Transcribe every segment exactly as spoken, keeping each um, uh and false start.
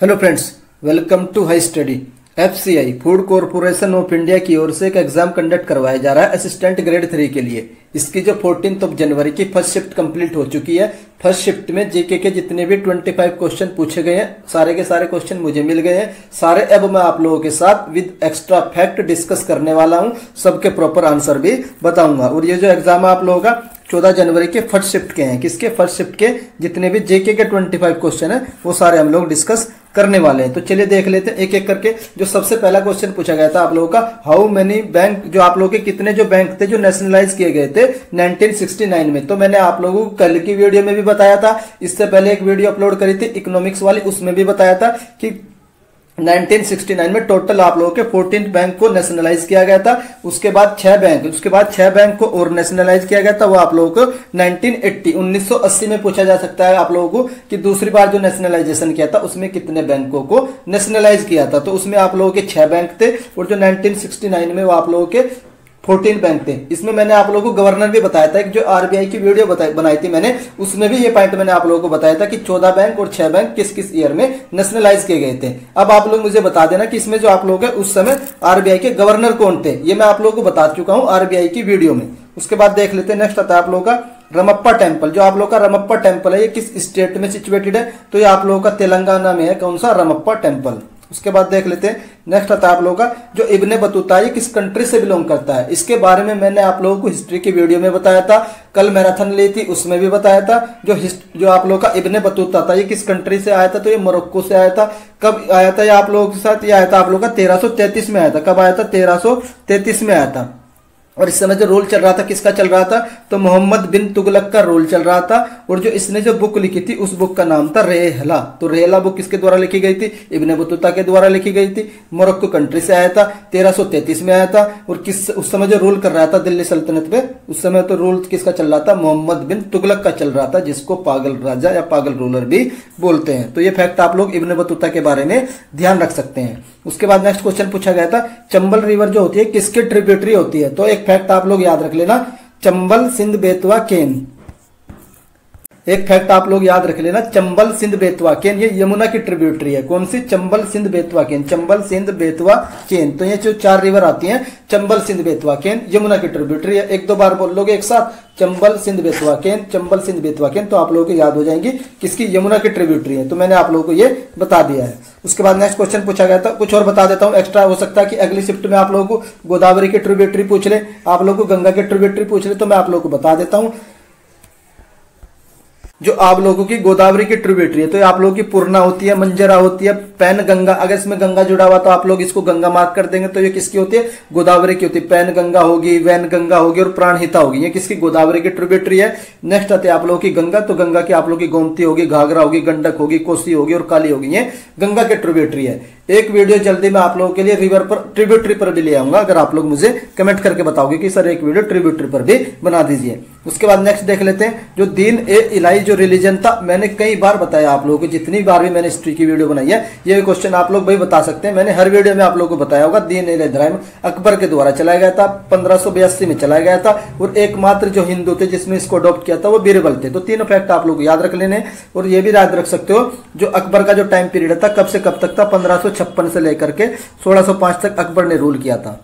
Hello friends, welcome to high study. FCI food corporation of India की ओर से एक एग्जाम कंडक्ट करवाया जा रहा है असिस्टेंट ग्रेड थ्री के लिए। इसकी जो फोर्टीन ऑफ जनवरी की फर्स्ट शिफ्ट कंप्लीट हो चुकी है। फर्स्ट शिफ्ट में जीके के जितने भी पच्चीस क्वेश्चन पूछे गए हैं, सारे के सारे क्वेश्चन मुझे मिल गए हैं सारे। अब मैं आप लोगों के साथ विद एक्स्ट्रा फैक्ट डिस्कस करने वाला हूँ, सबके प्रॉपर आंसर भी बताऊंगा। और ये जो एग्जाम आप लोगों का चौदह जनवरी के फर्स्ट शिफ्ट के हैं, किसके फर्स्ट शिफ्ट के जितने भी जेके के पच्चीस क्वेश्चन हैं वो सारे हम लोग डिस्कस करने वाले हैं। तो चलिए देख लेते हैं एक एक करके। जो सबसे पहला क्वेश्चन पूछा गया था आप लोगों का, हाउ मेनी बैंक, जो आप लोगों के कितने जो बैंक थे जो नेशनलाइज किए गए थे नाइनटीन सिक्सटी नाइन में। तो मैंने आप लोगों को कल की वीडियो में भी बताया था, इससे पहले एक वीडियो अपलोड करी थी इकोनॉमिक्स वाली, उसमें भी बताया था कि नाइनटीन सिक्सटी नाइन में टोटल आप लोगों के चौदह बैंक को नेशनलाइज किया गया था। उसके बाद छह बैंक उसके बाद छह बैंक को और नेशनलाइज किया गया था। वो आप लोगों को नाइनटीन एटी उन्नीस सौ अस्सी में पूछा जा सकता है आप लोगों को कि दूसरी बार जो नेशनलाइजेशन किया था उसमें कितने बैंकों को नेशनलाइज किया था। तो उसमें आप लोगों के छह बैंक थे और जो नाइनटीन सिक्सटी नाइन में वो आप लोगों के चौदह बैंक थे। इसमें मैंने आप लोगों को गवर्नर भी बताया था, जो आरबीआई की वीडियो बनाई थी मैंने, उसमें भी ये पॉइंट मैंने आप लोगों को बताया था कि चौदह बैंक और छह बैंक किस किस ईयर में नेशनलाइज किए गए थे। अब आप लोग मुझे बता देना कि इसमें जो आप लोग है उस समय आरबीआई के गवर्नर कौन थे। ये मैं आप लोगों को बता चुका हूँ आरबीआई की वीडियो में। उसके बाद देख लेते हैं, नेक्स्ट आता है आप लोगों का रमप्पा टेम्पल। जो आप लोग का रमप्पा टेम्पल है ये किस स्टेट में सिचुएटेड है? तो ये आप लोगों का तेलंगाना में है, कौन सा रमप्पा टेम्पल। उसके बाद देख लेते हैं नेक्स्ट आता है आप लोगों का जो इब्ने बतूता ये किस कंट्री से बिलोंग करता है। इसके बारे में मैंने आप लोगों को हिस्ट्री की वीडियो में बताया था, कल मैराथन ली थी उसमें भी बताया था। जो हिस्ट जो आप लोगों का इब्ने बतूता था ये किस कंट्री से आया था? तो ये मोरक्को से आया था। कब आया था ये आप लोगों के साथ? ये आया था आप लोगों का तेरह सौ तैंतीस में आया था। कब आया था? तेरह सौ तैंतीस में आया था। और इस समय जो रोल चल रहा था किसका चल रहा था? तो मोहम्मद बिन तुगलक का रोल चल रहा था। और जो इसने जो बुक लिखी थी उस बुक का नाम था रेहला। तो रेहला बुक किसके द्वारा लिखी गई थी? इब्ने बतूता के द्वारा लिखी गई थी। मोरक्को कंट्री से आया था, तेरह सौ तैंतीस में आया था। और किस उस समय जो रूल कर रहा था दिल्ली सल्तनत पे, उस समय तो रूल किसका चल रहा था? मोहम्मद बिन तुगलक का चल रहा था, जिसको पागल राजा या पागल रूलर भी बोलते हैं। तो ये फैक्ट आप लोग इब्ने बतूता के बारे में ध्यान रख सकते हैं। उसके बाद नेक्स्ट क्वेश्चन पूछा गया था, चंबल रिवर जो होती है किसके ट्रिब्यूटरी होती है? तो एक फैक्ट आप लोग याद रख लेना, चंबल सिंध बेतवा केन। एक फैक्ट आप लोग याद रख लेना, चंबल सिंध बेतवा केन ये यमुना की ट्रिब्यूटरी है। कौन सी? चंबल सिंध बेतवा केन। चंबल सिंध बेतवा केन। तो ये जो चार रिवर आती हैं, चंबल सिंध बेतवा केन यमुना की ट्रिब्यूटरी है। एक दो बार बोल लोगे एक साथ, चंबल सिंध बेतवा केन, चंबल सिंध बेतवा केन, तो आप लोगों को याद हो जाएंगी किसकी? यमुना की ट्रिब्यूटरी है। तो मैंने आप लोगों को ये बता दिया है। उसके बाद नेक्स्ट क्वेश्चन पूछा गया था, कुछ और बता देता हूँ एक्स्ट्रा, हो सकता है कि अगली शिफ्ट में आप लोगों को गोदावरी की ट्रिब्यूटरी पूछ ले, आप लोगों को गंगा की ट्रिब्यूटरी पूछ ले। तो मैं आप लोगों को बता देता हूँ जो आप लोगों की गोदावरी की ट्रिब्यूटरी है, तो ये आप लोगों की पूर्णा होती है, मंजरा होती है, पैन गंगा। अगर इसमें गंगा जुड़ा हुआ तो आप लोग इसको गंगा मार्क कर देंगे। तो ये किसकी होती है? गोदावरी की होती है। पैन गंगा होगी, वैन गंगा होगी और प्राणहिता होगी। ये किसकी? गोदावरी की ट्रिब्यूटरी है। नेक्स्ट आते हैं आप लोगों की गंगा। तो गंगा की आप लोग की गोमती होगी, घाघरा होगी, गंडक होगी, कोसी होगी और काली होगी। ये गंगा की ट्रिब्यूटरी है। एक वीडियो जल्दी मैं आप लोगों के लिए रिवर पर ट्रिब्यूटरी पर भी ले आऊंगा, अगर आप लोग मुझे कमेंट करके बताओगे कि सर एक वीडियो ट्रिब्यूटरी पर भी बना दीजिए। उसके बाद नेक्स्ट देख लेते हैं जो दीन ए इलाही जो रिलीजन था, मैंने कई बार बताया आप लोगों को, जितनी बार भी मैंने हिस्ट्री की वीडियो बनाई है ये क्वेश्चन आप लोग भाई बता सकते हैं। मैंने हर वीडियो में आप लोगों को बताया होगा, दीन ए धर्म अकबर के द्वारा चलाया गया था, पंद्रह सौ बयासी में चलाया गया था। और एकमात्र जो हिंदू थे जिसने इसको अडोप्ट किया था वो बीरबल थे। तो तीनों फैक्ट आप लोग याद रख लेने। और ये भी याद रख सकते हो जो अकबर का जो टाइम पीरियड था कब से कब तक था? पंद्रह सौ छप्पन से लेकर के सोलह सौ पाँच तक अकबर ने रूल किया था।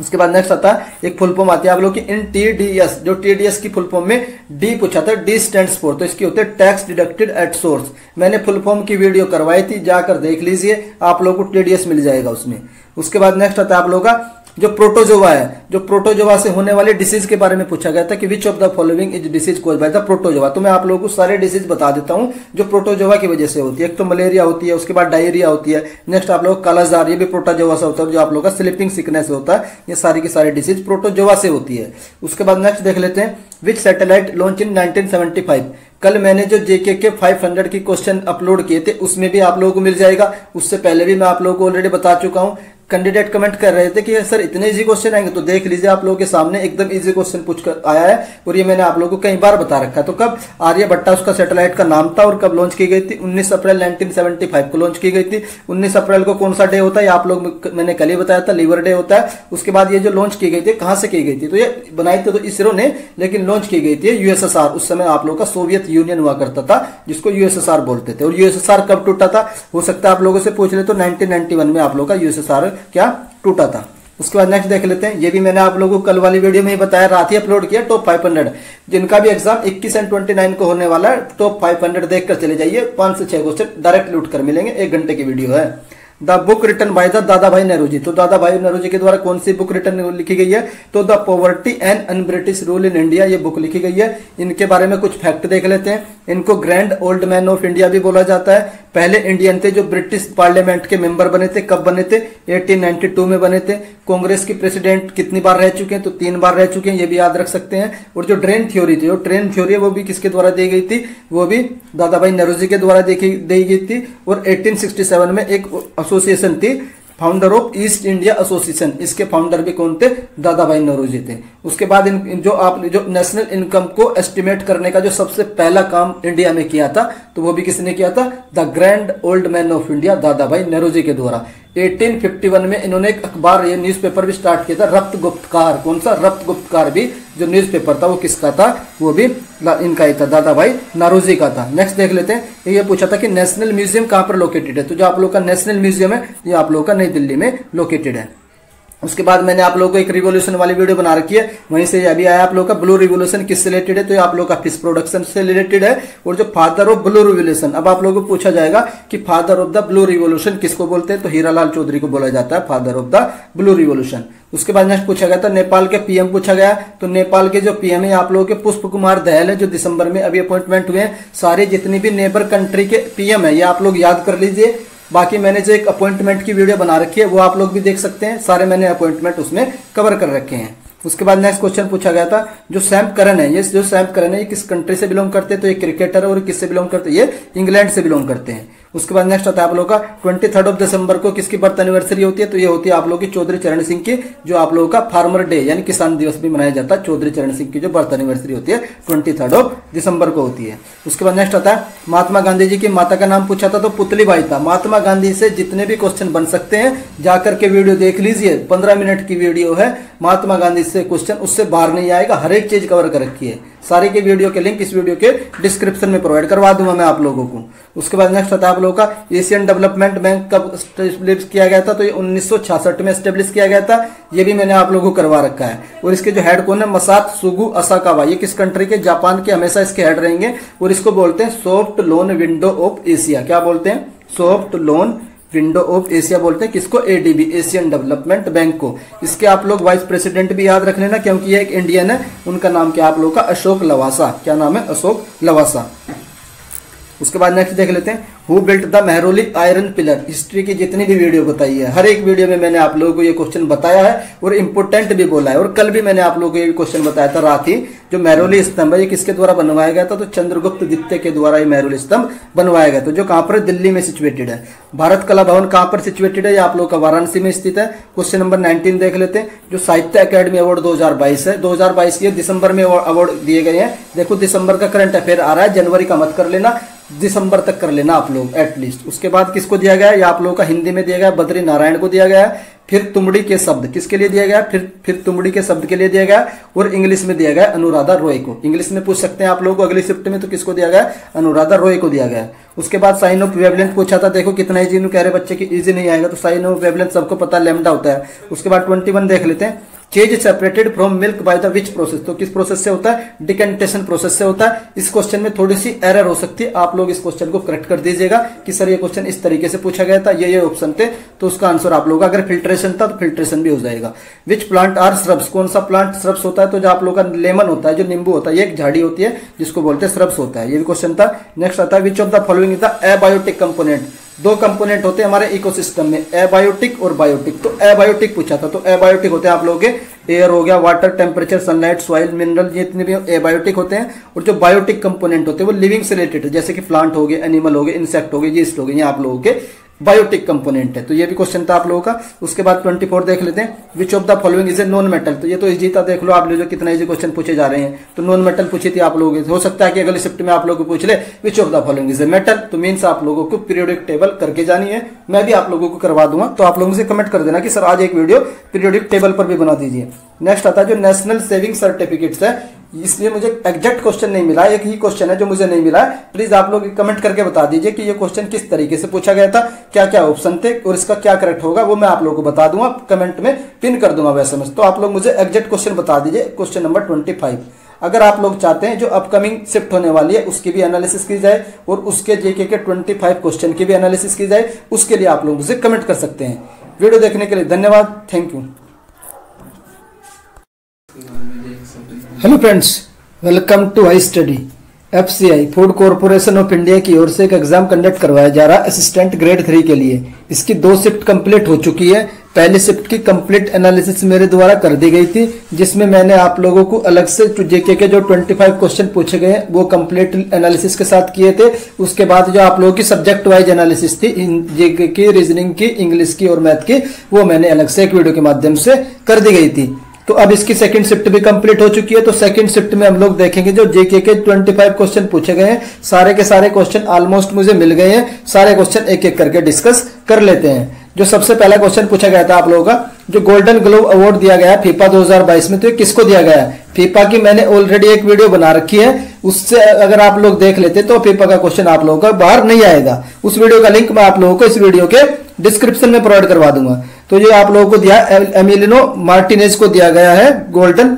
उसके बाद नेक्स्ट आता है एक फुल फॉर्म आती है आप लोग की इन टीडीएस। जो टीडीएस की फुल फॉर्म में डी पूछा था, डी स्टैंड्स फॉर, तो इसकी होते हैं टैक्स डिडक्टेड एट सोर्स। मैंने फुल फॉर्म की वीडियो करवाई थी, जाकर देख लीजिए, आप लोगों को टीडीएस मिल जाएगा उसमें। उसके बाद नेक्स्ट आता है आप लोग का जो प्रोटोजोआ है, जो प्रोटोजोआ से होने वाले डिसीज के बारे में पूछा गया था कि which of the following is disease cause by the protozoa. तो मैं आप लोगों को सारे डिसीज बता देता हूं जो प्रोटोजोआ की वजह से होती है। एक तो मलेरिया होती है, उसके बाद डायरिया होती है, नेक्स्ट आप लोग कालाजार, ये भी प्रोटोजोआ से होता है। जो आप लोग का स्लीपिंग सिकनेस होता है, ये सारी की सारी डिसीज प्रोटोजोआ से होती है। उसके बाद नेक्स्ट देख लेते हैं which satellite launch in nineteen seventy five. कल मैंने जो जेके के पाँच सौ की क्वेश्चन अपलोड किए थे उसमें भी आप लोगों को मिल जाएगा, उससे पहले भी मैं आप लोगों को ऑलरेडी बता चुका हूं। कैंडिडेट कमेंट कर रहे थे कि सर इतने इजी क्वेश्चन आएंगे, तो देख लीजिए आप लोगों के सामने एकदम इजी क्वेश्चन पूछ कर आया है। और ये मैंने आप लोगों को कई बार बता रखा है। तो कब आर्यभट्टा उसका सैटेलाइट का नाम था और कब लॉन्च की गई थी? उन्नीस अप्रैल उन्नीस सौ पचहत्तर को लॉन्च की गई थी। उन्नीस अप्रैल को कौन सा डे होता है? आप लोग मैंने कल ही बताया था, लिवर डे होता है। उसके बाद ये जो लॉन्च की गई थी कहां से की गई थी? तो ये बनाई थी तो इसरो ने, लेकिन लॉन्च की गई थी यूएसएसआर। उस समय आप लोगों का सोवियत यूनियन हुआ करता था जिसको यूएसएसआर बोलते थे। और यूएसएसआर कब टूटा था? हो सकता है आप लोगों से पूछ ले तो नाइनटीन नाइनटी वन में आप लोगों का यूएसएसआर क्या टूटा था। उसके बाद नेक्स्ट देख लेते हैं। ये भी मैंने आप लोगों को कल वाली वीडियो में ही बताया, रात ही अपलोड किया। टॉप फाइव हंड्रेड जिनका भी एग्जाम इक्कीस एंड उनतीस को होने वाला है, टॉप फाइव हंड्रेड देखकर चले जाइए। पांच से छह क्वेश्चन डायरेक्ट लूट कर मिलेंगे, एक घंटे की वीडियो है। The book written by the Dadabhai Nehru ji. तो दादा भाई नेहरू जी के द्वारा कौन सी बुक रिटन लिखी गई है? तो the poverty and un British rule in India, ये बुक लिखी गई है। इनके बारे में कुछ फैक्ट देख लेते हैं। इनको grand old man of India भी बोला जाता है। पहले इंडियन थे जो ब्रिटिश पार्लियामेंट के मेंबर बने थे। कब बने थे? अठारह सौ बानवे में बने थे। कांग्रेस के प्रेसिडेंट कितनी बार रह चुके हैं? तो तीन बार रह चुके हैं, ये भी याद रख सकते हैं। और जो ड्रेन थ्योरी थी, जो ट्रेन थ्योरी है वो भी किसके द्वारा दी गई थी? वो भी दादा भाई नेहरू जी के द्वारा दी गई थी। और अठारह सौ सरसठ में एक एसोसिएशन थी, founder of East India association, इसके फाउंडर भी कौन थे? दादा भाई नेहरू जी थे। उसके बाद इन, जो आप जो नेशनल इनकम को एस्टिमेट करने का जो सबसे पहला काम इंडिया में किया था, तो वो भी किसने किया था? The grand old man of India, Dadabhai Nehru ji के द्वारा। अठारह सौ इक्यावन में इन्होंने एक अखबार या न्यूज़पेपर भी स्टार्ट किया था, रक्त गुप्तकार। कौन सा? रक्त गुप्तकार भी जो न्यूज़पेपर था वो किसका था? वो भी इनका ही था, दादा भाई नेहरू जी का था। नेक्स्ट देख लेते हैं। ये पूछा था कि नेशनल म्यूजियम कहाँ पर लोकेटेड है? तो जो आप लोग का नेशनल म्यूजियम है ये आप लोग का नई दिल्ली में लोकेटेड है। उसके बाद मैंने आप लोगों को एक रिवोल्यूशन वाली वीडियो बना रखी है, वहीं से अभी आया आप लोगों का ब्लू रिवोल्यूशन किससे रिलेटेड है? तो ये आप लोगों का फिश प्रोडक्शन से रिलेटेड है। और जो फादर ऑफ ब्लू रिवोल्यूशन, अब आप लोगों को पूछा जाएगा कि father of the blue revolution किसको बोलते हैं? तो हीरालाल चौधरी को बोला जाता है father of the blue revolution. उसके बाद नेक्स्ट पूछा गया था नेपाल के पीएम पूछा गया। तो नेपाल के जो पीएम है आप लोगों के पुष्प कुमार दहल है, जो दिसंबर में अभी अपॉइंटमेंट हुए हैं। सारे जितनी भी नेबर कंट्री के पीएम है ये आप लोग याद कर लीजिए। बाकी मैंने जो एक अपॉइंटमेंट की वीडियो बना रखी है वो आप लोग भी देख सकते हैं, सारे मैंने अपॉइंटमेंट उसमें कवर कर रखे हैं। उसके बाद नेक्स्ट क्वेश्चन पूछा गया था जो सैम करन है, ये जो सैम करन है ये किस कंट्री से बिलोंग करते हैं? तो ये क्रिकेटर है और किससे बिलोंग करते हैं? ये इंग्लैंड से बिलोंग करते हैं। उसके बाद नेक्स्ट आता है आप लोग का ट्वेंटी थर्ड ऑफ दिसंबर को किसकी बर्थ एनिवर्सरी होती है? तो ये होती है आप लोग की चौधरी चरण सिंह की, जो आप लोगों का फार्मर डे यानी किसान दिवस भी मनाया जाता है। चौधरी चरण सिंह की जो बर्थ एनिवर्सरी होती है ट्वेंटी थर्ड ऑफ दिसंबर को होती है। उसके बाद नेक्स्ट आता है महात्मा गांधी जी की माता का नाम पूछा था, तो पुतली बाई था। महात्मा गांधी से जितने भी क्वेश्चन बन सकते हैं जाकर के वीडियो देख लीजिए, पंद्रह मिनट की वीडियो है। महात्मा गांधी से क्वेश्चन उससे बाहर नहीं आएगा, हर एक चीज कवर कर रखी है। सारे के वीडियो के लिंक इस वीडियो के डिस्क्रिप्शन में प्रोवाइड करवा दूंगा मैं आप लोगों को। उसके बाद नेक्स्ट आता है आप लोगों का एशियन डेवलपमेंट बैंक कब स्टेब्लिश किया गया था? तो ये उन्नीस सौ छियासठ में स्टेब्लिश किया गया था, ये भी मैंने आप लोगों को करवा रखा है। और इसके जो हेड कौन है? मसात सुगु असाकावा, ये किस कंट्री के? जापान के हमेशा इसके हेड रहेंगे। और इसको बोलते हैं soft loan window of Asia. क्या बोलते हैं? Soft loan window of Asia बोलते हैं किसको? एडीबी, एशियन डेवलपमेंट बैंक को। इसके आप लोग वाइस प्रेसिडेंट भी याद रख लेना, क्योंकि ये एक इंडियन है। उनका नाम क्या आप लोग का? अशोक लवासा। क्या नाम है? अशोक लवासा। उसके बाद नेक्स्ट देख लेते हैं who built the Mehrauli iron pillar. History की जितनी भी वीडियो बताई है हर एक वीडियो में मैंने आप लोगों को ये क्वेश्चन बताया है और इम्पोर्टेंट भी बोला है। और कल भी मैंने आप लोगों को ये क्वेश्चन बताया था रात ही, जो मेहरोली स्तंभ है ये किसके द्वारा बनवाया गया था? तो चंद्रगुप्त द्वितीय के द्वारा ये मेहरोली स्तंभ बनवाया गया था, जो कहाँ पर? दिल्ली में सिचुएटेड है। भारत कला भवन कहाँ पर सिचुएटेड है? ये आप लोग का वाराणसी में स्थित है। क्वेश्चन नंबर नाइनटीन देख लेते हैं। जो साहित्य अकेडमी अवार्ड दो हजार बाईस है, दो हजार बाईस के दिसंबर में अवार्ड दिए गए हैं। देखो दिसंबर का करंट अफेयर आ रहा है, जनवरी का मत कर लेना, दिसंबर तक कर लेना आप लोग एटलीस्ट। उसके बाद किसको दिया गया है? आप लोगों का हिंदी में दिया गया बद्री नारायण को दिया गया है। फिर तुमड़ी के शब्द किसके लिए दिया गया? फिर फिर तुमड़ी के शब्द के लिए दिया गया। और इंग्लिश में दिया गया अनुराधा रॉय को। इंग्लिश में पूछ सकते हैं आप लोगों को अगली शिफ्ट में, तो किसको दिया गया? अनुराधा रॉय को दिया गया। उसके बाद साइन ऑफ वेवलेंथ पूछा था। देखो कितना इजी कह रहे बच्चे की इजी नहीं आएगा, तो साइन ऑफ वेवलेंथ सबको पता लैम्डा होता है। उसके बाद ट्वेंटी वन देख लेते हैं। Cheese separated from milk by the which process, तो किस प्रोसेस से होता है? डिकेंटेशन प्रोसेस से होता है। इस क्वेश्चन में थोड़ी सी एरर हो सकती है, आप लोग इस क्वेश्चन को करेक्ट कर दीजिएगा कि सर ये क्वेश्चन इस तरीके से पूछा गया था, ये ये ऑप्शन थे, तो उसका आंसर आप लोग अगर फिल्ट्रेशन था तो फिल्ट्रेशन भी हो जाएगा। विच प्लांट आर श्रब्स, कौन सा प्लांट श्रब्स होता है? तो जो आप लोग का लेमन होता है, जो नींबू होता है, ये एक झाड़ी होती है जिसको बोलते हैं श्रब्स होता है, ये भी क्वेश्चन था। नेक्स्ट आता है which of the following is the abiotic component. दो कंपोनेंट होते हैं हमारे इकोसिस्टम में, एबायोटिक और बायोटिक। तो एबायोटिक पूछा था, तो एबायोटिक होते हैं आप लोगों के एयर हो गया, water, temperature, sunlight, soil, mineral, जितने भी एबायोटिक होते हैं। और जो बायोटिक कंपोनेंट होते हैं वो लिविंग से रिलेटेड है, जैसे कि प्लांट हो गए, एनिमल हो गए, इंसेक्ट हो गए, यीस्ट हो गए, ये आप लोगों के बायोटिक कंपोनेंट है, तो ये भी क्वेश्चन था आप लोगों का। उसके बाद चौबीस देख लेते हैं, which of the following is a non metal, तो ये तो इजी था, देख लो आप लोग कितना इजी क्वेश्चन पूछे जा रहे हैं। तो नॉन मेटल पूछी थी आप लोगों की, हो सकता है कि अगले शिफ्ट में आप लोगों को पूछ ले which of the following is a metal, तो मीन्स आप लोगों को पीरियोडिक टेबल करके जानी है, मैं भी आप लोगों को करवा दूंगा। तो आप लोगों से कमेंट कर देना कि सर आज एक वीडियो पीरियोडिक टेबल पर भी बना दीजिए। नेक्स्ट आता है जो नेशनल सेविंग सर्टिफिकेट्स है, इसलिए मुझे एग्जैक्ट क्वेश्चन नहीं मिला, एक ही क्वेश्चन है जो मुझे नहीं मिला है। प्लीज आप लोग कमेंट करके बता दीजिए कि ये क्वेश्चन किस तरीके से पूछा गया था, क्या क्या ऑप्शन थे और इसका क्या करेक्ट होगा, वो मैं आप लोगों को बता दूंगा, कमेंट में पिन कर दूंगा वैसे में। तो आप लोग मुझे एग्जैक्ट क्वेश्चन बता दीजिए, क्वेश्चन नंबर ट्वेंटी फाइव। अगर आप लोग चाहते हैं जो अपकमिंग शिफ्ट होने वाली है उसकी भी एनालिसिस की जाए और उसके जेके के ट्वेंटी फाइव क्वेश्चन की भी एनालिसिस की जाए, उसके लिए आप लोग मुझे कमेंट कर सकते हैं। वीडियो देखने के लिए धन्यवाद, thank you. Hello friends, welcome to high study. FCI food corporation of India की ओर से एक एग्जाम कंडक्ट करवाया जा रहा है असिस्टेंट ग्रेड थ्री के लिए। इसकी दो शिफ्ट कंप्लीट हो चुकी है, पहली शिफ्ट की कंप्लीट एनालिसिस मेरे द्वारा कर दी गई थी, जिसमें मैंने आप लोगों को अलग से जेके के जो पच्चीस क्वेश्चन पूछे गए वो कंप्लीट एनालिसिस के साथ किए थे। उसके बाद जो आप लोगों की सब्जेक्ट वाइज एनालिसिस थी जेके की, रीजनिंग की, इंग्लिश की और मैथ की, वो मैंने अलग से एक वीडियो के माध्यम से कर दी गई थी। तो अब इसकी सेकंड शिफ्ट भी कंप्लीट हो चुकी है, तो सेकंड शिफ्ट में हम लोग देखेंगे जो जेके के पच्चीस क्वेश्चन पूछे गए हैं, सारे के सारे क्वेश्चन ऑलमोस्ट मुझे मिल गए हैं, सारे क्वेश्चन एक एक करके डिस्कस कर लेते हैं। जो सबसे पहला क्वेश्चन पूछा गया था आप लोगों का, जो गोल्डन ग्लोब अवार्ड दिया गया है फीफा दो हज़ार बाईस में, तो ये किसको दिया गया है? फीफा की मैंने ऑलरेडी एक वीडियो बना रखी है, उससे अगर आप लोग देख लेते तो फीफा का क्वेश्चन आप लोगों का बाहर नहीं आएगा। उस वीडियो का लिंक मैं आप लोगों को इस वीडियो के डिस्क्रिप्शन में प्रोवाइड करवा दूंगा। तो ये आप लोगों को दिया एमिलिनो मार्टिनेज को दिया गया है गोल्डन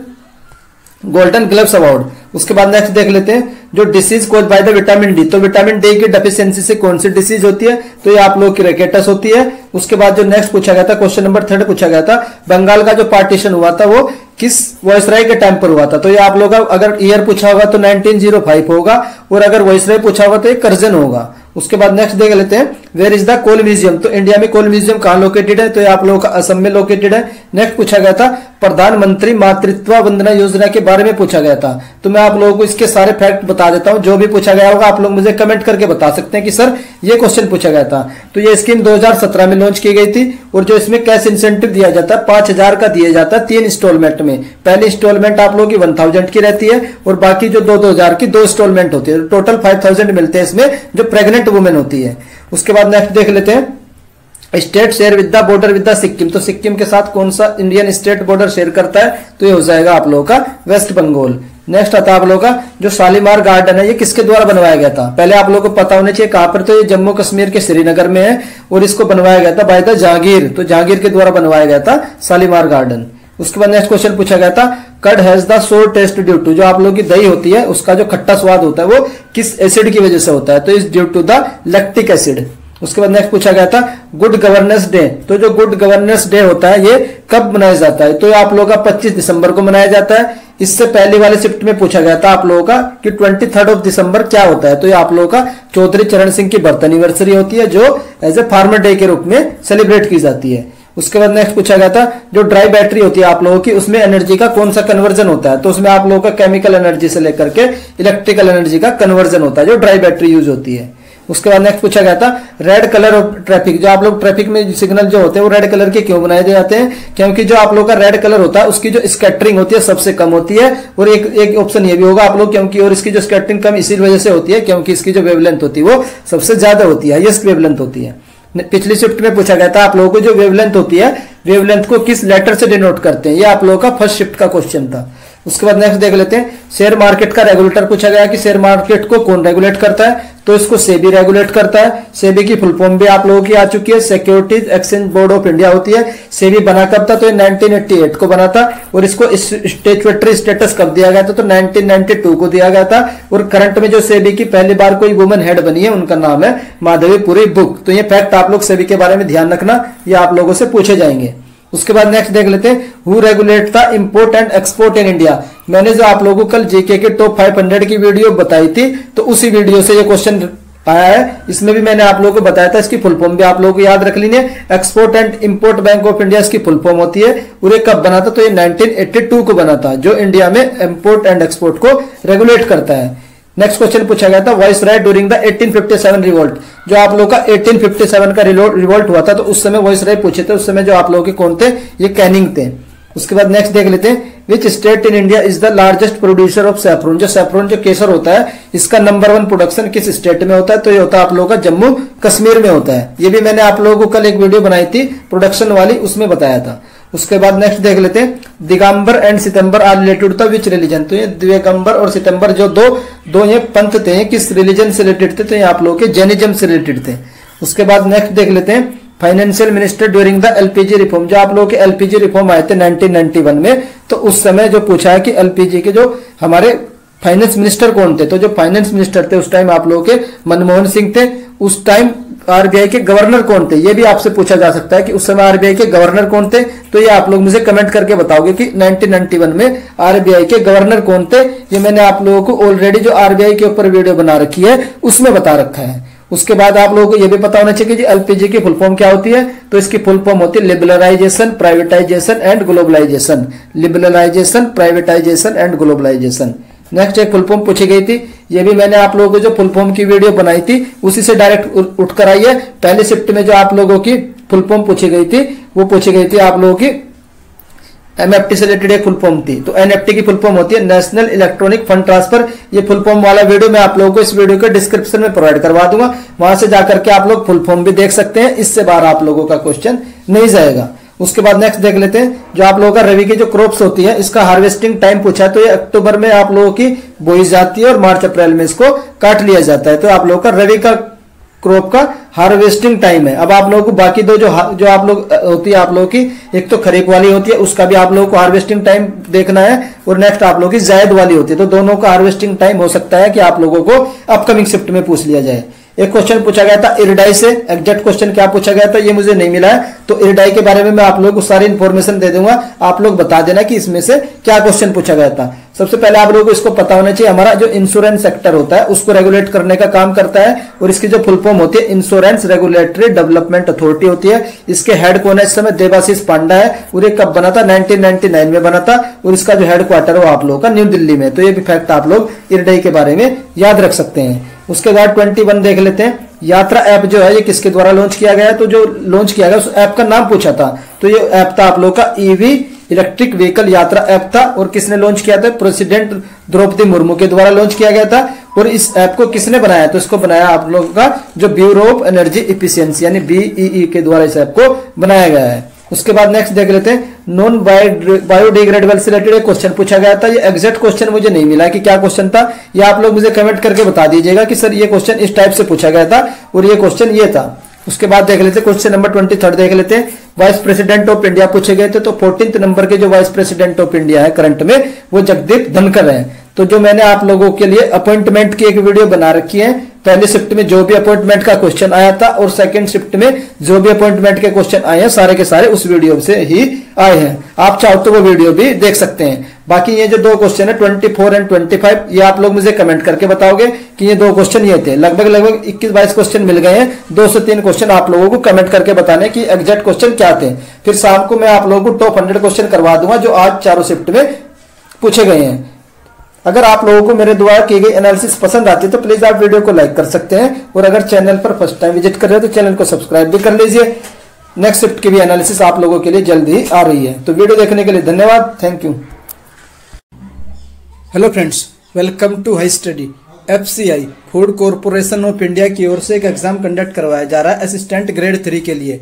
गोल्डन ग्लव्स अवार्ड। उसके बाद नेक्स्ट देख लेते हैं जो disease cause by the vitamin D, तो विटामिन डी की डेफिशिएंसी से कौन सी डिसीज होती है? तो ये आप लोगों की रेकेटस होती है। उसके बाद जो नेक्स्ट पूछा गया था, क्वेश्चन नंबर थर्ड पूछा गया था, बंगाल का जो पार्टीशन हुआ था वो किस वायसराय के टाइम पर हुआ था? तो ये आप लोगों का अगर ईयर पूछा होगा तो नाइनटीन ज़ीरो फाइव होगा, और अगर वायसराय पूछा होगा तो ये कर्जन होगा। उसके बाद नेक्स्ट देख लेते हैं where is the coal museum, तो इंडिया में कोल म्यूजियम कहाँ लोकेटेड है? तो ये आप लोगों का असम में लोकेटेड है। नेक्स्ट पूछा गया था प्रधानमंत्री मातृत्व वंदना योजना के बारे में पूछा गया था, तो मैं आप लोगों को इसके सारे फैक्ट बता देता हूं, जो भी पूछा गया होगा आप लोग मुझे कमेंट करके बता सकते हैं कि सर ये क्वेश्चन पूछा गया था। तो ये स्कीम दो हज़ार सत्रह में लॉन्च की गई थी, और जो इसमें कैश इंसेंटिव दिया जाता है पांच हजार का दिया जाता है तीन इंस्टॉलमेंट में। पहली इंस्टॉलमेंट आप लोगों की वन थाउजेंड की रहती है और बाकी जो दो दो हजार की दो इंस्टॉलमेंट होती है, टोटल फाइव थाउजेंड मिलते हैं इसमें जो प्रेगनेंट वुमेन होती है। उसके बाद नेक्स्ट देख लेते हैं state share with the border with the Sikkim, तो सिक्किम के साथ कौन सा इंडियन स्टेट बॉर्डर शेयर करता है? तो ये हो जाएगा आप लोगों का वेस्ट बंगाल। नेक्स्ट आता है आप लोगों का जो शालीमार गार्डन है, ये किसके द्वारा बनवाया गया था? पहले आप लोगों को पता होना चाहिए कहां पर, तो ये जम्मू कश्मीर के श्रीनगर में है और इसको बनवाया गया था बाय द जहांगीर, तो जहांगीर के द्वारा बनवाया गया था शालीमार गार्डन। उसके बाद नेक्स्ट क्वेश्चन पूछा गया था curd has the sour taste due to, जो आप लोगों की दही होती है उसका जो खट्टा स्वाद होता है वो किस एसिड की वजह से होता है? तो is due to the lactic acid. उसके बाद नेक्स्ट पूछा गया था गुड गवर्नेंस डे, तो जो गुड गवर्नेंस डे होता है ये कब मनाया जाता है? तो आप लोगों का पच्चीस दिसंबर को मनाया जाता है। इससे पहले वाले शिफ्ट में पूछा गया था आप लोगों का कि तेईस ऑफ दिसंबर क्या होता है? तो ये आप लोगों का चौधरी चरण सिंह की बर्थ एनिवर्सरी होती है, जो एज ए फार्मर डे के रूप में सेलिब्रेट की जाती है। उसके बाद नेक्स्ट पूछा गया था जो ड्राई बैटरी होती है आप लोगों की, उसमें एनर्जी का कौन सा कन्वर्जन होता है? तो उसमें आप लोगों का केमिकल एनर्जी से लेकर के इलेक्ट्रिकल एनर्जी का कन्वर्जन होता है जो ड्राई बैटरी यूज होती है। उसके बाद नेक्स्ट पूछा गया था रेड कलर ऑफ ट्रैफिक, जो आप लोग ट्रैफिक में सिग्नल जो होते हैं वो रेड कलर के क्यों बनाए जाते हैं? क्योंकि जो आप लोग का रेड कलर होता है उसकी जो स्कैटरिंग होती है सबसे कम होती है, और एक एक ऑप्शन ये भी होगा आप लोग क्योंकि, और इसकी जो स्कैटरिंग कम इसी वजह से होती है क्योंकि इसकी जो वेवलेंथ होती है वो सबसे ज्यादा होती है, हाईएस्ट वेवलेंथ होती है। पिछली शिफ्ट में पूछा गया था आप लोगों को जो वेवलेंथ होती है, वेवलेंथ को किस लेटर से डिनोट करते हैं? ये आप लोगों का फर्स्ट शिफ्ट का क्वेश्चन था। उसके बाद नेक्स्ट देख लेते हैं शेयर मार्केट का रेगुलेटर पूछा गया कि शेयर मार्केट को कौन रेगुलेट करता है? तो इसको सेबी रेगुलेट करता है। सेबी की फुल फॉर्म भी आप लोगों की आ चुकी है, securities exchange board of India होती है। सेबी बना कब था? तो ये नाइनटीन एटी एट को बना था, और इसको स्टैट्यूटरी स्टेटस कब दिया गया था? तो नाइनटीन नाइनटी टू को दिया गया था। और करंट में जो सेबी की पहली बार कोई वुमन हेड बनी है उनका नाम है माधवीपुरी बुक। तो ये फैक्ट आप लोग सेबी के बारे में ध्यान रखना, ये आप लोगों से पूछे जाएंगे। उसके बाद नेक्स्ट देख लेते हैं who regulate the import and export in India. मैंने जो आप लोगों को कल जेके के टॉप पाँच सौ की वीडियो बताई थी, तो उसी वीडियो से ये क्वेश्चन आया है। इसमें भी मैंने आप लोगों को बताया था, इसकी फुल फॉर्म भी आप लोगों को याद रख लीजिए। Export and import bank of India इसकी फुल फॉर्म होती है, और ये कब बना था? तो ये नाइनटीन एटी टू को बना था, जो इंडिया में इम्पोर्ट एंड एक्सपोर्ट को रेगुलेट करता है। नेक्स्ट क्वेश्चन पूछा गया था viceroy during the eighteen fifty seven revolt, जो आप लोग का एटीन फिफ्टी सेवन का रिवोल्ट हुआ था तो उस समय वॉइस राय पूछे थे, उस समय जो आप लोगों के कौन थे, ये कैनिंग थे। उसके बाद नेक्स्ट देख लेते हैं, which state in India is the largest producer of saffron. जो सैफरोन जो केसर होता है इसका नंबर वन प्रोडक्शन किस स्टेट में होता है, तो ये होता है आप लोगों का जम्मू कश्मीर में होता है। ये भी मैंने आप लोगों को कल एक वीडियो बनाई थी प्रोडक्शन वाली, उसमें बताया था। उसके बाद नेक्स्ट देख लेते हैं, Digambar and September are related to which religion. तो ये दिगंबर और सितंबर जो दो दो ये पंथ थे, किस रिलीजन से रिलेटेड थे, तो ये आप लोगों के जैनिज्म से रिलेटेड थे। उसके बाद नेक्स्ट देख लेते हैं, financial minister during the LPG reform. जो आप लोगों के एलपीजी रिफॉर्म आए थे नाइनटीन नाइंटी वन में, तो उस समय जो पूछा है कि एलपीजी के जो हमारे फाइनेंस मिनिस्टर कौन थे, तो जो फाइनेंस मिनिस्टर थे उस टाइम आप लोगों के मनमोहन सिंह थे। उस टाइम आरबीआई के गवर्नर कौन थे, ये भी आपसे पूछा जा सकता है कि उस समय आरबीआई के गवर्नर कौन थे। तो ये आप लोग मुझे कमेंट करके बताओगे कि नाइनटीन नाइंटी वन में आरबीआई के गवर्नर कौन थे। ये मैंने आप लोगों को ऑलरेडी जो आरबीआई के ऊपर वीडियो बना रखी है उसमें बता रखा है। उसके बाद आप लोगों को यह भी पता होना चाहिए कि एलपीजी की फुल फॉर्म क्या होती है, तो इसकी फुल फॉर्म होती है liberalisation, privatisation and globalisation. Liberalisation, privatisation and globalisation. Next एक फुल फॉर्म पूछी गई थी, ये भी मैंने आप लोगों को जो फुल फॉर्म की वीडियो बनाई थी उसी से डायरेक्ट उठकर आई है। पहले शिफ्ट में जो आप लोगों की फुल फॉर्म पूछी गई थी वो पूछी गई थी आप लोगों की एनएफटी से रिलेटेड एक फुल फॉर्म थी। तो एनएफटी की फुल फॉर्म होती है नेशनल इलेक्ट्रॉनिक फंड ट्रांसफर। ये फुल फॉर्म वाला वीडियो मैं आप लोगों को इस वीडियो के डिस्क्रिप्शन में प्रोवाइड करवा दूंगा, वहां से जाकर के आप लोग फुल फॉर्म भी देख सकते हैं, इससे बाहर आप लोगों का क्वेश्चन नहीं जाएगा। उसके बाद नेक्स्ट देख लेते हैं, जो आप लोगों का रवि की जो क्रॉप्स होती है इसका हार्वेस्टिंग टाइम पूछा है, तो ये अक्टूबर में आप लोगों की बोई जाती है और मार्च अप्रैल में इसको काट लिया जाता है। तो आप लोगों का रवि का क्रॉप का हार्वेस्टिंग टाइम है। अब आप लोगों को बाकी दो जो जो आप लोग होती है आप लोगों की, एक तो खरीफ वाली होती है उसका भी आप लोगों को हार्वेस्टिंग टाइम देखना है, और नेक्स्ट आप लोगों की जायद वाली होती है। तो दोनों का हार्वेस्टिंग टाइम हो सकता है कि आप लोगों को अपकमिंग शिफ्ट में पूछ लिया जाए। एक क्वेश्चन पूछा गया था इरिडाई से, एग्जैक्ट क्वेश्चन क्या पूछा गया था ये मुझे नहीं मिला है, तो इरिडाई के बारे में मैं आप लोगों को सारी इन्फॉर्मेशन दे दूंगा, आप लोग बता देना कि इसमें से क्या क्वेश्चन पूछा गया था। सबसे पहले आप लोगों को इसको पता होना चाहिए, हमारा जो इंश्योरेंस सेक्टर होता है उसको रेगुलेट करने का काम करता है, और इसकी जो फुल फॉर्म होती है इंश्योरेंस रेगुलेटरी डेवलपमेंट अथॉरिटी होती है। इसके हेड कौन है इस समय, देबाशीष पांडा है, और ये कब बना था नाइनटीन नाइंटी नाइन में बना था, और इसका जो हेड क्वार्टर है वो आप लोगों का न्यू दिल्ली में। तो ये भी फैक्ट आप लोग इरडाई के बारे में याद रख सकते हैं। उसके बाद इक्कीस देख लेते हैं, यात्रा ऐप जो है ये किसके द्वारा लॉन्च किया गया है, तो जो लॉन्च किया गया उस ऐप का नाम पूछा था, तो ये ऐप था आप लोग का EV electric vehicle Yatra app था, और किसने लॉन्च किया था, प्रेसिडेंट द्रौपदी मुर्मू के द्वारा लॉन्च किया गया था। और इस ऐप को किसने बनाया, तो इसको बनाया आप लोगों का जो ब्यूरो ऑफ एनर्जी इफिशियंसी यानी बीईई के द्वारा इस ऐप को बनाया गया है। उसके बाद नेक्स्ट देख लेते हैं, नॉन बायोडिग्रेडेबल से रिलेटेड क्वेश्चन पूछा गया था, ये एग्जैक्ट क्वेश्चन मुझे नहीं मिला कि क्या क्वेश्चन था, ये आप लोग मुझे कमेंट करके बता दीजिएगा कि सर ये क्वेश्चन इस टाइप से पूछा गया था और ये क्वेश्चन ये था। उसके बाद देख लेते हैं क्वेश्चन नंबर ट्वेंटी थर्ड देख लेते हैं, वाइस प्रेसिडेंट ऑफ इंडिया पूछे गए थे, तो फोर्टींथ नंबर के जो वाइस प्रेसिडेंट ऑफ इंडिया है करंट में वो जगदीप धनखड़ है। तो जो मैंने आप लोगों के लिए अपॉइंटमेंट की एक वीडियो बना रखी है, पहले शिफ्ट में जो भी अपॉइंटमेंट का क्वेश्चन आया था और सेकंड शिफ्ट में जो भी अपॉइंटमेंट के क्वेश्चन आए हैं सारे के सारे उस वीडियो से ही आए हैं, आप चाहो तो वो वीडियो भी देख सकते हैं। बाकी ये जो दो क्वेश्चन है चौबीस एंड पच्चीस, ये आप लोग मुझे कमेंट करके बताओगे कि ये दो क्वेश्चन ये थे। लगभग लगभग इक्कीस बाईस क्वेश्चन मिल गए हैं, दो से तीन क्वेश्चन आप लोगों को कमेंट करके बताने की एग्जैक्ट क्वेश्चन क्या थे। फिर शाम को मैं आप लोगों को टॉप हंड्रेड क्वेश्चन करवा दूंगा जो आज चारों शिफ्ट में पूछे गए हैं। अगर आप लोगों को मेरे द्वारा की गई एनालिसिस पसंद आती है तो प्लीज आप वीडियो को लाइक कर सकते हैं, और अगर चैनल पर फर्स्ट टाइम विजिट कर रहे हो तो चैनल को सब्सक्राइब भी कर लीजिए। नेक्स्ट शिफ्ट की भी एनालिसिस आप लोगों के लिए जल्द ही आ रही है। तो वीडियो देखने के लिए धन्यवाद, thank you. Hello friends, welcome to high study. F C I food corporation of India की ओर से एक एग्जाम कंडक्ट करवाया जा रहा है असिस्टेंट ग्रेड थ्री के लिए।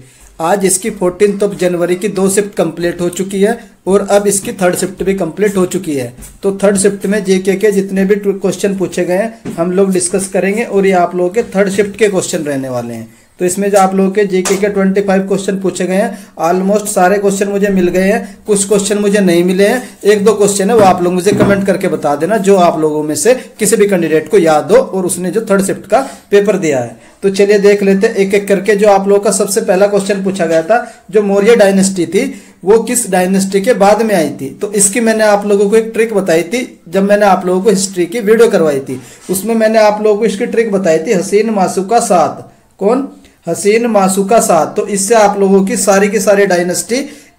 आज इसकी फोर्टीन ऑफ जनवरी की दो शिफ्ट कंप्लीट हो चुकी है और अब इसकी थर्ड शिफ्ट भी कंप्लीट हो चुकी है। तो थर्ड शिफ्ट में जेके के जितने भी क्वेश्चन पूछे गए हैं हम लोग डिस्कस करेंगे, और ये आप लोगों के थर्ड शिफ्ट के क्वेश्चन रहने वाले हैं। तो इसमें जो आप लोगों के जेके के ट्वेंटी फाइव क्वेश्चन पूछे गए हैं, ऑलमोस्ट सारे क्वेश्चन मुझे मिल गए हैं, कुछ क्वेश्चन मुझे नहीं मिले हैं। एक दो क्वेश्चन है वो आप लोग मुझे कमेंट करके बता देना जो आप लोगों में से किसी भी कैंडिडेट को याद हो और उसने जो थर्ड शिफ्ट का पेपर दिया है। तो चलिए देख लेते हैं एक एक करके। जो आप लोगों का सबसे पहला क्वेश्चन पूछा गया था, जो मौर्य डायनेस्टी थी वो किस डायनेस्टी के बाद में आई थी, तो इसकी मैंने आप लोगों को एक ट्रिक बताई थी जब मैंने आप लोगों को हिस्ट्री की वीडियो करवाई थी। उसमें मैंने आप लोगों को इसकी ट्रिक बताई थी, हसीन मासूका सात। कौन? हसीन मासूका सात। तो इससे आप लोगों की सारी की सारी डायनेस्टी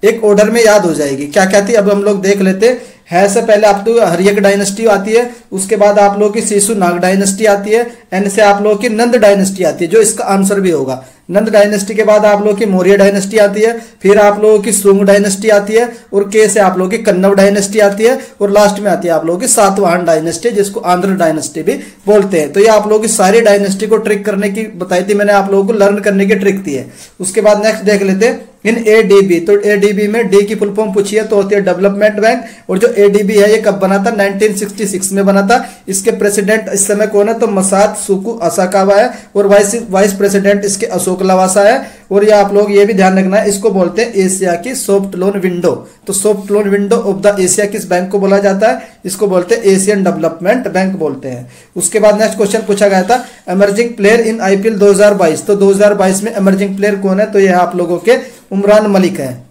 एक ऑर्डर में याद हो जाएगी। क्या क्या थी अब हम लोग देख लेते। है से पहले आप लोग हर्यक डायनेस्टी आती है, उसके बाद आप लोगों की शिशुनाग डायनेस्टी आती है, एन से आप लोगों की नंद डायनेस्टी आती है जो इसका आंसर भी होगा। नंद डायनेस्टी के बाद आप लोगों की मौर्य डायनेस्टी आती है, फिर आप लोगों की शुंग डायनेस्टी आती है, और के से आप लोगों की कन्नव डायनेस्टी आती है, और लास्ट में आती है आप लोगों की सातवाहन डायनेस्टी जिसको आंध्र डायनेस्टी भी बोलते हैं। तो ये आप लोगों की सारी डायनेस्टी को ट्रिक करने की बताई थी मैंने, आप लोगों को लर्न करने की ट्रिक थी है। उसके बाद नेक्स्ट देख लेते हैं इन एडीबी। तो एडीबी में डी की फुल फॉर्म पूछी है तो होती है डेवलपमेंट बैंक, और जो एडीबी है ये कब बना था, नाइनटीन सिक्सटी सिक्स में बना था। इसके प्रेसिडेंट इस समय कौन है, तो मसात सुकु असाकावा है, और वाइस वाइस प्रेसिडेंट इसके अशोक लवासा है। और ये आप लोग ये भी ध्यान रखना है, इसको बोलते हैं एशिया की सॉफ्ट लोन विंडो। तो soft loan window of the Asia किस बैंक को बोला जाता है, इसको बोलते हैं एशियन डेवलपमेंट बैंक बोलते हैं। उसके बाद नेक्स्ट क्वेश्चन पूछा गया था एमर्जिंग प्लेयर इन आईपीएल दो हज़ार बाईस। तो दो हज़ार बाईस में एमर्जिंग प्लेयर कौन है, तो यह आप लोगों के उमरान मलिक है।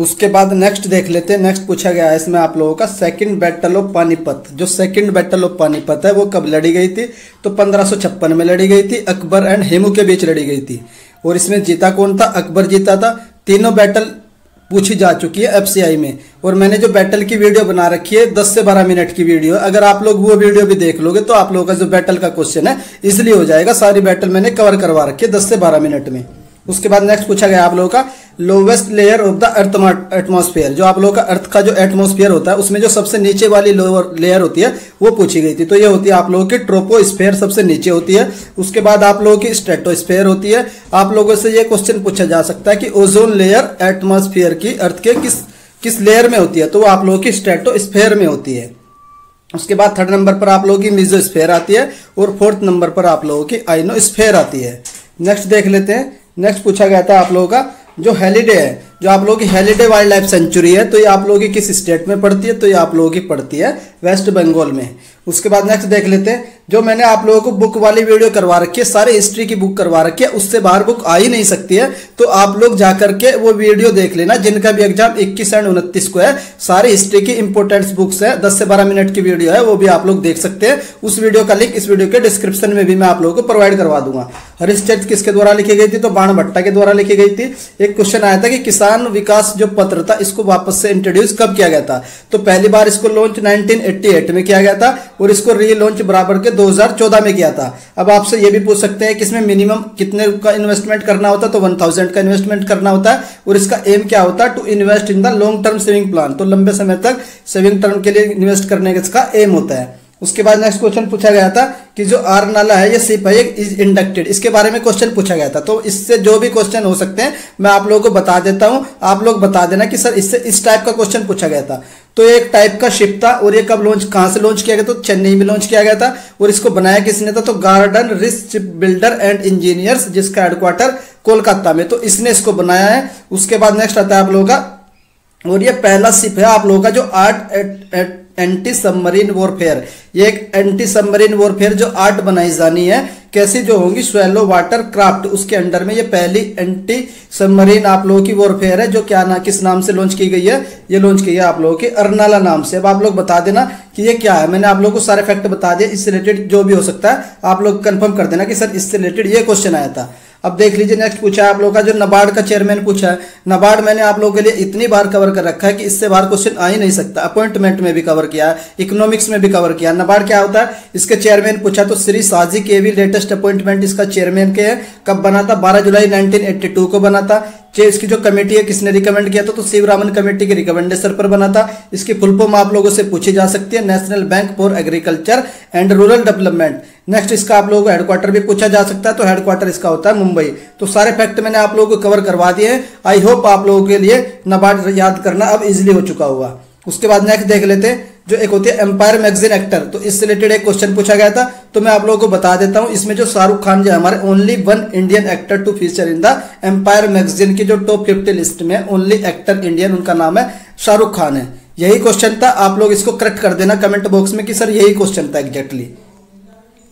उसके बाद नेक्स्ट देख लेते हैं, नेक्स्ट पूछा गया है इसमें आप लोगों का सेकंड बैटल ऑफ पानीपत। जो सेकंड बैटल ऑफ पानीपत है वो कब लड़ी गई थी, तो पंद्रह सौ छप्पन में लड़ी गई थी, अकबर एंड हेमू के बीच लड़ी गई थी, और इसमें जीता कौन था, अकबर जीता था। तीनों बैटल पूछी जा चुकी है एफसीआई में, और मैंने जो बैटल की वीडियो बना रखी है दस से बारह मिनट की वीडियो, अगर आप लोग वो वीडियो भी देख लोगे तो आप लोगों का जो बैटल का क्वेश्चन है इसलिए हो जाएगा, सारी बैटल मैंने कवर करवा रखी है दस से बारह मिनट में। उसके बाद नेक्स्ट पूछा गया आप लोगों का lowest layer of the earth atmosphere. जो आप लोगों का अर्थ का जो एटमॉस्फेयर होता है उसमें जो सबसे नीचे वाली लोअर लेयर होती है वो पूछी गई थी। तो ये होती है आप लोगों की ट्रोपोस्फेयर, सबसे नीचे होती है। उसके बाद आप लोगों की स्ट्रेटोस्फेयर होती है। आप लोगों से ये क्वेश्चन पूछा जा सकता है कि ओजोन लेयर एटमॉस्फेयर की अर्थ के किस किस लेयर में होती है, तो वो आप लोगों की स्ट्रेटोस्फेयर में होती है। उसके बाद थर्ड नंबर पर आप लोगों की मेसोस्फेयर आती है, और फोर्थ नंबर पर आप लोगों की आइनोस्फेयर आती है। नेक्स्ट देख लेते हैं, नेक्स्ट पूछा गया था आप लोगों का जो हेलीडे है, जो आप लोगों की हेलीडे वाइल्ड लाइफ सेंचुरी है, तो ये आप लोगों की किस स्टेट में पड़ती है, तो ये आप लोगों की पड़ती है वेस्ट बंगाल में। उसके बाद नेक्स्ट देख लेते हैं, जो मैंने आप लोगों को बुक वाली वीडियो करवा रखी है, सारे हिस्ट्री की बुक करवा रखी है, उससे बाहर बुक आ ही नहीं सकती है, तो आप लोग जाकर के वो वीडियो देख लेना जिनका भी एग्जाम इक्कीस एंड उनतीस को है। सारी हिस्ट्री की इंपोर्टेंट बुक्स है, दस से बारह मिनट की वीडियो है, वो भी आप लोग देख सकते हैं। उस वीडियो का लिंक इस वीडियो के डिस्क्रिप्शन में भी मैं आप लोगों को प्रोवाइड करवा दूंगा। हरिश्चंद्र किसके द्वारा लिखी गई थी, तो बाण भट्टा के द्वारा लिखी गई थी। एक क्वेश्चन आया था कि किसान विकास जो पत्र था इसको वापस से इंट्रोड्यूस कब किया गया था, तो पहली बार इसको लॉन्च नाइनटीन एटी एट में किया गया था, और इसको रीलॉन्च बराबर के दो हज़ार चौदह में किया था। अब आपसे ये भी पूछ सकते हैं कि इसमें मिनिमम कितने का इन्वेस्टमेंट करना होता है, तो एक हज़ार का इन्वेस्टमेंट करना होता है, और इसका एम क्या होता है, to invest in the long term saving plan. तो लंबे समय तक सेविंग टर्म के लिए इन्वेस्ट करने का इसका एम होता है। उसके बाद नेक्स्ट क्वेश्चन पूछा गया था कि जो आर नाला है ये सिप है इज इंडक्टेड, इसके बारे में क्वेश्चन पूछा गया था। तो इससे जो भी क्वेश्चन हो सकते हैं मैं आप लोगों को बता देता हूं, आप लोग बता देना कि सर इससे इस टाइप का क्वेश्चन पूछा गया था। तो एक टाइप का शिप था, और ये कब लॉन्च कहाँ से लॉन्च किया गया, तो चेन्नई में लॉन्च किया गया था, और इसको बनाया किसने था, तो Garden Reach ship builder and engineers, जिसका हेडक्वार्टर कोलकाता में, तो इसने इसको बनाया है। उसके बाद नेक्स्ट आता है आप लोगों का, और ये पहला शिप है आप लोगों का जो आर्ट एंटी सबमरीन वॉरफेयर, ये एक एंटी सबमरीन वॉरफेयर जो आर्ट बनाई जानी है, कैसी जो होंगी स्वेलो वाटर क्राफ्ट, उसके अंडर में ये पहली एंटी सबमरीन आप लोगों की वॉरफेयर है, जो क्या ना किस नाम से लॉन्च की गई है, ये लॉन्च की है आप लोगों की अर्नाला नाम से। अब आप लोग बता देना कि ये क्या है, मैंने आप लोगों को सारे फैक्ट बता दिए, इससे रिलेटेड जो भी हो सकता है आप लोग कंफर्म कर देना कि सर इससे रिलेटेड ये क्वेश्चन आया था। अब देख लीजिए नेक्स्ट पूछा है आप लोगों का जो नाबार्ड का चेयरमैन पूछा है। नाबार्ड मैंने आप लोगों के लिए इतनी बार कवर कर रखा है कि इससे बाहर क्वेश्चन आ ही नहीं सकता। अपॉइंटमेंट में भी कवर किया है, इकोनॉमिक्स में भी कवर किया। नाबार्ड क्या होता है, इसके चेयरमैन पूछा, तो श्री साजी के भी लेटेस्ट अपॉइंटमेंट इसका चेयरमैन के है। कब बना था, बारह जुलाई नाइनटीन एट्टी टू को बना था। इसकी जो कमेटी है किसने रिकमेंड किया था, तो शिवरामन कमेटी के रिकमेंडेशन पर बना था। इसकी फुल फॉर्म आप लोगों से पूछी जा सकती है, national bank for agriculture and rural development. Next इसका आप लोगों को हेडक्वार्टर भी पूछा जा सकता है, तो हेडक्वार्टर इसका होता है मुंबई। तो सारे फैक्ट मैंने आप लोगों को कवर करवा दिए हैं। आई होप आप लोगों के लिए नाबार्ड याद करना अब इजिली हो चुका हुआ। उसके बाद नेक्स्ट देख लेते हैं जो एक होती है एम्पायर मैगजीन एक्टर। तो इससे रिलेटेड एक क्वेश्चन पूछा गया था, तो मैं आप लोगों को बता देता हूं। इसमें जो शाहरुख खान जो हमारे only one Indian actor to feature in the Empire magazine की जो टॉप फिफ्टी लिस्ट में ओनली एक्टर इंडियन, उनका नाम है शाहरुख खान है। यही क्वेश्चन था, आप लोग इसको करेक्ट कर देना कमेंट बॉक्स में कि सर यही क्वेश्चन था एग्जैक्टली।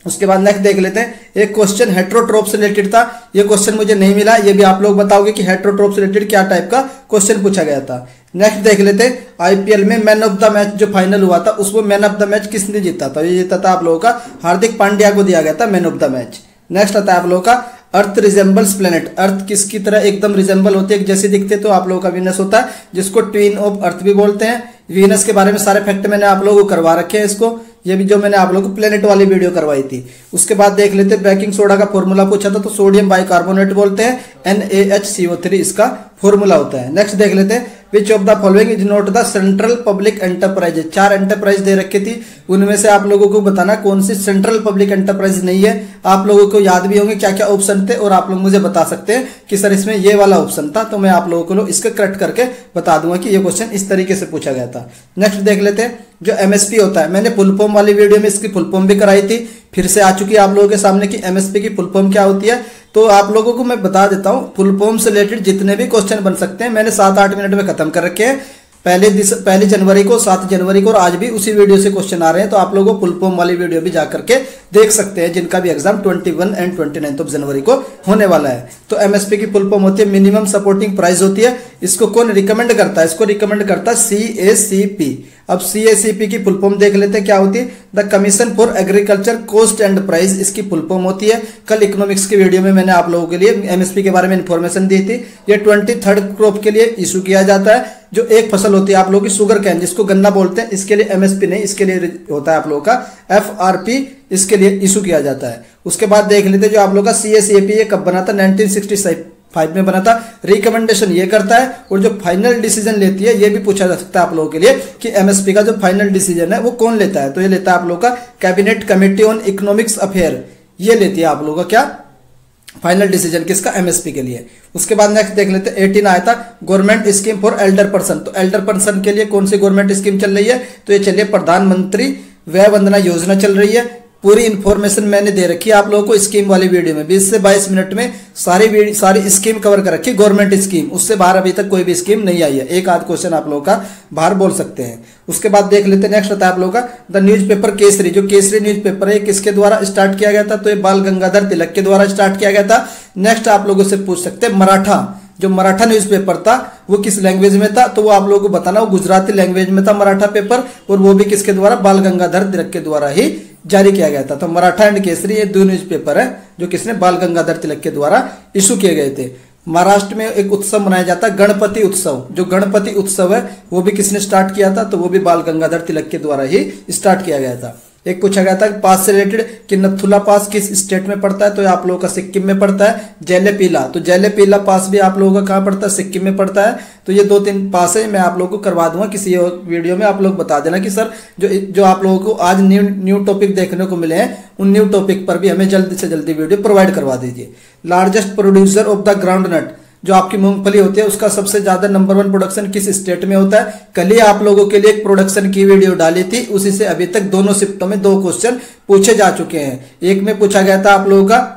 उसके बाद नेक्स्ट देख लेते हैं, एक क्वेश्चन हेटरोट्रोप से रिलेटेड था। ये क्वेश्चन मुझे नहीं मिला, ये भी आप लोग बताओगे कि हेटरोट्रोप से रिलेटेड क्या टाइप का क्वेश्चन पूछा गया था। नेक्स्ट देख लेते हैं आईपीएल में मैन ऑफ द मैच जो फाइनल हुआ था उसमें मैन ऑफ द मैच किसने जीता था, ये जीता था आप लोगों का हार्दिक पांड्या को दिया गया था man of the match. Next आता है आप लोगों का अर्थ रिजेंबल्स प्लेनेट, अर्थ किसकी तरह एकदम रिजेंबल होती है, जैसे दिखते तो आप लोगों का वीनस होता है, जिसको ट्विन ऑफ अर्थ भी बोलते हैं। वीनस के बारे में सारे फैक्ट मैंने आप लोगों को करवा रखे हैं, इसको ये भी जो मैंने आप लोगों को प्लेनेट वाली वीडियो करवाई थी। उसके बाद देख लेते बेकिंग सोडा का फॉर्मूला पूछा था तो सोडियम बाइकार्बोनेट बोलते हैं, N A H C O three इसका फॉर्मूला होता है। नेक्स्ट देख लेते हैं which of the following is not the central public enterprises. चार एंटरप्राइज दे रखी थी, उनमें से आप लोगों को बताना कौन सी सेंट्रल पब्लिक एंटरप्राइज नहीं है। आप लोगों को याद भी होंगे क्या क्या ऑप्शन थे और आप लोग मुझे बता सकते हैं कि सर इसमें ये वाला ऑप्शन था, तो मैं आप लोगों को इसका करेक्ट करके बता दूंगा कि ये क्वेश्चन इस तरीके से पूछा गया था। नेक्स्ट देख लेते हैं जो एमएसपी होता है, मैंने फुल फॉर्म वाली वीडियो में इसकी फुल फॉर्म भी कराई थी, फिर से आ चुकी है आप लोगों के सामने कि एमएसपी की फुल फॉर्म क्या होती है। तो आप लोगों को मैं बता देता हूँ फुल फॉर्म से रिलेटेड जितने भी क्वेश्चन बन सकते हैं मैंने सात आठ मिनट में खत्म कर रखे हैं। पहले पहली जनवरी को, सात जनवरी को और आज भी उसी वीडियो से क्वेश्चन आ रहे हैं, तो आप लोगों को फुल फॉर्म वाली वीडियो भी जा करके देख सकते हैं जिनका भी एग्जाम इक्कीस एंड उनतीस जनवरी को होने वाला है। तो एमएसपी की फुल फॉर्म होती है मिनिमम सपोर्टिंग प्राइस होती है। इसको कौन रिकमेंड करता है? इसको रिकमेंड करता है सी ए सी पी। अब सी ए सी पी की फुल फॉर्म देख लेते हैं क्या होती है, the commission for agriculture cost and price इसकी फुल फॉर्म होती है। कल इकोनॉमिक्स की वीडियो में मैंने आप लोगों के लिए एमएसपी के बारे में इन्फॉर्मेशन दी थी। ये ट्वेंटी थर्ड क्रॉप के लिए इशू किया जाता है, जो एक फसल होती है आप लोगों की शुगर कैन जिसको गन्ना बोलते हैं, इसके लिए एमएसपी नहीं इसके लिए होता है आप लोगों का एफ आर पी, इसके लिए इशू किया जाता है। उसके बाद देख लेते हैं जो आप लोग का सी ए सी ए पी ये कब बना था, नाइनटीन सिक्सटी फाइव में बना था। रिकमेंडेशन ये करता है और जो फाइनल डिसीजन लेती है ये भी पूछा जा सकता है आप लोगों के लिए कि एमएसपी का जो फाइनल डिसीजन है वो कौन लेता है, तो ये लेता है आप लोग का cabinet committee on economics affair, ये लेती है आप लोगों का क्या फाइनल डिसीजन किसका एमएसपी के लिए। उसके बाद नेक्स्ट देख लेते हैं अठारह आया था government scheme for elder person. तो एल्डर पर्सन के लिए कौन सी गवर्नमेंट स्कीम चल रही है, तो ये चलिए प्रधानमंत्री वय वंदना योजना चल रही है। पूरी इन्फॉर्मेशन मैंने दे रखी है आप लोगों को स्कीम वाली वीडियो में, बीस से बाईस मिनट में सारी सारी स्कीम कवर कर रखी गवर्नमेंट स्कीम। उससे बाहर अभी तक कोई भी स्कीम नहीं आई है, एक आध क्वेश्चन आप लोगों का बाहर बोल सकते हैं। उसके बाद देख लेते हैं नेक्स्ट होता है आप लोगों का द न्यूज़पेपर केसरी। जो केसरी न्यूज़पेपर है किसके द्वारा स्टार्ट किया गया था, तो ये बाल गंगाधर तिलक के द्वारा स्टार्ट किया गया था। नेक्स्ट आप लोगों से पूछ सकते हैं मराठा, जो मराठा न्यूज़पेपर था वो किस लैंग्वेज में था, तो वो आप लोगों को बताना, वो गुजराती लैंग्वेज में था मराठा पेपर, और वो भी किसके द्वारा, बाल गंगाधर तिलक के द्वारा ही जारी किया गया था। तो मराठा एंड केसरी ये दो न्यूज़पेपर है जो किसने, बाल गंगाधर तिलक के द्वारा इशू किए गए थे। महाराष्ट्र में एक उत्सव मनाया जाता है गणपति उत्सव, जो गणपति उत्सव है वो भी किसने स्टार्ट किया था, तो वो भी बाल गंगाधर तिलक के द्वारा ही स्टार्ट किया गया था। एक पूछा गया था पास से रिलेटेड कि नथुला पास किस स्टेट में पड़ता है, तो आप लोगों का सिक्किम में पड़ता है। जैलेपीला, तो जैलेपीला पास भी आप लोगों का कहाँ पड़ता है, सिक्किम में पड़ता है। तो ये दो तीन पास है, मैं आप लोगों को करवा दूंगा किसी वीडियो में। आप लोग बता देना कि सर जो जो आप लोगों को आज न्यू न्यू टॉपिक देखने को मिले हैं उन न्यू टॉपिक पर भी हमें जल्दी से जल्दी वीडियो प्रोवाइड करवा दीजिए। Largest producer of the groundnut, जो आपकी मूंगफली होती है उसका सबसे ज्यादा नंबर वन प्रोडक्शन किस स्टेट में होता है। कल ही आप लोगों के लिए एक प्रोडक्शन की वीडियो डाली थी, उसी से अभी तक दोनों शिफ्टों में दो क्वेश्चन पूछे जा चुके हैं। एक में पूछा गया था आप लोगों का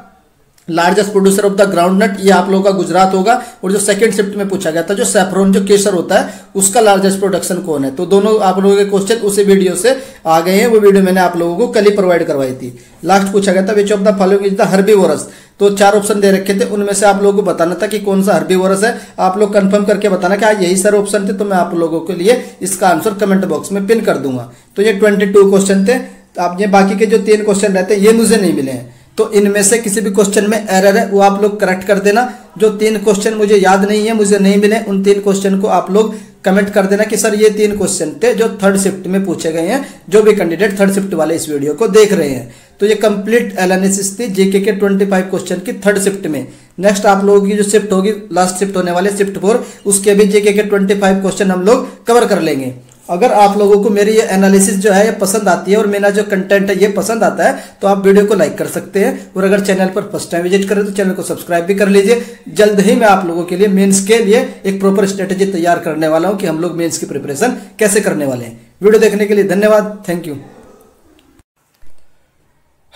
largest producer of the groundnut, ये आप लोगों का गुजरात होगा, और जो सेकंड शिफ्ट में पूछा गया था जो सैफरॉन जो केसर होता है उसका लार्जेस्ट प्रोडक्शन कौन है। तो दोनों आप लोगों के क्वेश्चन उसी वीडियो से आ गए हैं, वो वीडियो मैंने आप लोगों को कल ही प्रोवाइड करवाई थी। लास्ट पूछा गया था which of the following is the herbivorous, तो चार ऑप्शन दे रखे थे, उनमें से आप लोगों को बताना था कि कौन सा हर्बीवोरस है। आप लोग कंफर्म करके बताना कि यही सर ऑप्शन थे, तो मैं आप लोगों के लिए इसका आंसर कमेंट बॉक्स में पिन कर दूंगा। तो ये ट्वेंटी टू क्वेश्चन थे, आप ये बाकी के जो तीन क्वेश्चन रहते हैं ये मुझे नहीं मिले हैं, तो इनमें से किसी भी क्वेश्चन में एरर है वो आप लोग करेक्ट कर देना। जो तीन क्वेश्चन मुझे याद नहीं है, मुझे नहीं मिले, उन तीन क्वेश्चन को आप लोग कमेंट कर देना कि सर ये तीन क्वेश्चन थे जो थर्ड शिफ्ट में पूछे गए हैं, जो भी कैंडिडेट थर्ड शिफ्ट वाले इस वीडियो को देख रहे हैं। तो ये कंप्लीट एनालिसिस थी जीके के पच्चीस क्वेश्चन की थर्ड शिफ्ट में। नेक्स्ट आप लोगों की जो शिफ्ट होगी, लास्ट शिफ्ट होने वाले शिफ्ट फोर, उसके भी जीके के पच्चीस क्वेश्चन हम लोग कवर कर लेंगे। अगर आप लोगों को मेरी ये एनालिसिस जो है ये पसंद आती है और मेरा जो कंटेंट है ये पसंद आता है, तो आप वीडियो को लाइक कर सकते हैं, और अगर चैनल पर फर्स्ट टाइम विजिट करें तो चैनल को सब्सक्राइब भी कर लीजिए। जल्द ही मैं आप लोगों के लिए मेंस के लिए एक प्रॉपर स्ट्रेटेजी तैयार करने वाला हूं कि हम लोग मेंस की प्रिपरेशन कैसे करने वाले हैं। वीडियो देखने के लिए धन्यवाद, thank you.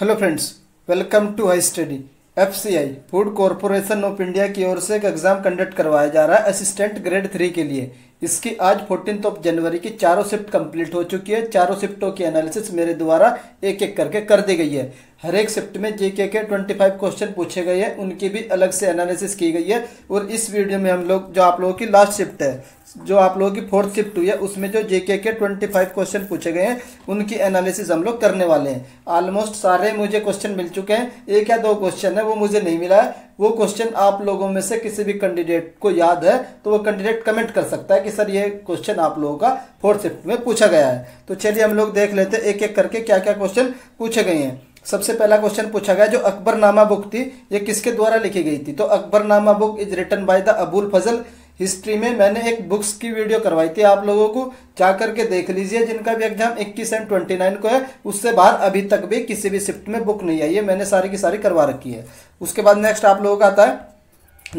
Hello friends, welcome to I Study. F C I food corporation of India की ओर से एक एग्जाम कंडक्ट करवाया जा रहा है असिस्टेंट ग्रेड थ्री के लिए। इसकी आज फोर्टीन ऑफ जनवरी की चारों शिफ्ट कंप्लीट हो चुकी है। चारों शिफ्टों की एनालिसिस मेरे द्वारा एक एक करके कर दी गई है। हर एक शिफ्ट में जीके के पच्चीस क्वेश्चन पूछे गए हैं, उनकी भी अलग से एनालिसिस की गई है, और इस वीडियो में हम लोग जो आप लोगों की लास्ट शिफ्ट है जो आप लोगों की फोर्थ शिफ्ट हुई है उसमें जो जेके के ट्वेंटी फाइव क्वेश्चन पूछे गए हैं उनकी एनालिसिस हम लोग करने वाले हैं। ऑलमोस्ट सारे मुझे क्वेश्चन मिल चुके हैं, एक या दो क्वेश्चन है वो मुझे नहीं मिला है। वो क्वेश्चन आप लोगों में से किसी भी कैंडिडेट को याद है तो वो कैंडिडेट कमेंट कर सकता है कि सर ये क्वेश्चन आप लोगों का फोर्थ शिफ्ट में पूछा गया है। तो चलिए हम लोग देख लेते हैं एक एक करके क्या क्या क्वेश्चन पूछे गए हैं। सबसे पहला क्वेश्चन पूछा गया जो अकबरनामा बुक थी ये किसके द्वारा लिखी गई थी, तो Akbarnama book is written by the Abul Fazal. History में मैंने एक बुक्स की वीडियो करवाई थी, आप लोगों को जा करके देख लीजिए। जिनका भी एग्जाम इक्कीस एंड उनतीस को है उससे बाहर अभी तक भी किसी भी शिफ्ट में बुक नहीं आई है, मैंने सारी की सारी करवा रखी है। उसके बाद नेक्स्ट आप लोगों का आता है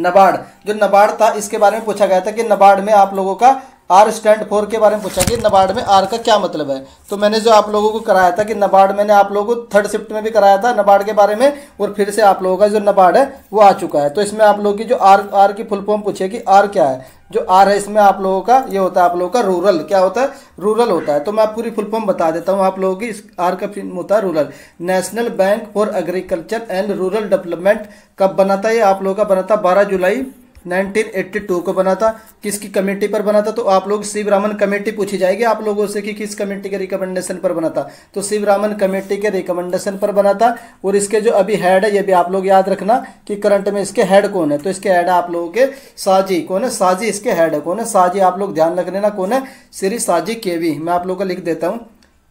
नबार्ड। जो नबार्ड था इसके बारे में पूछा गया था कि नबार्ड में आप लोगों का आर स्टैंड फोर के बारे में पूछा कि नबार्ड में आर का क्या मतलब है। तो मैंने जो आप लोगों को कराया था कि नबार्ड मैंने आप लोगों को थर्ड शिफ्ट में भी कराया था नबार्ड के बारे में, और फिर से आप लोगों का जो नबार्ड है वो आ चुका है। तो इसमें आप लोगों की जो आर आर की फुल फॉर्म पूछे कि आर क्या है, जो आर है इसमें आप लोगों का ये होता है आप लोगों का रूरल, क्या होता है रूरल होता है। तो मैं आप पूरी फुल फॉर्म बता देता हूँ आप लोगों की, इस आर का फिल्म होता है rural. National bank for agriculture and rural development कब बना था, ये आप लोगों का बना था बारह जुलाई उन्नीस सौ बयासी को बना था। किसकी कमेटी पर बना था, तो आप लोग शिव रामन कमेटी पूछी जाएगी आप लोगों से कि किस कमेटी के रिकमेंडेशन पर बना था, तो शिव रामन कमेटी के रिकमेंडेशन पर बना था। और इसके जो अभी हेड है ये भी आप लोग याद रखना कि करंट में इसके हेड कौन है, तो इसके हेड आप लोगों के साजी कौन है, साजी इसके हेड है कौन है, साजी आप लोग ध्यान रख लेना कौन है, श्री साजी केवी। मैं आप लोगों का लिख देता हूँ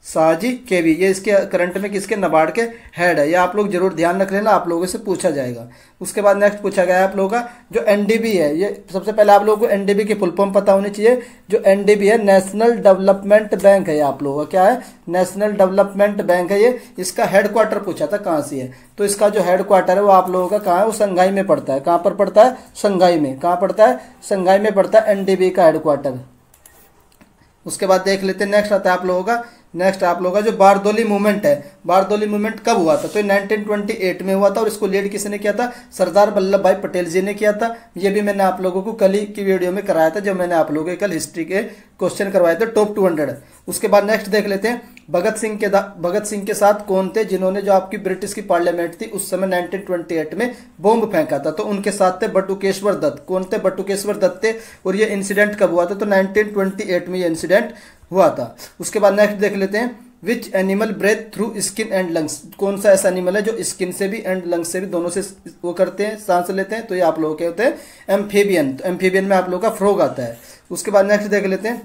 साजी केवी, ये इसके करंट में किसके नबार्ड के हेड है, ये आप लोग जरूर ध्यान रख लेना, आप लोगों से पूछा जाएगा। उसके बाद नेक्स्ट पूछा गया है आप लोगों का जो एनडीबी है, ये सबसे पहले आप लोगों को एनडीबी की फुल फॉर्म पता होनी चाहिए। जो एनडीबी है नेशनल डेवलपमेंट बैंक है, ये आप लोगों का क्या है नेशनल डेवलपमेंट बैंक है। ये इसका हेडक्वार्टर पूछा था कहाँ से है, तो इसका जो हेडक्वार्टर है वो आप लोगों का कहाँ है, वो शंघाई में पड़ता है। कहाँ पर पड़ता है, शंघाई में। कहाँ पड़ता है, शंघाई में पड़ता है एनडीबी का हेडक्वार्टर। उसके बाद देख लेते हैं नेक्स्ट आता है आप लोगों का, नेक्स्ट आप लोगों का जो बारदोली मूवमेंट है, बारदोली मूवमेंट कब हुआ था, तो उन्नीस सौ अट्ठाईस में हुआ था। और इसको लीड किसने किया था, सरदार वल्लभ भाई पटेल जी ने किया था। ये भी मैंने आप लोगों को कल ही की वीडियो में कराया था, जब मैंने आप लोगों के कल हिस्ट्री के क्वेश्चन करवाए थे टॉप टू हंड्रेड। उसके बाद नेक्स्ट देख लेते हैं भगत सिंह के भगत सिंह के साथ कौन थे जिन्होंने जो आपकी ब्रिटिश की पार्लियामेंट थी उस समय उन्नीस सौ अट्ठाईस में बॉम्ब फेंका था, तो उनके साथ थे बटुकेश्वर दत्त। कौन थे, बटुकेश्वर दत्त थे। और ये इंसिडेंट कब हुआ था, तो उन्नीस सौ अट्ठाईस में ये इंसिडेंट हुआ था। उसके बाद नेक्स्ट देख लेते हैं which animal breath through skin and lungs, कौन सा ऐसा एनिमल है जो स्किन से भी एंड लंग्स से भी दोनों से वो करते हैं, सांस लेते हैं, तो ये आप लोगों के होते हैं एम्फीबियन। तो एम्फीबियन में आप लोगों का फ्रॉग आता है। उसके बाद नेक्स्ट देख लेते हैं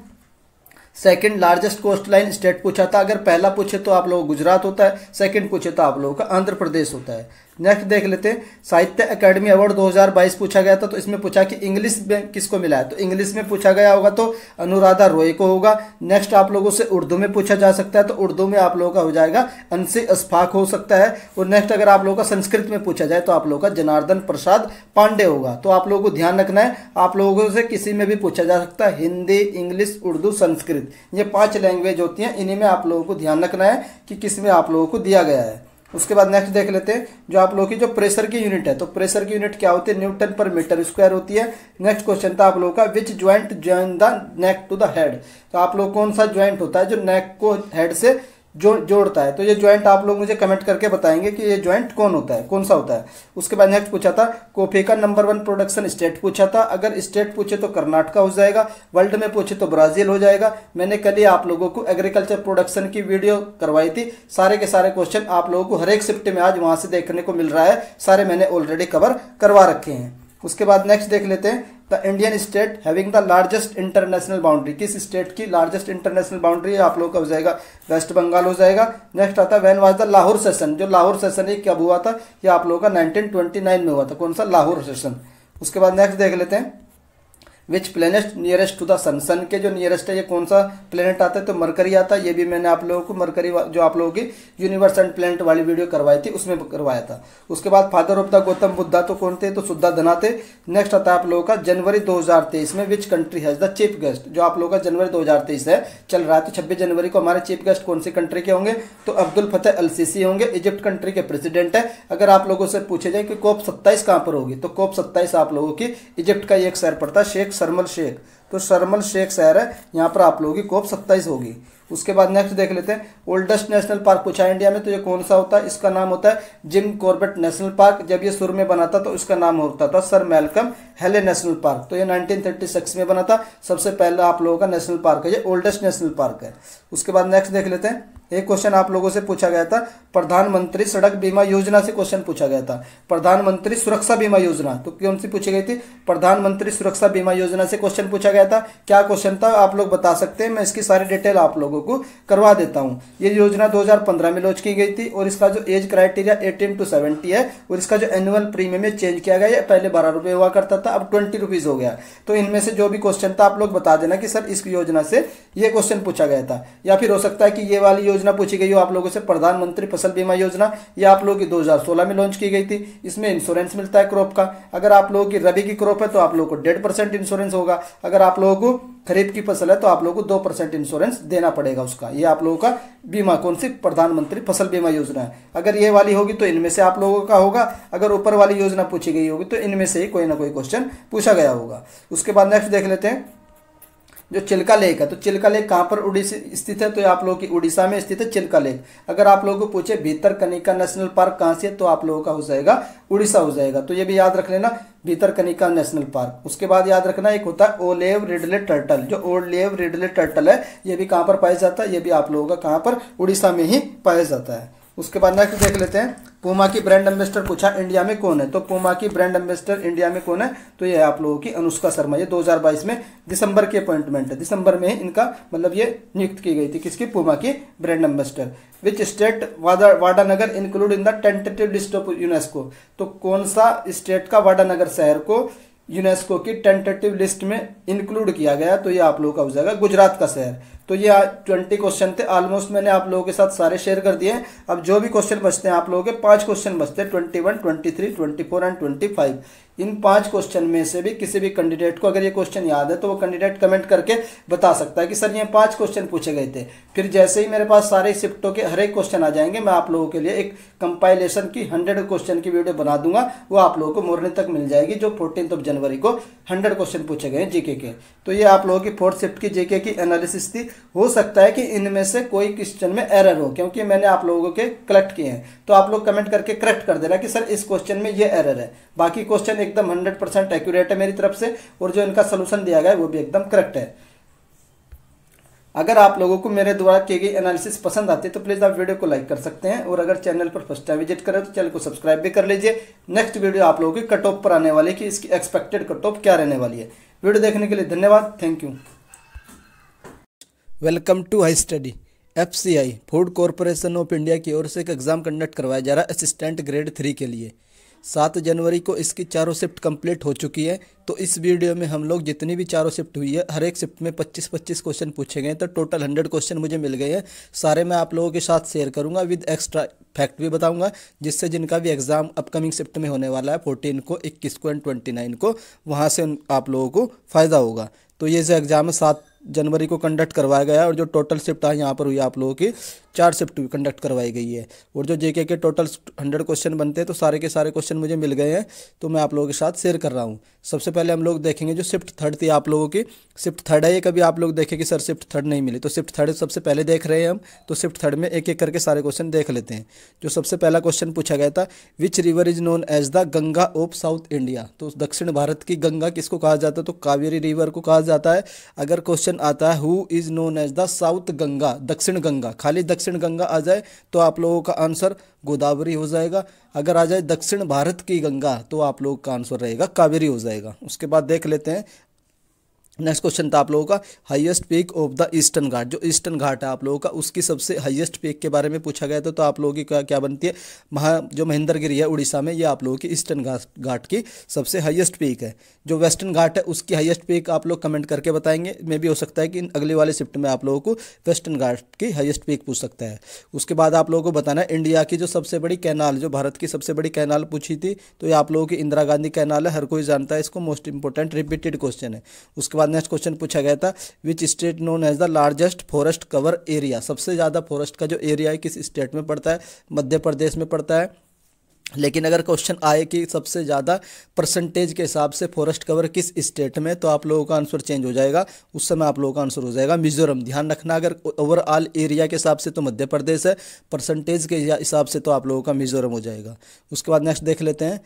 second largest coast line state पूछा था। अगर पहला पूछे तो आप लोग गुजरात होता है, सेकंड पूछे तो आप लोगों का आंध्र प्रदेश होता है। नेक्स्ट देख लेते हैं साहित्य अकादमी अवार्ड दो हज़ार बाईस पूछा गया था, तो इसमें पूछा कि इंग्लिश में किसको मिला है, तो इंग्लिश में पूछा गया होगा तो अनुराधा रॉय को होगा। नेक्स्ट आप लोगों से उर्दू में पूछा जा सकता है, तो उर्दू में आप लोगों का हो जाएगा अंसे अशफाक हो सकता है। और नेक्स्ट अगर आप लोगों का संस्कृत में पूछा जाए तो आप लोगों का जनार्दन प्रसाद पांडे होगा। तो आप लोगों को ध्यान रखना है, आप लोगों से किसी में भी पूछा जा सकता है, हिंदी, इंग्लिश, उर्दू, संस्कृत, ये पाँच लैंग्वेज होती हैं। इन्हीं में आप लोगों को ध्यान रखना है कि किस में आप लोगों को दिया गया है। उसके बाद नेक्स्ट देख लेते हैं जो आप लोगों की जो प्रेशर की यूनिट है, तो प्रेशर की यूनिट क्या होती है, न्यूटन पर मीटर स्क्वायर होती है। नेक्स्ट क्वेश्चन था आप लोगों का which joint join the neck to the head, तो आप लोग कौन सा ज्वाइंट होता है जो नेक को हेड से जो जोड़ता है, तो ये ज्वाइंट आप लोग मुझे कमेंट करके बताएंगे कि ये ज्वाइंट कौन होता है, कौन सा होता है। उसके बाद नेक्स्ट पूछा था कॉफी का नंबर वन प्रोडक्शन स्टेट पूछा था। अगर स्टेट पूछे तो कर्नाटका हो जाएगा, वर्ल्ड में पूछे तो ब्राजील हो जाएगा। मैंने कल ही आप लोगों को एग्रीकल्चर प्रोडक्शन की वीडियो करवाई थी, सारे के सारे क्वेश्चन आप लोगों को हर एक शिफ्ट में आज वहाँ से देखने को मिल रहा है, सारे मैंने ऑलरेडी कवर करवा रखे हैं। उसके बाद नेक्स्ट देख लेते हैं the Indian state having the largest international boundary, किस स्टेट की लार्जेस्ट इंटरनेशनल बाउंड्री है, आप लोगों का हो जाएगा वेस्ट बंगाल हो जाएगा। नेक्स्ट आता है when was the Lahore session, जो लाहौर सेशन है कब हुआ था, ये आप लोगों का उन्नीस सौ उनतीस में हुआ था। कौन सा, लाहौर सेशन। उसके बाद नेक्स्ट देख लेते हैं which planet nearest to the sun, sun के जो नियरेस्ट है ये कौन सा प्लेनेट आता है, तो मरकरी आता है। ये भी मैंने आप लोगों को मरकरी जो आप लोगों की यूनिवर्स एंड प्लेनेट वाली वीडियो करवाई थी उसमें करवाया था। उसके बाद father of the Gautam Buddha तो कौन थे, तो सुद्धा थे। नेक्स्ट आता है आप लोगों का जनवरी दो हज़ार तेईस में which country has the chief guest, जो आप लोगों का जनवरी दो हज़ार तेईस है चल रहा है, तो छब्बीस जनवरी को हमारे चीफ गेस्ट कौन सी कंट्री के होंगे, तो अब्दुल फतेह अल सीसी होंगे, इजिप्ट कंट्री के प्रेसिडेंट है। अगर आप लोगों से पूछे जाए कि कोप सत्ताईस कहाँ पर होगी, तो कोप सत्ताईस आप लोगों की इजिप्ट का एक शहर पड़ता है शेख शेख, शर्मल शेख, तो शर्मल शेख शहर है, यहाँ पर आप लोगों की कोप सत्ताईस होगी। उसके बाद नेक्स्ट देख लेते हैं, ओल्डेस्ट नेशनल पार्क पूछा इंडिया में, तो ये कौन सा होता है, इसका नाम होता है जिम कॉर्बेट नेशनल पार्क। जब ये शुरू में बना था तो इसका नाम होता था sir Malcolm Hailey national park, तो ये नाइनटीन थर्टी सिक्स में बना था। सबसे पहला आप लोगों का नेशनल पार्क है, ये ओल्डेस्ट नेशनल पार्क है। उसके बाद नेक्स्ट देख लेते हैं, एक क्वेश्चन आप लोगों से पूछा गया था, प्रधानमंत्री सड़क बीमा योजना से क्वेश्चन पूछा गया था, प्रधानमंत्री सुरक्षा बीमा योजना, तो कौन सी पूछी गई थी, प्रधानमंत्री सुरक्षा बीमा योजना से क्वेश्चन पूछा गया था। क्या क्वेश्चन था आप लोग बता सकते हैं, मैं इसकी सारी डिटेल आप लोगों को करवा देता हूं। ये योजना दो हज़ार पंद्रह में लॉन्च की गई थी और इसका जो एज क्राइटेरिया अठारह टू सत्तर है और इसका जो एनुअल प्रीमियम में चेंज किया गया है, पहले बारह रुपए हुआ करता था, अब ट्वेंटी रुपीज हो गया। तो इनमें से जो भी क्वेश्चन था आप लोग बता देना कि सर इस योजना से ये क्वेश्चन पूछा गया था, या फिर हो सकता है कि ये वाली योजना पूछी गई हो आप लोगों से, प्रधानमंत्री फसल बीमा योजना, यह आप लोगों की दो हजार सोलह में लॉन्च की गई थी। इसमें इंश्योरेंस मिलता है क्रॉप का, अगर आप लोगों की रबी की क्रॉप है तो आप लोगों को डेढ़ परसेंट इंश्योरेंस होगा, अगर आप लोगों को खरीफ की फसल है तो आप लोगों को दो परसेंट इंश्योरेंस देना पड़ेगा उसका। ये आप लोगों का बीमा कौन सी, प्रधानमंत्री फसल बीमा योजना है। अगर ये वाली होगी तो इनमें से आप लोगों का होगा, अगर ऊपर वाली योजना पूछी गई होगी तो इनमें से ही कोई ना कोई क्वेश्चन पूछा गया होगा। उसके बाद नेक्स्ट देख लेते हैं, जो चिल्का लेक है, तो चिल्का लेक कहाँ पर उड़ीसा स्थित है, तो ये आप लोगों की उड़ीसा में स्थित है चिल्का लेक। अगर आप लोगों को पूछे भितरकनिका नेशनल पार्क कहाँ से है तो आप लोगों का हो जाएगा उड़ीसा हो जाएगा, तो ये भी याद रख लेना भितरकनिका नेशनल पार्क। उसके बाद याद रखना एक होता है ओलेव रिडले टर्टल, जो ओलेव रिडले टर्टल है ये भी कहाँ पर पाया जाता है, ये भी आप लोगों का कहाँ पर, उड़ीसा में ही पाया जाता है। उसके बाद नेक्स्ट देख लेते हैं, पूमा की ब्रांड एम्बेसडर पूछा इंडिया में कौन है, तो पूमा की ब्रांड एम्बेसडर इंडिया में कौन है, तो ये है आप लोगों की अनुष्का शर्मा। ये दो हज़ार बाईस में दिसंबर की अपॉइंटमेंट है, दिसंबर में ही इनका मतलब ये नियुक्त की गई थी, किसकी, पूमा की brand ambassador. Which state Vadnagar include in the tentative list of UNESCO, तो कौन सा स्टेट का वाडा नगर शहर को यूनेस्को की टेंटेटिव लिस्ट में इंक्लूड किया गया, तो ये आप लोगों का हो जाएगा गुजरात का शहर। तो ये ट्वेंटी क्वेश्चन थे, ऑलमोस्ट मैंने आप लोगों के साथ सारे शेयर कर दिए। अब जो भी क्वेश्चन बचते हैं आप लोगों के, पांच क्वेश्चन बचते हैं, twenty one twenty three twenty four and twenty five इन पांच क्वेश्चन में से भी किसी भी कैंडिडेट को अगर ये क्वेश्चन याद है तो वो कैंडिडेट कमेंट करके बता सकता है कि सर ये पांच क्वेश्चन पूछे गए थे। फिर जैसे ही मेरे पास सारे शिफ्टों के हर एक क्वेश्चन आ जाएंगे, मैं आप लोगों के लिए एक कंपाइलेशन की हंड्रेड क्वेश्चन की वीडियो बना दूंगा, वो आप लोगों को मॉर्निंग तक मिल जाएगी, जो फोर्टीन्थ ऑफ जनवरी को हंड्रेड क्वेश्चन पूछे गए जीके के। तो ये आप लोगों की फोर्थ शिफ्ट की जीके की एनालिसिस थी। हो सकता है कि इनमें से कोई क्वेश्चन में एरर हो, क्योंकि मैंने आप लोगों के कलेक्ट किए हैं, तो आप लोग कमेंट करके करेक्ट कर देना कि सर इस क्वेश्चन में ये एरर है। बाकी क्वेश्चन एकदम हंड्रेड परसेंट एक्यूरेट है मेरी तरफ से, और जो इनका सोल्यूशन दिया गया है वो भी एकदम करेक्ट है। अगर आप लोगों को मेरे द्वारा की गई एनालिसिस पसंद आती है तो प्लीज़ आप वीडियो को लाइक कर सकते हैं, और अगर चैनल पर फर्स्ट टाइम विजिट करें तो चैनल को सब्सक्राइब भी कर लीजिए। नेक्स्ट वीडियो आप लोगों की कट ऑफ पर आने वाली कि इसकी एक्सपेक्टेड कट ऑफ क्या रहने वाली है। वीडियो देखने के लिए धन्यवाद, thank you. Welcome to high study. F C I food corporation of India की ओर से एक एग्ज़ाम कंडक्ट करवाया जा रहा है असिस्टेंट ग्रेड थ्री के लिए। सात जनवरी को इसकी चारों शिफ्ट कंप्लीट हो चुकी है, तो इस वीडियो में हम लोग जितनी भी चारों शिफ्ट हुई है हर एक शिफ्ट में पच्चीस पच्चीस क्वेश्चन पूछे गए, तो टोटल हंड्रेड क्वेश्चन मुझे मिल गए हैं। सारे मैं आप लोगों के साथ शेयर करूंगा, विद एक्स्ट्रा फैक्ट भी बताऊंगा, जिससे जिनका भी एग्ज़ाम अपकमिंग शिफ्ट में होने वाला है फोर्टीन को, इक्कीस को एंड ट्वेंटी नाइन को, वहाँ से आप लोगों को फ़ायदा होगा। तो ये जो एग्ज़ाम है सात जनवरी को कंडक्ट करवाया गया, और जो टोटल शिफ्ट आज यहाँ पर हुई आप लोगों की चार शिफ्ट कंडक्ट करवाई गई है, और जो जेके के टोटल हंड्रेड क्वेश्चन बनते हैं तो सारे के सारे क्वेश्चन मुझे मिल गए हैं, तो मैं आप लोगों के साथ शेयर कर रहा हूँ। सबसे पहले हम लोग देखेंगे जो शिफ्ट थर्ड थी आप लोगों की, शिफ्ट थर्ड है ये, कभी आप लोग देखें कि सर शिफ्ट थर्ड नहीं मिली, तो शिफ्ट थर्ड सबसे पहले देख रहे हैं हम, तो शिफ्ट थर्ड में एक एक करके सारे क्वेश्चन देख लेते हैं। जो सबसे पहला क्वेश्चन पूछा गया था, which river is known as the Ganga of south India, तो दक्षिण भारत की गंगा किसको कहा जाता है, तो कावेरी रिवर को कहा जाता है। अगर क्वेश्चन आता है who is known as the south Ganga, दक्षिण गंगा, खाली दक्षिण गंगा आ जाए तो आप लोगों का आंसर गोदावरी हो जाएगा। अगर आ जाए दक्षिण भारत की गंगा तो आप लोगों का आंसर रहेगा कावेरी हो जाएगा। उसके बाद देख लेते हैं नेक्स्ट क्वेश्चन था आप लोगों का, highest peak of the eastern ghat, जो ईस्टर्न घाट है आप लोगों का उसकी सबसे हाईएस्ट पीक के बारे में पूछा गया था, तो आप लोगों की क्या क्या बनती है, महा जो महेंद्रगिरी है उड़ीसा में, ये आप लोगों की ईस्टर्न घाट घाट की सबसे हाईएस्ट पीक है। जो वेस्टर्न घाट है उसकी हाईएस्ट पीक आप लोग कमेंट करके बताएंगे, मे भी हो सकता है कि अगले वाले शिफ्ट में आप लोगों को वेस्टर्न घाट की हाईएस्ट पीक पूछ सकता है। उसके बाद आप लोगों को बताना इंडिया की जो सबसे बड़ी कैनाल, जो भारत की सबसे बड़ी कैनाल पूछी थी, तो ये आप लोगों की इंदिरा गांधी कैनाल है, हर कोई जानता है इसको, मोस्ट इंपॉर्टेंट रिपीटेड क्वेश्चन है। उसके बाद नेक्स्ट क्वेश्चन पूछा गया था, which state known as the largest forest cover area, सबसे ज़्यादा फॉरेस्ट का जो एरिया है किस स्टेट में पड़ता है, मध्य प्रदेश में पड़ता है। लेकिन अगर क्वेश्चन आए कि सबसे ज़्यादा परसेंटेज के हिसाब से फॉरेस्ट कवर किस स्टेट में, तो आप लोगों का आंसर चेंज हो जाएगा, उस समय आप लोगों का आंसर हो जाएगा मिजोरम। ध्यान रखना, अगर ओवरऑल एरिया के हिसाब से तो मध्य प्रदेश है, परसेंटेज के हिसाब से तो आप लोगों का मिजोरम हो जाएगा। उसके बाद नेक्स्ट देख लेते हैं,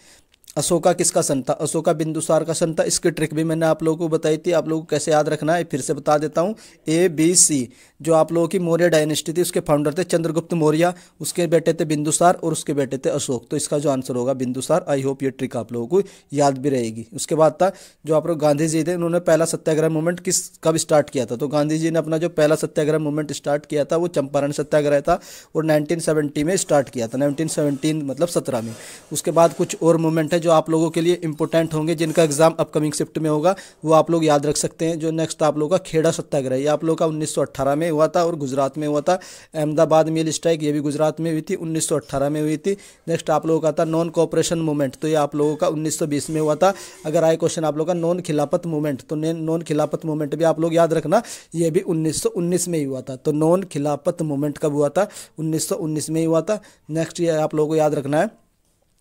अशोका किसका सन था? अशोका बिंदुसार का सन था। इसकी ट्रिक भी मैंने आप लोगों को बताई थी, आप लोगों को कैसे याद रखना है फिर से बता देता हूँ। ए बी सी जो आप लोगों की मौर्य डायनेस्टी थी, उसके फाउंडर थे चंद्रगुप्त मौर्य, उसके बेटे थे बिंदुसार और उसके बेटे थे अशोक, तो इसका जो आंसर होगा बिंदुसार। आई होप ये ट्रिक आप लोगों को याद भी रहेगी। उसके बाद था जो आप लोग गांधी जी थे, उन्होंने पहला सत्याग्रह मूवमेंट किस कब स्टार्ट किया था? तो गांधी जी ने अपना जो पहला सत्याग्रह मूवमेंट स्टार्ट किया था वो चंपारण सत्याग्रह था और नाइनटीन सेवेंटी में स्टार्ट किया था, नाइनटीन सेवेंटीन मतलब सत्रह में। उसके बाद कुछ और मूवमेंट है जो आप लोगों के लिए इंपॉर्टेंट होंगे, जिनका एग्जाम अपकमिंग शिफ्ट में होगा, वो आप लोग याद रख सकते हैं। जो नेक्स्ट आप लोगों का खेड़ा सत्याग्रह, ये आप लोगों का उन्नीस सौ अठारह में हुआ था और गुजरात में हुआ था। अहमदाबाद मिल स्ट्राइक ये भी गुजरात में हुई थी, उन्नीस सौ अठारह में हुई थी। नेक्स्ट आप लोगों का था नॉन कोऑपरेशन मूवमेंट, तो ये आप लोगों का उन्नीस सौ बीस में हुआ था। अगर आए क्वेश्चन आप लोगों का नॉन खिलाफत मूवमेंट, तो नॉन खिलाफत मूवमेंट भी आप लोग याद रखना, ये भी उन्नीस सौ उन्नीस में ही हुआ था। तो नॉन खिलाफत मूवमेंट कब हुआ था? उन्नीस सौ उन्नीस में ही हुआ था। नेक्स्ट ये आप लोगों को याद रखना है,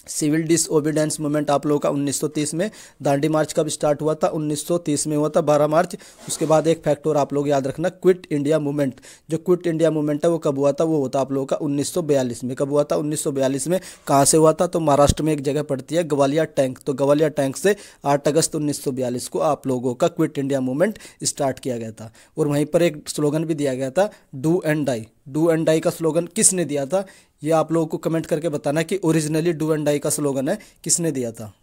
सिविल डिसओबीडियंस मूवमेंट आप लोगों का उन्नीस सौ तीस में। दांडी मार्च कब स्टार्ट हुआ था? उन्नीस सौ तीस में हुआ था, बारह मार्च। उसके बाद एक फैक्टर आप लोग याद रखना, क्विट इंडिया मूवमेंट, जो क्विट इंडिया मूवमेंट है वो कब हुआ था? वो होता आप लोगों का उन्नीस सौ बयालीस में। कब हुआ था? उन्नीस सौ बयालीस में। कहाँ से हुआ था? तो महाराष्ट्र में एक जगह पड़ती है ग्वालियर टैंक, तो ग्वालियर टैंक से आठ अगस्त उन्नीस सौ बयालीस को आप लोगों का क्विट इंडिया मूवमेंट स्टार्ट किया गया था। और वहीं पर एक स्लोगन भी दिया गया था, do and die. Do and die का स्लोगन किसने दिया था? ये आप लोगों को कमेंट करके बताना कि ओरिजिनली डू एंड डाई का स्लोगन है किसने दिया था।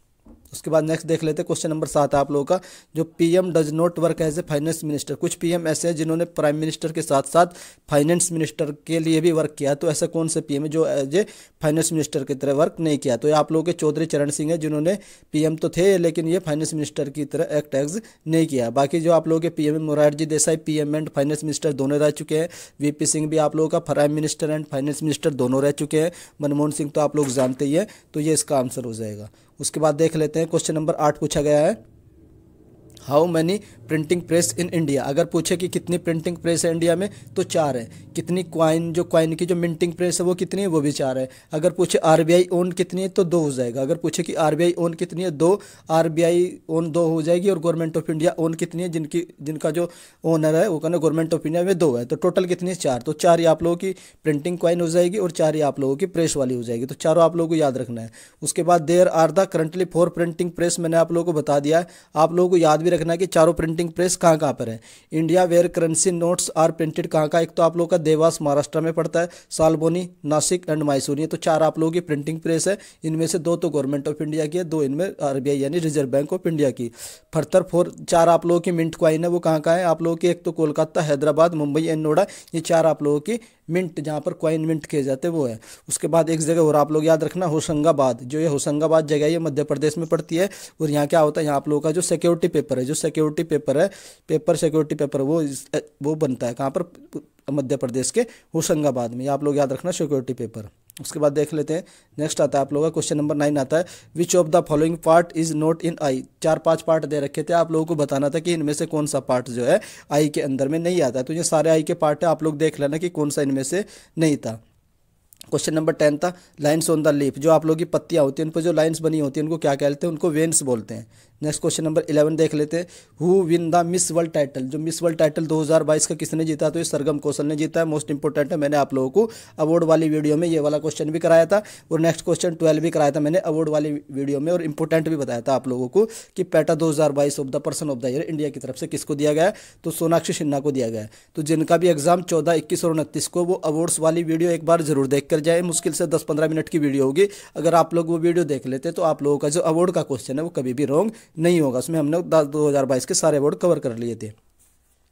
उसके बाद नेक्स्ट देख लेते हैं, क्वेश्चन नंबर सात है आप लोगों का, जो PM does not work as a finance minister. कुछ पीएम ऐसे हैं जिन्होंने प्राइम मिनिस्टर के साथ साथ फाइनेंस मिनिस्टर के लिए भी वर्क किया, तो ऐसे कौन से पीएम है जो एज ए फाइनेंस मिनिस्टर की तरह वर्क नहीं किया? तो ये आप लोगों के चौधरी चरण सिंह है, जिन्होंने पीएम तो थे लेकिन ये फाइनेंस मिनिस्टर की तरह एक्ट एग्ज नहीं किया। बाकी जो आप लोगों के PM Morarji Desai PM and finance minister दोनों रह चुके हैं। वीपी सिंह भी आप लोगों का prime minister and finance minister दोनों रह चुके हैं। मनमोहन सिंह तो आप लोग जानते ही हैं, तो ये इसका आंसर हो जाएगा। उसके बाद देख लेते हैं, क्वेश्चन नंबर आठ पूछा गया है, how many printing press in India. अगर पूछे कि कितनी प्रिंटिंग प्रेस है इंडिया में, तो चार है। कितनी क्वाइन जो क्वाइन की जो मिंटिंग प्रेस है वो कितनी है? वो भी चार है। अगर पूछे आरबीआई ओन कितनी है, तो दो हो जाएगा। अगर पूछे कि आरबीआई ओन कितनी है, दो, आरबीआई ओन दो हो जाएगी। और गवर्नमेंट ऑफ इंडिया ओन कितनी है, जिनकी जिनका जो ओनर है वो कहना गवर्नमेंट ऑफ इंडिया में दो है, तो टोटल कितनी है? चार। तो चार ही आप लोगों की प्रिंटिंग क्वाइन हो जाएगी और चार ही आप लोगों की प्रेस वाली हो जाएगी, तो चारों आप लोगों को याद रखना है। उसके बाद there are the currently four printing press, मैंने आप लोगों को बता दिया है। आप लोगों को याद रखना कि चारों प्रिंटिंग प्रेस कहां कहां पर है। India where currency notes are printed कहां का? एक तो आप लोगों का देवास महाराष्ट्र में पड़ता है, सालबोनी, नासिक एंड मैसूर, ये तो चार आप लोगों की प्रिंटिंग प्रेस है। इनमें से दो तो गवर्नमेंट ऑफ इंडिया की है, दो इनमें आरबीआई यानी रिजर्व बैंक ऑफ इंडिया की। फर्दर फोर चार आप लोगों की मिंट क्वाइन है, वो कहां का है आप लोगों की? एक तो कोलकाता, हैदराबाद, मुंबई एंड नोएडा, ये चार आप लोगों की मिंट जहाँ पर क्वाइन मिंट किए जाते हैं वो है। उसके बाद एक जगह और आप लोग याद रखना, होशंगाबाद, जो ये होशंगाबाद जगह ये मध्य प्रदेश में पड़ती है। और यहाँ क्या होता है, यहाँ आप लोगों का जो सिक्योरिटी पेपर है, जो सिक्योरिटी पेपर है पेपर सिक्योरिटी पेपर वो वो बनता है कहाँ पर? मध्य प्रदेश के होशंगाबाद में। ये आप लोग याद रखना सिक्योरिटी पेपर। उसके बाद देख लेते हैं, नेक्स्ट आता है आप लोगों का क्वेश्चन नंबर नाइन आता है, which of the following part is not in eye. चार पांच पार्ट दे रखे थे, आप लोगों को बताना था कि इनमें से कौन सा पार्ट जो है आई के अंदर में नहीं आता है। तो ये सारे आई के पार्ट है, आप लोग देख लेना कि कौन सा इनमें से नहीं था। क्वेश्चन नंबर टेन था, लाइन्स ऑन द लीफ, जो आप लोगों की पत्तियां होती हैं उन पर जो लाइन्स बनी होती है उनको क्या कहते हैं? उनको वेन्स बोलते हैं। नेक्स्ट क्वेश्चन नंबर इलेवन देख लेते हैं, who win the miss world title. जो मिस वर्ल्ड टाइटल दो हज़ार बाईस का किसने जीता? तो ये सरगम कौशल ने जीता है, मोस्ट इंपॉर्टेंट है। मैंने आप लोगों को अवार्ड वाली वीडियो में ये वाला क्वेश्चन भी कराया था और नेक्स्ट क्वेश्चन ट्वेल्व भी कराया था मैंने अवार्ड वाली वीडियो में, और इंपॉर्टेंट भी बताया था आप लोगों को कि पैटा दो हज़ार बाईस of the person of the year India की तरफ से किसको दिया गया? तो सोनाक्षी सिन्हा को दिया गया। तो जिनका भी एग्जाम चौदह इक्कीस और उनतीस को, वो अवार्ड्स वाली वीडियो एक बार जरूर देख कर जाए। मुश्किल से दस पंद्रह मिनट की वीडियो होगी, अगर आप लोग वो वीडियो देख लेते तो आप लोगों का जो अवार्ड का क्वेश्चन है वो कभी भी रॉन्ग नहीं होगा। उसमें हमने दो हज़ार बाईस के सारे अवार्ड कवर कर लिए थे।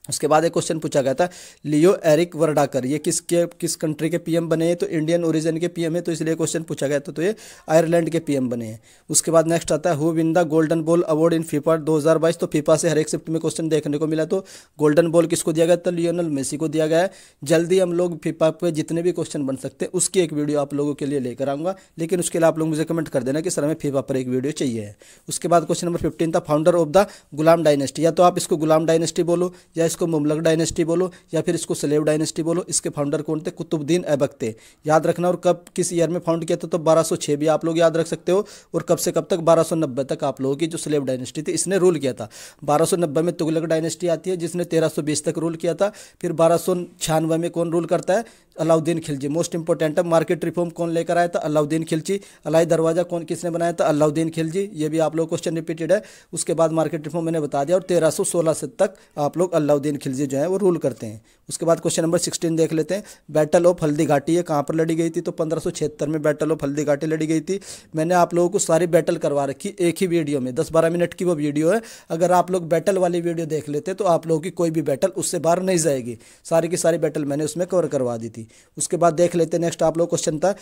उसके बाद एक क्वेश्चन पूछा गया था, लियो एरिक वर्डाकर ये किसके किस कंट्री के पीएम बने हैं? तो इंडियन ओरिजिन के पीएम है, तो इसलिए क्वेश्चन पूछा गया था, तो ये आयरलैंड के पीएम बने हैं। उसके बाद नेक्स्ट आता है, who win the golden ball award in FIFA दो हज़ार बाईस। तो फीफा से हर एक शिफ्ट में क्वेश्चन देखने को मिला, तो गोल्डन बॉल किसको दिया गया? तो लियोनल मेसी को दिया गया है। जल्दी हम लोग फीफा पर जितने भी क्वेश्चन बन सकते हैं उसकी एक वीडियो आप लोगों के लिए लेकर आऊँगा, लेकिन उसके लिए आप लोग मुझे कमेंट कर देना कि सर हमें फीफा पर एक वीडियो चाहिए। उसके बाद क्वेश्चन नंबर फिफ्टीन था, founder of the Ghulam dynasty. या तो आप इसको गुलाम डायनेस्टी बोलो या इसको मुमलक डायनेस्टी बोलो या फिर इसको सलेव डायनेस्टी बोलो। इसके फाउंडर कौन थे? कुतुबुद्दीन ऐबक। याद रखना। और कब किस ईयर में फाउंड किया था? तो बारह सौ छह भी आप लोग याद रख सकते हो। और कब से कब तक? बारह सौ नब्बे तक आप लोगों की जो सलेव डायनेस्टी थी इसने रूल किया था। बारह सौ नब्बे में तुगलक डायनेस्टी आती है जिसने तेरह सौ बीस तक रूल किया था। फिर बारह सौ छियानवे में कौन रूल करता है? अलाउद्दीन खिलजी। मोस्ट इंपॉर्टेंट है। मार्केट रिफॉर्म कौन लेकर आया था? अलाउद्दीन खिलजी। अलाई दरवाजा कौन किसने बनाया था? अलाउद्दीन खिलजी। ये भी आप लोग क्वेश्चन रिपीटेड है। उसके बाद मार्केट रिफॉर्म मैंने बता दिया। और तेरह सौ सोलह से तक आप लोग अलाउद्दीन खिलजी जो है वो रूल करते हैं। उसके बाद क्वेश्चन नंबर सिक्सटीन देख लेते हैं। बैटल ऑफ हल्दी घाटी ये कहाँ पर लड़ी गई थी? तो पंद्रह सौ छिहत्तर में बैटल ऑफ हल्दी घाटी लड़ी गई थी। मैंने आप लोगों को सारी बैटल करवा रखी एक ही वीडियो में, दस बारह मिनट की वो वीडियो है। अगर आप लोग बैटल वाली वीडियो देख लेते तो आप लोगों की कोई भी बैटल उससे बाहर नहीं जाएगी। सारी की सारी बैटल मैंने उसमें कवर करवा दी थी। उसके बाद देख लेते नेक्स्ट आप लोग क्वेश्चन था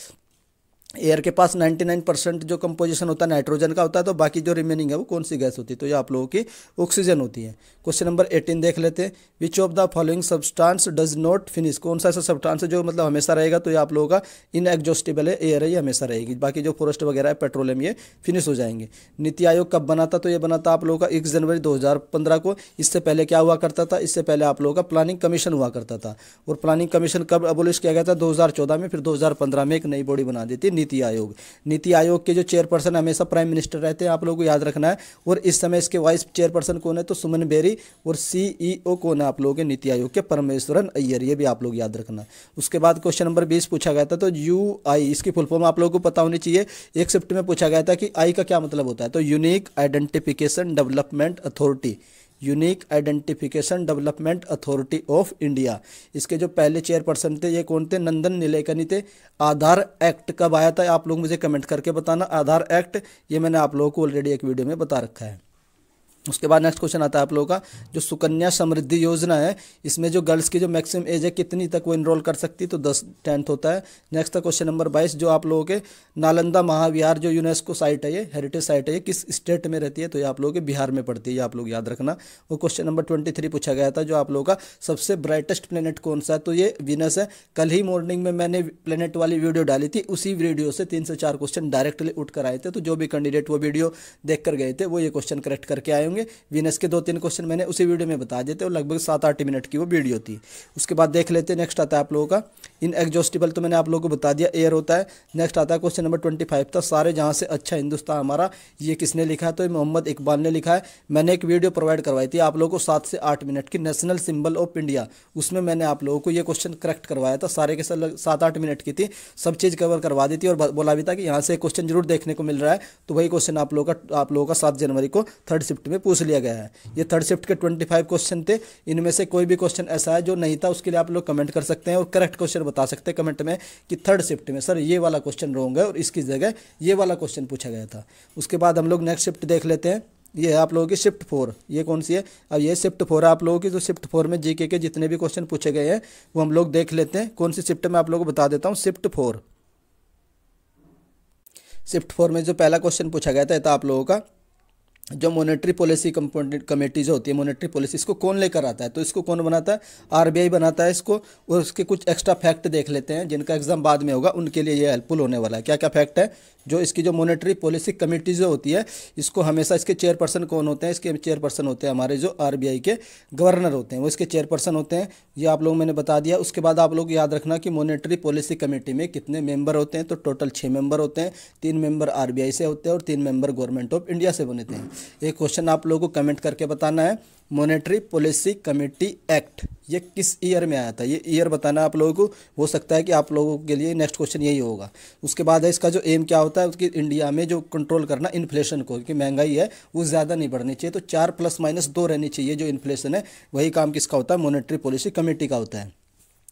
एयर के पास निन्यानवे परसेंट जो कंपोजिशन होता है नाइट्रोजन का होता है, तो बाकी जो रिमेनिंग है वो कौन सी गैस होती है? तो ये आप लोगों की ऑक्सीजन होती है। क्वेश्चन नंबर अठारह देख लेते हैं। Which of the following substance does not finish, कौन सा ऐसा सब्सटेंस है जो मतलब हमेशा रहेगा? तो ये आप लोगों का इनएग्जॉस्टिबल है, एयर है ये हमेशा रहेगी। बाकी जो फॉरेस्ट वगैरह है पेट्रोलियम ये फिनिश हो जाएंगे। नीति आयोग कब बना था? तो ये बना था आप लोगों का एक जनवरी दो हज़ार पंद्रह को। इससे पहले क्या हुआ करता था? इससे पहले आप लोगों का प्लानिंग कमीशन हुआ करता था। और प्लानिंग कमीशन कब अबोलिश किया गया था? दो हज़ार चौदह में। फिर दो हज़ार पंद्रह में एक नई बॉडी बना दी थी नीति आयोग। नीति आयोग के जो चेयरपर्सन हमेशा प्राइम मिनिस्टर रहते हैं, आप लोगों को याद रखना है। और इस समय इसके वाइस चेयरपर्सन कौन है? तो सुमन बेरी। और सीईओ कौन है आप लोगों के? नीति आयोग के परमेश्वरन अय्यर। ये भी आप लोग याद रखना। उसके बाद क्वेश्चन नंबर बीस पूछा गया था तो यू आई, इसकी फुल फॉर्म आप लोगों को पता होनी चाहिए। एक शिफ्ट में पूछा गया था कि आई का क्या मतलब होता है? तो unique identification development authority, unique identification development authority of India. इसके जो पहले चेयरपर्सन थे ये कौन थे? नंदन नीलेकनी थे। आधार एक्ट कब आया था? आप लोग मुझे कमेंट करके बताना। आधार एक्ट ये मैंने आप लोगों को ऑलरेडी एक वीडियो में बता रखा है। उसके बाद नेक्स्ट क्वेश्चन आता है आप लोगों का जो सुकन्या समृद्धि योजना है, इसमें जो गर्ल्स की जो मैक्सिमम एज है कितनी तक वो इनरोल कर सकती है? तो दस टेंथ होता है। नेक्स्ट था क्वेश्चन नंबर बाईस जो आप लोगों के नालंदा महाविहार जो यूनेस्को साइट है, ये हेरिटेज साइट है, ये किस स्टेट में रहती है? तो ये आप लोगों के बिहार में पड़ती है। ये आप लोग याद रखना। वो क्वेश्चन नंबर ट्वेंटी थ्री पूछा गया था जो आप लोगों का सबसे ब्राइटेस्ट प्लेनेट कौन सा है? तो ये वीनस है। कल ही मॉर्निंग में मैंने प्लेनेट वाली वीडियो डाली थी, उसी वीडियो से तीन से चार क्वेश्चन डायरेक्टली उठ कर आए थे। तो जो भी कैंडिडेट वो वीडियो देख कर गए थे वो ये क्वेश्चन करेक्ट करके आए होंगे। वीनस के दो तीन क्वेश्चन मैंने उसी वीडियो में बता देते और लगभग सात आठ मिनट की वो वीडियो थी। उसके बाद देख लेते हैं नेक्स्ट आता है आप लोगों का इनएग्जॉस्टिबल, तो मैंने आप लोगों को बता दिया एयर होता है। नेक्स्ट आता है क्वेश्चन नंबर ट्वेंटी फाइव था सारे जहाँ से अच्छा हिंदुस्तान हमारा, ये किसने लिखा है? तो मोहम्मद इकबाल ने लिखा है। मैंने एक वीडियो प्रोवाइड करवाई थी आप लोगों को सात से आठ मिनट की, नेशनल सिंबल ऑफ इंडिया। उसमें मैंने आप लोगों को ये क्वेश्चन करेक्ट करवाया था। सारे के सात आठ मिनट की थी, सब चीज़ कवर करवा दी थी। और बोला भी था कि यहाँ से क्वेश्चन जरूर देखने को मिल रहा है। तो वही क्वेश्चन आप लोगों का आप लोगों का सात जनवरी को थर्ड शिफ्ट में पूछ लिया गया है। ये थर्ड शिफ्ट के पच्चीस क्वेश्चन थे। इनमें से कोई भी क्वेश्चन ऐसा है जो नहीं था उसके लिए आप लोग कमेंट कर सकते हैं और करेक्ट क्वेश्चन बता सकते हैं कमेंट में कि थर्ड शिफ्ट में सर ये वाला क्वेश्चन रॉन्ग है और इसकी जगह ये वाला क्वेश्चन पूछा गया था। उसके बाद हम लोग नेक्स्ट शिफ्ट देख लेते हैं। ये है आप लोगों की शिफ्ट फोर। ये कौन सी है? अब ये शिफ्ट फोर है आप लोगों की। तो शिफ्ट फोर में जीके के जितने भी क्वेश्चन पूछे गए हैं वो हम लोग देख लेते हैं। कौन सी शिफ्ट में आप लोगों को बता देता हूँ। शिफ्ट फोर शिफ्ट फोर में जो पहला क्वेश्चन पूछा गया था ये था आप लोगों का जो मॉनेटरी पॉलिसी कमेटी जो होती है, मॉनेटरी पॉलिसी इसको कौन लेकर आता है? तो इसको कौन बनाता है? आरबीआई बनाता है इसको। और उसके कुछ एक्स्ट्रा फैक्ट देख लेते हैं जिनका एग्जाम बाद में होगा, उनके लिए ये हेल्पफुल होने वाला है। क्या क्या फैक्ट है? जो इसकी जो मॉनेटरी पॉलिसी कमेटी जो होती है इसको हमेशा इसके चेयरपर्सन कौन होते हैं? इसके चेयरपर्सन होते हैं हमारे जो आरबीआई के गवर्नर होते हैं, वो इसके चेयरपर्सन होते हैं। ये आप लोग मैंने बता दिया। उसके बाद आप लोग याद रखना कि मॉनेटरी पॉलिसी कमेटी में कितने मेंबर होते हैं? तो टोटल छः मेंबर होते हैं। तीन मेंबर आरबीआई से होते हैं और तीन मेंबर गवर्नमेंट ऑफ इंडिया से बने हैं। एक क्वेश्चन आप लोगों को कमेंट करके बताना है। मॉनेटरी पॉलिसी कमेटी एक्ट ये किस ईयर में आया था? ये ईयर बताना आप लोगों को। हो सकता है कि आप लोगों के लिए नेक्स्ट क्वेश्चन यही होगा। उसके बाद है इसका जो एम क्या होता है उसकी इंडिया में जो कंट्रोल करना इन्फ्लेशन को, क्योंकि महंगाई है वो ज़्यादा नहीं बढ़नी चाहिए, तो चार प्लस माइनस दो रहनी चाहिए जो इन्फ्लेशन है। वही काम किसका होता है? मॉनेटरी पॉलिसी कमेटी का होता है।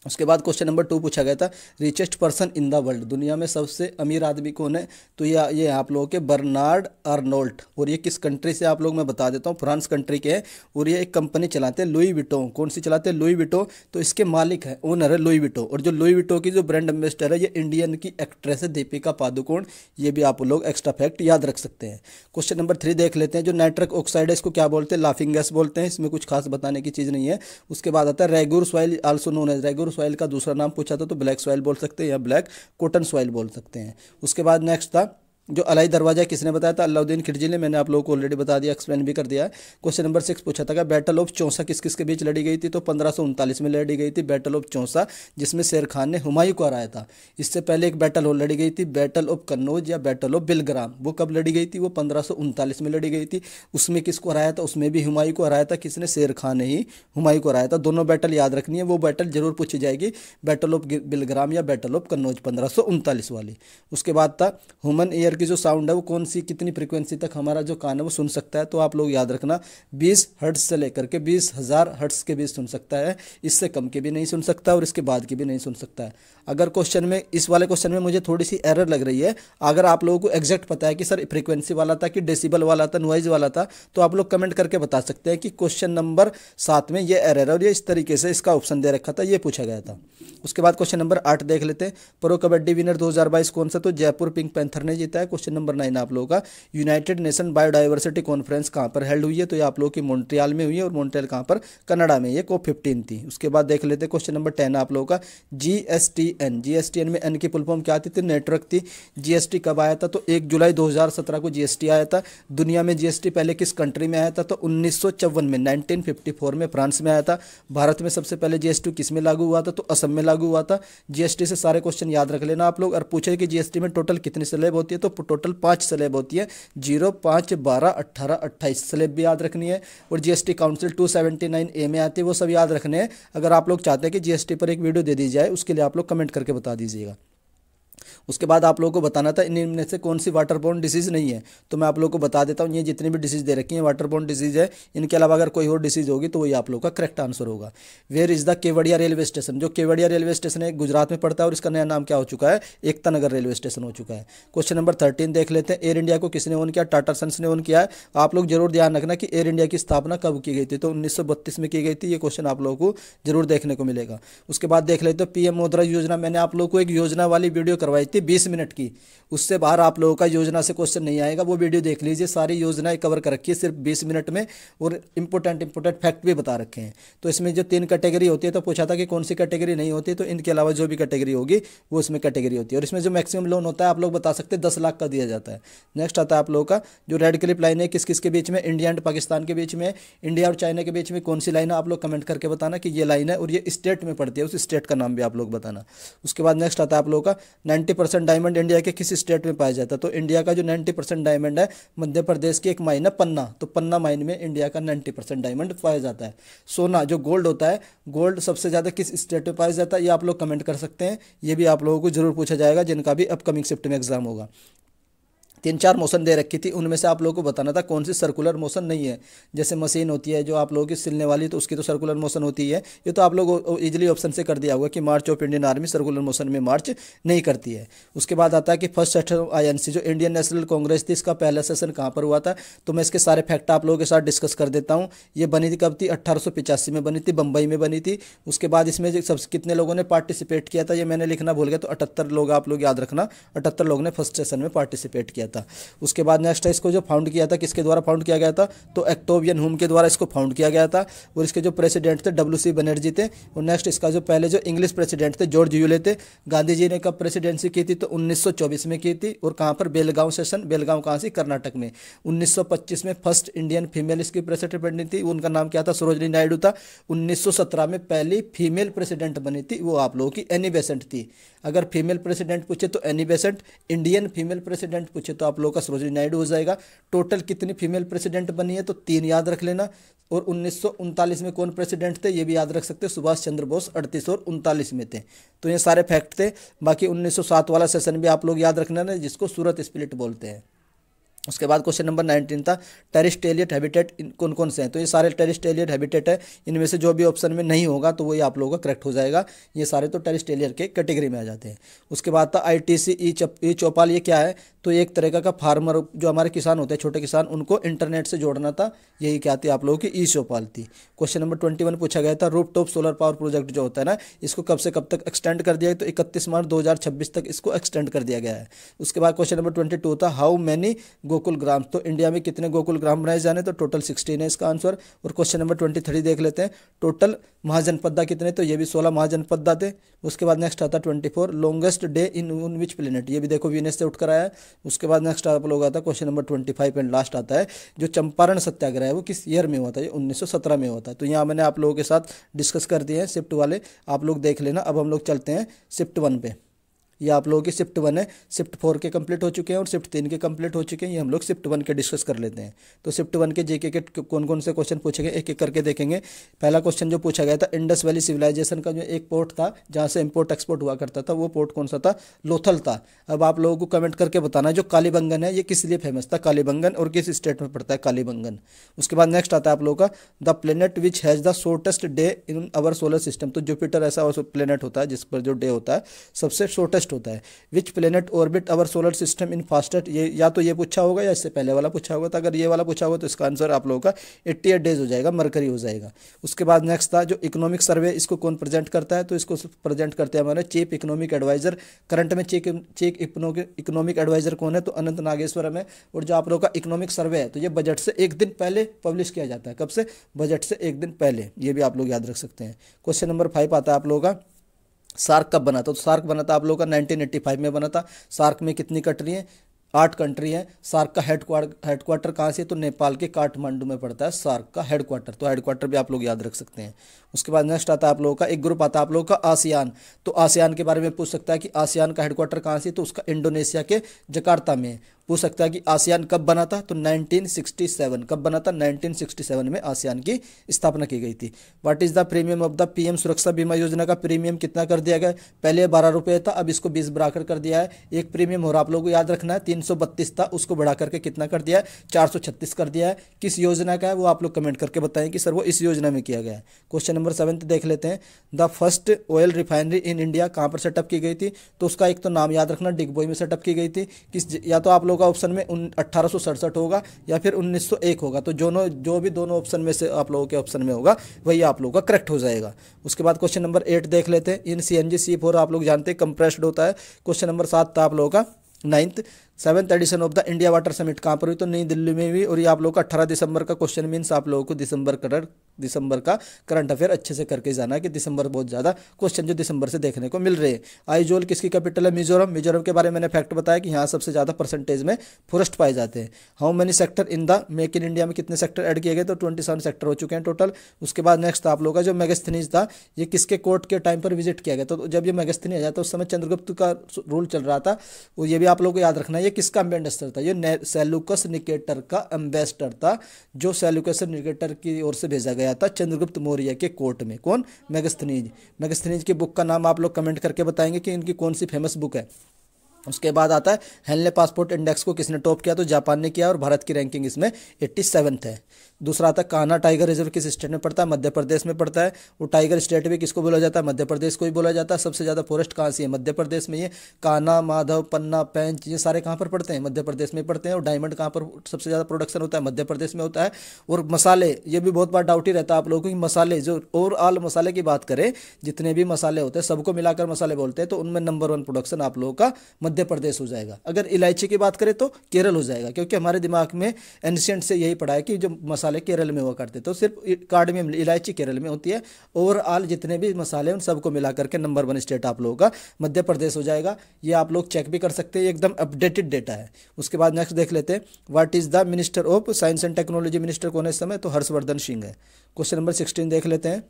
उसके बाद क्वेश्चन नंबर टू पूछा गया था richest person in the world, दुनिया में सबसे अमीर आदमी कौन है? तो ये ये आप लोगों के बर्नार्ड अर्नोल्ट। और ये किस कंट्री से आप लोग मैं बता देता हूँ, फ्रांस कंट्री के हैं। और ये एक कंपनी चलाते हैं लुई विटों। कौन सी चलाते हैं? Louis Vuitton. तो इसके मालिक हैं, ओनर है लुई विटों। और जो लुई विटों की जो ब्रांड एम्बेसडर है ये इंडियन की एक्ट्रेस है दीपिका पादुकोण। ये भी आप लोग एक्स्ट्रा फैक्ट याद रख सकते हैं। क्वेश्चन नंबर थ्री देख लेते हैं। जो नाइट्रिक ऑक्साइड है इसको क्या बोलते हैं? लाफिंग गैस बोलते हैं। इसमें कुछ खास बताने की चीज़ नहीं है। उसके बाद आता है regur soil, also known as regur soil का दूसरा नाम पूछा था तो ब्लैक सॉइल बोल सकते हैं या ब्लैक कॉटन सॉइल बोल सकते हैं। उसके बाद नेक्स्ट था जो अलाई दरवाज़ा किसने बताया था? अलाउद्दीन खिलजी ने। मैंने आप लोगों को ऑलरेडी बता दिया, एक्सप्लेन भी कर दिया है। क्वेश्चन नंबर सिक्स पूछा था कि बैटल ऑफ चौसा किस किस के बीच लड़ी गई थी? तो पंद्रह सौ उनतालीस में लड़ी गई थी बैटल ऑफ चौसा, जिसमें शेर खान ने हुमायूं को हराया था। इससे पहले एक बैटल और लड़ी गई थी, बैटल ऑफ कन्नौज या बैटल ऑफ बिलग्राम। वो कब लड़ी गई थी? वो पंद्रह सौ उनतालीस में लड़ी गई थी। उसमें किसको हराया था? उसमें भी हुमायूं को हराया था। किसने? शेर खान ने ही हुमायूं को हराया था। दोनों बैटल याद रखनी है, वो बैटल जरूर पूछी जाएगी, बैटल ऑफ बिलग्राम या बैटल ऑफ कन्नौज पंद्रह सौ उनतालीस वाली। उसके बाद था ह्यूमन एयर की जो साउंड है वो कौन सी कितनी फ्रीक्वेंसी तक हमारा जो कान है वो सुन सकता है? तो आप लोग याद रखना बीस हर्ट्ज से लेकर के बीस हज़ार हर्ट्ज के बीच सुन सकता है, इससे कम के भी नहीं सुन सकता और इसके बाद की भी नहीं सुन सकता है। अगर क्वेश्चन में, इस वाले क्वेश्चन में मुझे थोड़ी सी एरर लग रही है। अगर आप लोगों को एग्जैक्ट पता है कि सर फ्रीक्वेंसी वाला था कि डेसीबल वाला था, नॉइज़ वाला था, तो आप लोग कमेंट करके बता सकते हैं कि क्वेश्चन नंबर सात में ये एरर है और ये इस तरीके से इसका ऑप्शन दे रखा था, ये पूछा गया था। उसके बाद क्वेश्चन नंबर आठ देख लेते हैं। प्रो कबड्डी विनर दो हज़ार बाईस कौन सा? तो जयपुर पिंक पैंथर ने जीता है। क्वेश्चन नंबर नाइन आप लोगों का, यूनाइटेड नेशन बायोडायवर्सिटी कॉन्फ्रेंस कहाँ पर हेल्ड हुई है? तो ये आप लोगों की मॉन्ट्रियल में हुई है, और मॉन्ट्रियल कहाँ पर? कनाडा में। ये कोप फिफ्टीन थी। उसके बाद देख लेते हैं क्वेश्चन नंबर टेन आप लोगों का, जीएसटीएन। जीएसटीएन में एन की फुल फॉर्म क्या थी? तो नेटवर्क थी। जीएसटी कब आया था? तो एक जुलाई दो हज़ार सत्रह को जीएसटी आया था। दुनिया में जीएसटी पहले किस कंट्री में आया था? तो उन्नीस सौ चौवन में, नाइनटीन फिफ्टी फोर में फ्रांस में आया था। भारत में सबसे पहले जीएसटी किस में लागू हुआ था? तो असम में लागू हुआ था। जीएसटी से सारे क्वेश्चन याद रख लेना आप लोग, और पूछे कि जीएसटी में टोटल कितनी स्लैब होती है? तो टोटल पाँच स्लैब होती है, जीरो, पाँच, बारह, अट्ठारह, अट्ठाईस स्लैब भी याद रखनी है। और जीएसटी काउंसिल दो सौ उन्यासी ए में आती है, वो सब याद रखने हैं। अगर आप लोग चाहते हैं कि जीएसटी पर एक वीडियो दे दी जाए, उसके लिए आप लोग कमेंट करके बता दीजिएगा। उसके बाद आप लोगों को बताना था इनमें इन से कौन सी वाटरबोर्न डिसीज़ नहीं है। तो मैं आप लोगों को बता देता हूँ, ये जितनी भी डिसीज़ दे रखी है वाटरबोर्न डिसीज़ है। इनके अलावा अगर कोई और डिसीज़ होगी तो वही आप लोगों का करेक्ट आंसर होगा। Where is the Kevadia railway station? जो केवड़िया रेलवे स्टेशन है गुजरात में पड़ता है, और इसका नया नाम क्या हो चुका है? एकता नगर रेलवे स्टेशन हो चुका है। क्वेश्चन नंबर थर्टीन देख लेते हैं। एयर इंडिया को किसने ओन किया? टाटा सन्स ने ओन किया है। आप लोग जरूर ध्यान रखना कि एयर इंडिया की स्थापना कब की गई थी? तो उन्नीस सौ बत्तीस में की गई थी। ये क्वेश्चन आप लोगों को जरूर देखने को मिलेगा। उसके बाद देख लेते हैं पी एम मुद्रा योजना। मैंने आप लोगों को एक योजना वाली वीडियो करवाई थी बीस मिनट की, उससे बाहर आप लोगों का योजना से क्वेश्चन नहीं आएगा। वो वीडियो देख लीजिए, सारी योजनाएं कवर कर रखी है सिर्फ बीस मिनट में, और इंपॉर्टेंट इंपॉर्टेंट फैक्ट भी बता रखे हैं। तो इसमें जो तीन कैटेगरी होती है, तो पूछा था कि कौन सी कैटेगरी नहीं होती? तो इनके अलावा जो भी कैटेगरी होगी वो इसमें कैटेगरी होती है। और इसमें जो मैक्सिमम लोन होता है आप लोग बता सकते हैं दस लाख का दिया जाता है। नेक्स्ट आता है आप लोगों का जो रेड क्लिप लाइन है किस किस के बीच में? इंडिया एंड पाकिस्तान के बीच में, इंडिया और चाइना के बीच में कौन सी लाइन है? आप लोग कमेंट करके बताना कि ये लाइन है, और ये स्टेट में पड़ती है, उस स्टेट का नाम भी आप लोग बताना। उसके बाद नेक्स्ट आता है आप लोगों का नब्बे परसेंट डायमंड इंडिया के किस स्टेट में पाया जाता है? तो इंडिया का जो नब्बे परसेंट डायमंड है, मध्य प्रदेश की एक माइन है पन्ना, तो पन्ना माइन में इंडिया का नब्बे परसेंट डायमंड पाया जाता है। सोना जो गोल्ड होता है, गोल्ड सबसे ज़्यादा किस स्टेट में पाया जाता है? ये आप लोग कमेंट कर सकते हैं, ये भी आप लोगों को जरूर पूछा जाएगा जिनका भी अपकमिंग शिफ्ट में एग्जाम होगा। तीन चार मोशन दे रखी थी, उनमें से आप लोगों को बताना था कौन सी सर्कुलर मोशन नहीं है। जैसे मशीन होती है जो आप लोगों की सिलने वाली, तो उसकी तो सर्कुलर मोशन होती है। ये तो आप लोग इजीली ऑप्शन से कर दिया होगा कि march of Indian army circular motion में मार्च नहीं करती है। उसके बाद आता है कि first session I N C जो इंडियन नेशनल कांग्रेस थी, इसका पहला सेशन कहाँ पर हुआ था? तो मैं इसके सारे फैक्ट आप लोगों के साथ डिस्कस कर देता हूँ। ये बनी थी कब थी? अट्ठारह सौ पिचासी में बनी थी, बम्बई में बनी थी। उसके बाद इसमें सब कितने लोगों ने पार्टिसिपेट किया था ये मैंने लिखना भूल गया, तो अठहत्तर लोग आप लोग याद रखना, अठहत्तर लोगों ने फर्स्ट सेशन में पार्टिसिपेट किया था। उसके बाद नेक्स्ट है इसको जो फाउंड किया था, किसके द्वारा फाउंड किया गया था? तो एक्टोवियन हुम के द्वारा इसको फाउंड किया गया था, और इसके जो प्रेसिडेंट थे डब्ल्यू सी बनर्जी थे। और नेक्स्ट इसका जो पहले जो इंग्लिश प्रेसिडेंट थे जॉर्ज यूले थे। गांधी जी ने कब प्रेसिडेंसी की थी? तो उन्नीस सौ चौबीस में की थी, और कहाँ पर? बेलगांव सेशन। बेलगांव कहाँ से? कर्नाटक में। उन्नीस सौ पच्चीस में फर्स्ट इंडियन फीमेल इसकी प्रेसिडेंट बनी थी, उनका नाम क्या था? सरोजनी नायडू था। उन्नीस सौ सत्रह में पहली फीमेल प्रेसिडेंट बनी थी, वो आप लोगों की एनी बेसेंट थी। अगर फीमेल प्रेसिडेंट पूछे तो Annie Besant, Indian female president पूछे तो आप लोगों का सरोजिनी नायडू हो जाएगा। टोटल कितनी फीमेल प्रेसिडेंट बनी है? तो तीन याद रख लेना। और उन्नीस सौ उनतालीस में कौन प्रेसिडेंट थे ये भी याद रख सकते हो, सुभाष चंद्र बोस अड़तीस और उनतालीस में थे। तो ये सारे फैक्ट थे। बाकी उन्नीस सौ सात वाला सेशन भी आप लोग याद रखना ना, जिसको सूरत स्प्लिट बोलते हैं। उसके बाद क्वेश्चन नंबर नाइनटीन था टेरिस्टेलियट हैबिटेट कौन कौन से हैं? तो ये सारे टेरिस्टेलियट हैबिटेट है, इनमें से जो भी ऑप्शन में नहीं होगा तो वही आप लोगों का करेक्ट हो जाएगा। ये सारे तो टेरिस्टेलियर के कैटेगरी में आ जाते हैं। उसके बाद था आई टी सी ई चौपाल। ये क्या है? तो एक तरह का फार्मर जो हमारे किसान होते हैं, छोटे किसान, उनको इंटरनेट से जोड़ना था। यही क्या थी आप लोगों की? ई चौपाल थी। क्वेश्चन नंबर ट्वेंटी वन पूछा गया था roof top solar power project जो होता है ना, इसको कब से कब तक एक्सटेंड कर दिया है? तो इकतीस मार्च दो हज़ार छब्बीस तक इसको एक्सटेंड कर दिया गया है। उसके बाद क्वेश्चन नंबर ट्वेंटी टू था हाउ मैनी गोकुल ग्राम। तो इंडिया में कितने गोकुल ग्राम बनाए जाने, तो टोटल सिक्सटीन है इसका आंसर। और क्वेश्चन नंबर ट्वेंटी थ्री देख लेते हैं, टोटल महाजनपदा कितने, तो ये भी सोलह महाजनपदा थे। उसके बाद नेक्स्ट आता twenty four longest day in on which planet, ये भी देखो वीनस से उठकर आया है। उसके बाद नेक्स्ट आप लोग आता है question number twenty five and last आता है जो चंपारण सत्याग्रह है वो किस ईयर में हुआ था, ये उन्नीस सौ सत्रह में हुआ था। तो यहाँ मैंने आप लोगों के साथ डिस्कस कर दिए हैं, शिफ्ट वाले आप लोग देख लेना। अब हम लोग चलते हैं शिफ्ट वन पे, ये आप लोगों की शिफ्ट वन है, शिफ्ट फोर के कंप्लीट हो चुके हैं और शिफ्ट तीन के कंप्लीट हो चुके हैं। ये हम लोग शिफ्ट वन के डिस्कस कर लेते हैं। तो शिफ्ट वन के जेके के कौन कौन से क्वेश्चन पूछे गए एक एक करके देखेंगे। पहला क्वेश्चन जो पूछा गया था, इंडस वैली सिविलाइजेशन का जो एक पोर्ट था जहाँ से इम्पोर्ट एक्सपोर्ट हुआ करता था, वो पोर्ट कौन सा था, लोथल था। अब आप लोगों को कमेंट करके बताना जो कालीबंगन है ये किस लिए फेमस था, कालीबंगन, और किस स्टेट में पड़ता है कालीबंगन। उसके बाद नेक्स्ट आता है आप लोगों का the planet which has the shortest day in our solar system, तो जुपिटर ऐसा प्लेनेट होता है जिस पर जो डे होता है सबसे शॉर्टेस्ट होता है। Which planet orbit our solar system in fastest, ये या तो ये पूछा होगा या इससे पहले वाला पूछा होगा। तो अगर ये वाला पूछा होगा तो इसका आंसर आप लोगों का अठासी डेज हो जाएगा, मरकरी हो जाएगा। उसके बाद नेक्स्ट था जो इकोनॉमिक सर्वे, इसको कौन प्रेजेंट करता है, तो इसको प्रेजेंट करते हैं हमारे चीफ इकोनॉमिक एडवाइजर। करंट में चीफ चीफ इकोनॉमिक एडवाइजर कौन है, तो अनंत नागेश्वरम है। और जो आप लोग का इकोनॉमिक सर्वे है तो ये बजट से एक दिन पहले पब्लिश किया जाता है, कब से, बजट से एक दिन पहले, ये भी आप लोग याद रख सकते हैं। क्वेश्चन नंबर फाइव आता है आप लोगों का सार्क कब बना था, तो सार्क बना था आप लोगों का नाइनटीन एटी फाइव में बना था। सार्क में कितनी कंट्री हैं, आठ कंट्री हैं। सार्क का हेडक्वार्टर हेडक्वार्टर कहाँ से, तो नेपाल के काठमांडू में पड़ता है सार्क का हेडक्वार्टर, तो हेडक्वार्टर भी आप लोग याद रख सकते हैं। उसके बाद नेक्स्ट आता है आप लोगों का एक ग्रुप आता है आप लोगों का आसियान, तो आसियान के बारे में पूछ सकता है कि आसियान का हेडक्वार्टर कहाँ से, तो उसका इंडोनेशिया के जकार्ता में है। पूछ सकता है कि आसियान कब बना था, तो नाइनटीन सिक्सटी सेवन, कब बना था, नाइनटीन सिक्सटी सेवन में आसियान की स्थापना की गई थी। What is the premium of the PM Suraksha Bima योजना, का प्रीमियम कितना कर दिया गया, पहले बारह रुपये था अब इसको बीस बढ़ाकर कर दिया है। एक प्रीमियम और आप लोगों को याद रखना है तीन सौ बत्तीस था, उसको बढ़ा करके कितना कर दिया है, चार सौ छत्तीस कर दिया है। किस योजना का है वो आप लोग कमेंट करके बताएं कि सर वो इस योजना में किया गया है। क्वेश्चन नंबर सेवन्थ देख लेते हैं, the first oil refinery in India कहाँ पर सेटअप की गई थी, तो उसका एक तो नाम याद रखना डिगबोई में सेटअप की गई थी। किस, या तो आप लोग का ऑप्शन में अठारह सौ सड़सठ होगा या फिर उन्नीस सौ एक होगा, तो दोनों जो भी दोनों ऑप्शन में से आप लोगों के ऑप्शन में होगा वही आप लोगों का करेक्ट हो जाएगा। उसके बाद क्वेश्चन नंबर एट देख लेते हैं, इन सीएनजी सी फोर आप लोग जानते हैं कंप्रेस्ड होता है। क्वेश्चन नंबर सात था आप लोगों का ninth seventh edition of the India water summit कहाँ पर हुई, तो नई दिल्ली में हुई। और ये आप लोग का अठारह दिसंबर का क्वेश्चन, मीन्स आप लोगों को दिसंबर करंट दिसंबर का करंट अफेयर अच्छे से करके जाना है कि दिसंबर बहुत ज़्यादा क्वेश्चन जो दिसंबर से देखने को मिल रहे हैं। आइजोल किसकी कैपिटल है, मिजोरम। मिजोरम के बारे में मैंने फैक्ट बताया कि यहाँ सबसे ज़्यादा परसेंटेज में फॉरेस्ट पाए जाते हैं। How many sector in the make in India में कितने सेक्टर ऐड किए गए, तो ट्वेंटी सेवन सेक्टर हो चुके हैं टोटल। उसके बाद नेक्स्ट आप लोग का जो मेगस्थनीज था, ये किसके कोर्ट के टाइम पर विजिट किया गया, तो जब ये मेगस्थनीज आया था उस समय चंद्रगुप्त का रूल चल रहा था। और ये भी आप लोग को याद रखना है, ये किसका एम्बेसडर था, ये सेलूकस निकेटर का एम्बेसडर था, जो सेलूकस निकेटर की ओर से भेजा गया था चंद्रगुप्त मौर्य के कोर्ट में। कौन, मेगस्थनीज। मेगस्थनीज की बुक का नाम आप लोग कमेंट करके बताएंगे कि इनकी कौन सी फेमस बुक है। उसके बाद आता है हेनले पासपोर्ट इंडेक्स को किसने टॉप किया, तो जापान ने किया, और भारत की रैंकिंग इसमें सत्तासी है। दूसरा आता है कान्हा टाइगर रिजर्व किस स्टेट में पड़ता है, मध्य प्रदेश में पड़ता है। वो टाइगर स्टेट भी किसको बोला जाता है, मध्य प्रदेश को ही बोला जाता है। सबसे ज़्यादा फॉरेस्ट कहाँ से है, मध्य प्रदेश में। ये कान्हा, माधव, पन्ना, पैंच, ये सारे कहाँ पर पड़ते हैं, मध्य प्रदेश में पड़ते हैं। और डायमंड कहाँ पर सबसे ज़्यादा प्रोडक्शन होता है, मध्य प्रदेश में होता है। और मसाले, ये भी बहुत बार डाउट ही रहता है आप लोगों को कि मसाले जो ओवरऑल मसाले की बात करें, जितने भी मसाले होते हैं सबको मिलाकर मसाले बोलते हैं, तो उनमें नंबर वन प्रोडक्शन आप लोगों का मध्य प्रदेश हो जाएगा। अगर इलायची की बात करें तो केरल हो जाएगा, क्योंकि हमारे दिमाग में एंशियंट से यही पड़ा है कि जो मसाले केरल में हुआ करते, तो सिर्फ कार्ड में इलायची केरल में होती है। ओवरऑल जितने भी मसाले उन सबको मिलाकर के नंबर वन स्टेट आप लोगों का मध्य प्रदेश हो जाएगा। ये आप लोग चेक भी कर सकते हैं, एकदम अपडेटेड डेटा है। उसके बाद नेक्स्ट देख लेते हैं, what is the minister of science and technology, minister कौन है इस समय, तो हर्षवर्धन सिंह है। क्वेश्चन नंबर सिक्सटीन देख लेते हैं,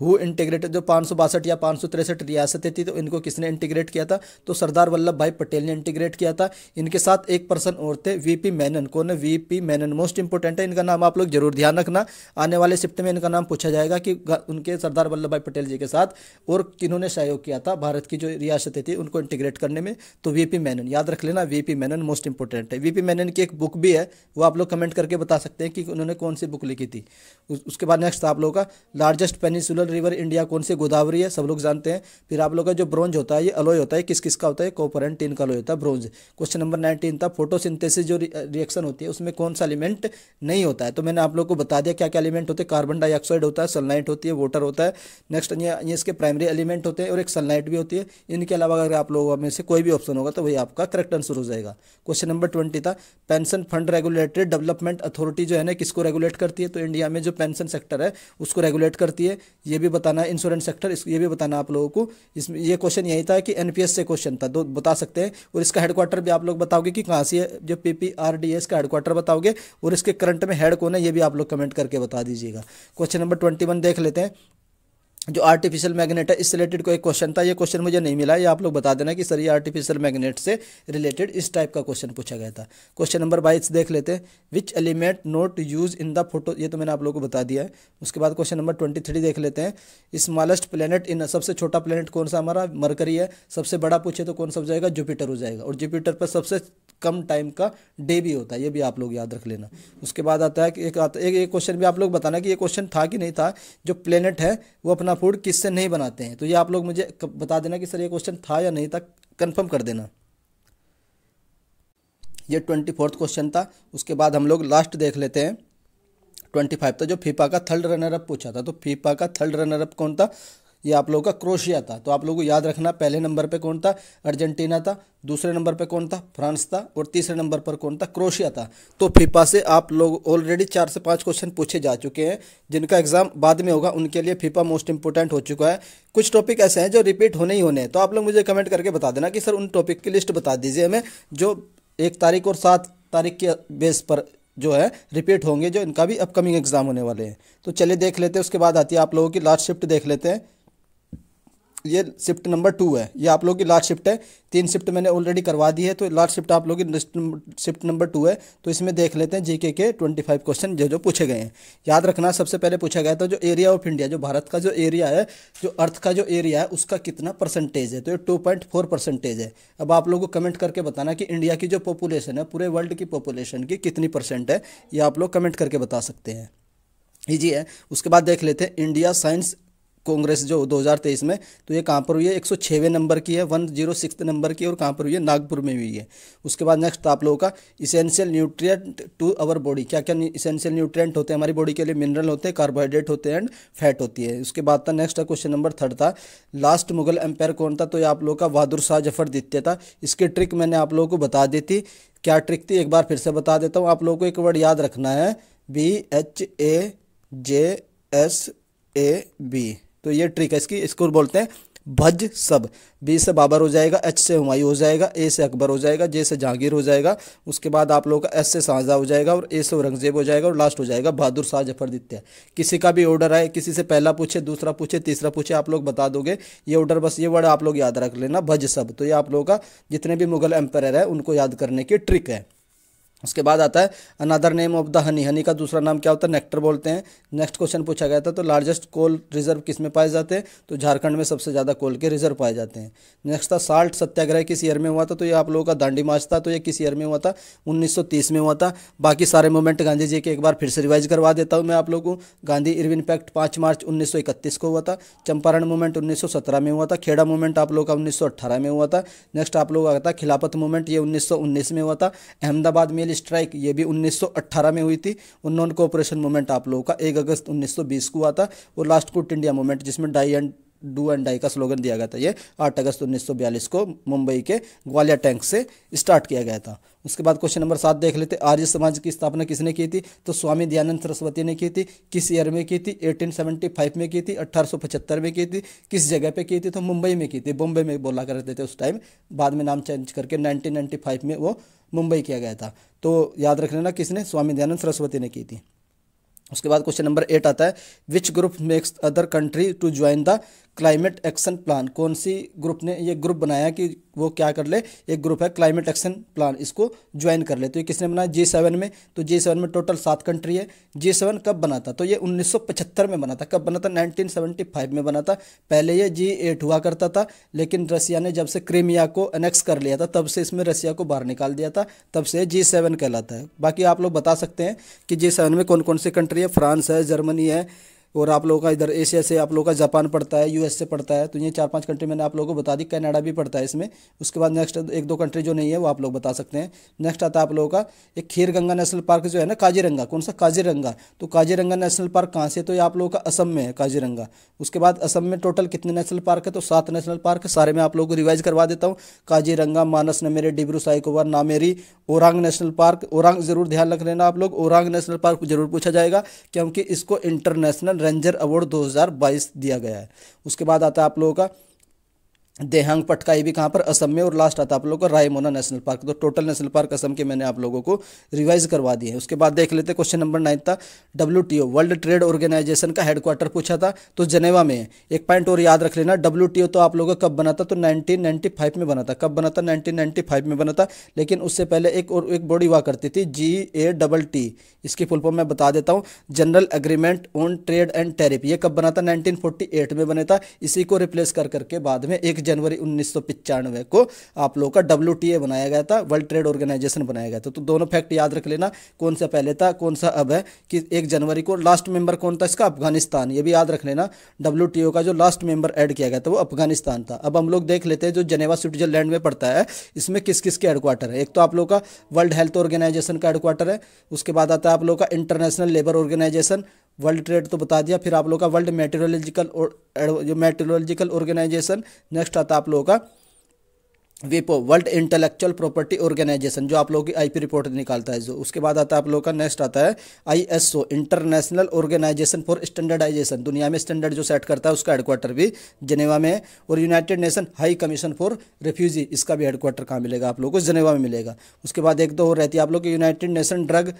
हु इंटीग्रेटेड, जो पाँच सौ बासठ या पाँच सौ तिरसठ रियासतें थी, तो इनको किसने इंटीग्रेट किया था, तो सरदार वल्लभ भाई पटेल ने इंटीग्रेट किया था। इनके साथ एक पर्सन और थे, वीपी मेनन। कौन है, वीपी मेनन, मोस्ट इंपॉर्टेंट है। इनका नाम आप लोग जरूर ध्यान रखना, आने वाले शिफ्ट में इनका नाम पूछा जाएगा कि उनके सरदार वल्लभ भाई पटेल जी के साथ और किन्होंने सहयोग किया था भारत की जो रियासतें थी उनको इंटीग्रेट करने में, तो वीपी मेनन याद रख लेना। वीपी मेनन मोस्ट इंपॉर्टेंट है। वीपी मेनन की एक बुक भी है, वो आप लोग कमेंट करके बता सकते हैं कि उन्होंने कौन सी बुक लिखी थी। उसके बाद नेक्स्ट आप लोग का largest peninsular central river India कौन सी, गोदावरी है, सब लोग जानते हैं। फिर आप लोग का जो ब्रोंज होता है ये अलॉय होता है, किस किस का होता है, कॉपर एंड टिन का अलॉय होता है ब्रोंज। क्वेश्चन नंबर नाइनटीन था फोटोसिंथेसिस जो रिएक्शन होती है उसमें कौन सा एलिमेंट नहीं होता है, तो मैंने आप लोग को बता दिया क्या क्या एलिमेंट होते हैं। कार्बन डाइऑक्साइड होता है, सनलाइट होती है, वाटर होता है, नेक्स्ट ये इसके प्राइमरी एलिमेंट होते हैं और एक सनलाइट भी होती है। इनके अलावा अगर आप लोगों में से कोई भी ऑप्शन होगा तो वही आपका करेक्ट आंसर हो जाएगा। क्वेश्चन नंबर ट्वेंटी था pension fund regulatory development authority जो है ना किसको रेगुलेट करती है, तो इंडिया में जो पेंशन सेक्टर है उसको रेगुलेट करती है, ये भी बताना। इंश्योरेंस सेक्टर ये भी बताना आप लोगों को। इसमें ये क्वेश्चन यही था कि एनपीएस से क्वेश्चन था, दो बता सकते हैं। और इसका हेडक्वार्टर भी आप लोग बताओगे कि कहाँ से है, जो पीपीआरडीएस का हेडक्वार्टर बताओगे और इसके करंट में हेड कौन है ये भी आप लोग कमेंट करके बता दीजिएगा। क्वेश्चन नंबर ट्वेंटी वन देख लेते हैं जो आर्टिफिशियल मैग्नेट है, इससे रिलेटेड कोई एक क्वेश्चन था। ये क्वेश्चन मुझे नहीं मिला, ये आप लोग बता देना कि सर ये आर्टिफिशियल मैग्नेट से रिलेटेड इस टाइप का क्वेश्चन पूछा गया था। क्वेश्चन नंबर बाईस देख लेते हैं which element not use in the photo, ये तो मैंने आप लोगों को बता दिया है। उसके बाद क्वेश्चन नंबर ट्वेंटी थ्री देख लेते हैं स्मॉलेस्ट प्लेनेट इन, सबसे छोटा प्लेनेट कौन सा हमारा, मरकरी है। सबसे बड़ा पूछे तो कौन सा हो जाएगा, जुपिटर हो जाएगा। और जुपिटर पर सबसे कम टाइम का डे भी होता है, ये भी आप लोग याद रख लेना। उसके बाद आता है कि एक आता एक एक क्वेश्चन भी आप लोग बताना कि ये क्वेश्चन था कि नहीं था, जो प्लेनेट है वो अपना फूड किससे नहीं बनाते हैं, तो ये आप लोग मुझे बता देना कि सर ये क्वेश्चन था या नहीं था, कंफर्म कर देना। ये ट्वेंटी फोर्थ क्वेश्चन था। उसके बाद हम लोग लास्ट देख लेते हैं ट्वेंटी फाइव था जो फीफा का थर्ड रनरअप पूछा था, तो फीफा का थर्ड रनरअप कौन था, ये आप लोगों का क्रोशिया था। तो आप लोगों को याद रखना पहले नंबर पे कौन था, अर्जेंटीना था, दूसरे नंबर पे कौन था, फ्रांस था, और तीसरे नंबर पर कौन था, क्रोशिया था। तो फीफा से आप लोग ऑलरेडी चार से पांच क्वेश्चन पूछे जा चुके हैं, जिनका एग्जाम बाद में होगा उनके लिए फीफा मोस्ट इंपोर्टेंट हो चुका है। कुछ टॉपिक ऐसे हैं जो रिपीट होने ही होने हैं, तो आप लोग मुझे कमेंट करके बता देना कि सर उन टॉपिक की लिस्ट बता दीजिए हमें जो एक तारीख और सात तारीख के बेस पर जो है रिपीट होंगे, जो इनका भी अपकमिंग एग्जाम होने वाले हैं। तो चलिए देख लेते हैं। उसके बाद आती है आप लोगों की लास्ट शिफ्ट देख लेते हैं, ये शिफ्ट नंबर टू है, ये आप लोगों की लास्ट शिफ्ट है। तीन शिफ्ट मैंने ऑलरेडी करवा दी है, तो लास्ट शिफ्ट आप लोगों की शिफ्ट नंबर टू है। तो इसमें देख लेते हैं जीके के ट्वेंटी फाइव क्वेश्चन जो जो पूछे गए हैं। याद रखना सबसे पहले पूछा गया था जो एरिया ऑफ इंडिया, जो भारत का जो एरिया है, जो अर्थ का जो एरिया है उसका कितना परसेंटेज है, तो ये टू पॉइंट फोर परसेंटेज है। अब आप लोगों को कमेंट करके बताना कि इंडिया की जो पॉपुलेशन है पूरे वर्ल्ड की पॉपुलेशन की कितनी परसेंट है, ये आप लोग कमेंट करके बता सकते हैं, ईजी है। उसके बाद देख लेते हैं इंडिया साइंस कांग्रेस जो दो हज़ार तेईस में, तो ये कहाँ पर हुई है, एक सौ छवें नंबर की है, वन जीरो सिक्स नंबर की, और कहाँ पर हुई है, नागपुर में हुई है। उसके बाद नेक्स्ट आप लोगों का essential nutrient to our body, क्या क्या इसेंशियल न्यूट्रिएंट होते हैं हमारी बॉडी के लिए, मिनरल होते हैं, कार्बोहाइड्रेट होते हैं एंड फैट होती है। उसके बाद था नेक्स्ट क्वेश्चन नंबर थर्ड था लास्ट मुगल एम्पायर कौन था, तो ये आप लोग का बहादुर शाह जफर द्वितीय था। इसकी ट्रिक मैंने आप लोगों को बता दी थी, क्या ट्रिक थी एक बार फिर से बता देता हूँ। आप लोगों को एक वर्ड याद रखना है B H A J S A B, तो ये ट्रिक है इसकी, इसको बोलते हैं भज सब। बी से बाबर हो जाएगा, एच से हुमायूं हो जाएगा, ए से अकबर हो जाएगा, जे से जहांगीर हो जाएगा, उसके बाद आप लोगों का एस से शाहजहाँ हो जाएगा, और ए से औरंगजेब हो जाएगा, और लास्ट हो जाएगा बहादुर शाह जफर द्वितीय। किसी का भी ऑर्डर आए, किसी से पहला पूछे, दूसरा पूछे, तीसरा पूछे, आप लोग बता दोगे ये ऑर्डर, बस ये वर्ड आप लोग याद रख लेना भज सब। तो ये आप लोगों का जितने भी मुगल एम्पायर है उनको याद करने की ट्रिक है। उसके बाद आता है another name of the honey, honey का दूसरा नाम क्या होता है, नेक्टर बोलते हैं। नेक्स्ट क्वेश्चन पूछा गया था तो लार्जेस्ट कोल रिजर्व किस में पाए जाते हैं, तो झारखंड में सबसे ज़्यादा कोल के रिजर्व पाए जाते हैं। नेक्स्ट था साल्ट सत्याग्रह किस ईयर में हुआ था, तो ये आप लोगों का दांडी मार्च था, तो ये किस ईयर में हुआ था, उन्नीस सौ तीस में हुआ था। बाकी सारे मूवमेंट गांधी जी के एक बार फिर से रिवाइज करवा देता हूँ मैं आप लोगों को। गांधी इरविन पैक्ट पाँच मार्च उन्नीस सौ इकतीस को हुआ था, चंपारण मूवमेंट उन्नीस सौ सत्रह में हुआ था, खेड़ा मूवमेंट आप लोग का उन्नीस सौ अट्ठारह में हुआ था। नेक्स्ट आप लोग आता था खिलाफत मूवमेंट, ये उन्नीस सौ उन्नीस में हुआ था। अहमदाबाद मिल स्ट्राइक ये भी उन्नीस सौ अट्ठारह में हुई थी। और नॉन कोऑपरेशन मूवमेंट आप लोगों का एक अगस्त उन्नीस सौ बीस को हुआ था। और लास्ट क्विट इंडिया मूवमेंट जिसमें die and do and die का स्लोगन दिया गया था, ये आठ अगस्त उन्नीस सौ बयालीस को मुंबई के ग्वालियर टैंक से स्टार्ट किया गया था। उसके बाद क्वेश्चन नंबर सात देख लेते हैं आर्य समाज की स्थापना किसने की थी, तो स्वामी दयानंद सरस्वती ने की थी। किस ईयर में की थी, अठारह सौ पचहत्तर में की थी, अठारह सौ पचहत्तर में की थी। किस जगह पे की थी, तो मुंबई में की थी, बॉम्बे में बोला करते थे उस टाइम, बाद में नाम चेंज करके उन्नीस सौ पचानवे में वो मुंबई किया गया था। तो याद रख लेना किसने, स्वामी दयानंद सरस्वती ने की थी। उसके बाद क्वेश्चन नंबर एट आता है which group makes other country to join the climate action plan, कौन सी ग्रुप ने ये ग्रुप बनाया कि वो क्या कर ले, एक ग्रुप है क्लाइमेट एक्शन प्लान, इसको ज्वाइन कर ले। तो ये किसने बनाया, जी सेवन में। तो जी सेवन में टोटल सात कंट्री है। जी सेवन कब बना था, तो ये उन्नीस सौ पचहत्तर में बना था। कब बना था, उन्नीस सौ पचहत्तर में बना था। पहले ये जी एट हुआ करता था, लेकिन रसिया ने जब से क्रीमिया को अनेक्स कर लिया था तब से इसमें रसिया को बाहर निकाल दिया था, तब से जी सेवन कहलाता है। बाकी आप लोग बता सकते हैं कि जी सेवन में कौन कौन सी कंट्री है, फ्रांस है, जर्मनी है, और आप लोगों का इधर एशिया से आप लोगों का जापान पड़ता है, यूएस से पड़ता है। तो ये चार पांच कंट्री मैंने आप लोगों को बता दी, कनाडा भी पड़ता है इसमें। उसके बाद नेक्स्ट एक दो कंट्री जो नहीं है वो आप लोग बता सकते हैं। नेक्स्ट आता है आप लोगों का एक खीर गंगा नेशनल पार्क जो है ना, काजीरंगा। कौन सा? काजीरंगा। तो काजीरंगा नेशनल पार्क कहाँ से? तो ये आप लोगों का असम में है काजीरंगा। उसके बाद असम में टोटल कितने नेशनल पार्क है? तो सात नेशनल पार्क है। सारे मैं आप लोगों को रिवाइज करवा देता हूँ। Kaziranga, Manas Nameri, Dibru Saikhowa, Nameri, Orang national park. ओरांग जरूर ध्यान रख लेना आप लोग, ओरांग नेशनल पार्क जरूर पूछा जाएगा क्योंकि इसको इंटरनेशनल रेंजर अवार्ड दो हज़ार बाईस दिया गया है। उसके बाद आता है आप लोगों का देहांग पटकाई भी कहाँ पर? असम में। और लास्ट आता है आप लोगों का रायमोना नेशनल पार्क। तो टोटल नेशनल पार्क असम के मैंने आप लोगों को रिवाइज करवा दिए हैं। उसके बाद देख लेते क्वेश्चन नंबर नाइन था, W T O world trade organization का हेडक्वार्टर पूछा था तो जेनेवा में है। एक पॉइंट और याद रख लेना, डब्ल्यू टी ओ तो आप लोगों का कब बना था? तो नाइनटीन नाइन्टी फाइव में बना था। कब बना था? नाइनटीन नाइन्टी फाइव में बना था। लेकिन उससे पहले एक और एक बॉडी हुआ करती थी जी ए डबल टी, इसकी फुल फॉर्म मैं बता देता हूँ, general agreement on trade and tariff. ये कब बना था? नाइनटीन फोर्टी एट में बना था। इसी को रिप्लेस कर करके बाद में एक जनवरी उन्नीस सौ पचानवे को आप लोगों का डब्ल्यू टी ए बनाया गया था, वर्ल्ड ट्रेड ऑर्गेनाइजेशन बनाया गया था। तो दोनों फैक्ट याद रख लेना, कौन सा पहले था कौन सा अब है, कि एक जनवरी को लास्ट मेंबर कौन था इसका? अफगानिस्तान। ये भी याद रख लेना, डब्ल्यू टी ओ का जो लास्ट मेंबर ऐड किया गया था वो अफगानिस्तान था। अब हम लोग देख लेते हैं जो जेनेवा स्विट्जरलैंड में पड़ता है इसमें किस किस के हेडक्वार्टर है। एक तो आप लोग का वर्ल्ड हेल्थ ऑर्गेनाइजेशन का हेडक्वार्टर है। उसके बाद आता है आप लोग का international labour organization, world trade तो बता दिया। फिर आप लोग का वर्ल्ड मेट्रोलॉजिकल और मेट्रोलॉजिकल ऑर्गेनाइजेशन। नेक्स्ट आता आप लोगों का वीपो वर्ल्ड इंटेलेक्चुअल प्रॉपर्टी ऑर्गेनाइजेशन जो आप लोगों की आईपी रिपोर्ट निकालता है जो। उसके बाद आता है आप लोगों का नेक्स्ट आता है ISO international organization for standardization, दुनिया में स्टैंडर्ड जो सेट करता है उसका हेडक्वार्टर भी जेनेवा में है। और United Nation high commission for refugee, इसका भी हेडक्वार्टर कहाँ मिलेगा आप लोग को? जेनेवा में मिलेगा। उसके बाद एक दो और रहती है आप लोग की यूनाइटेड नेशन ड्रग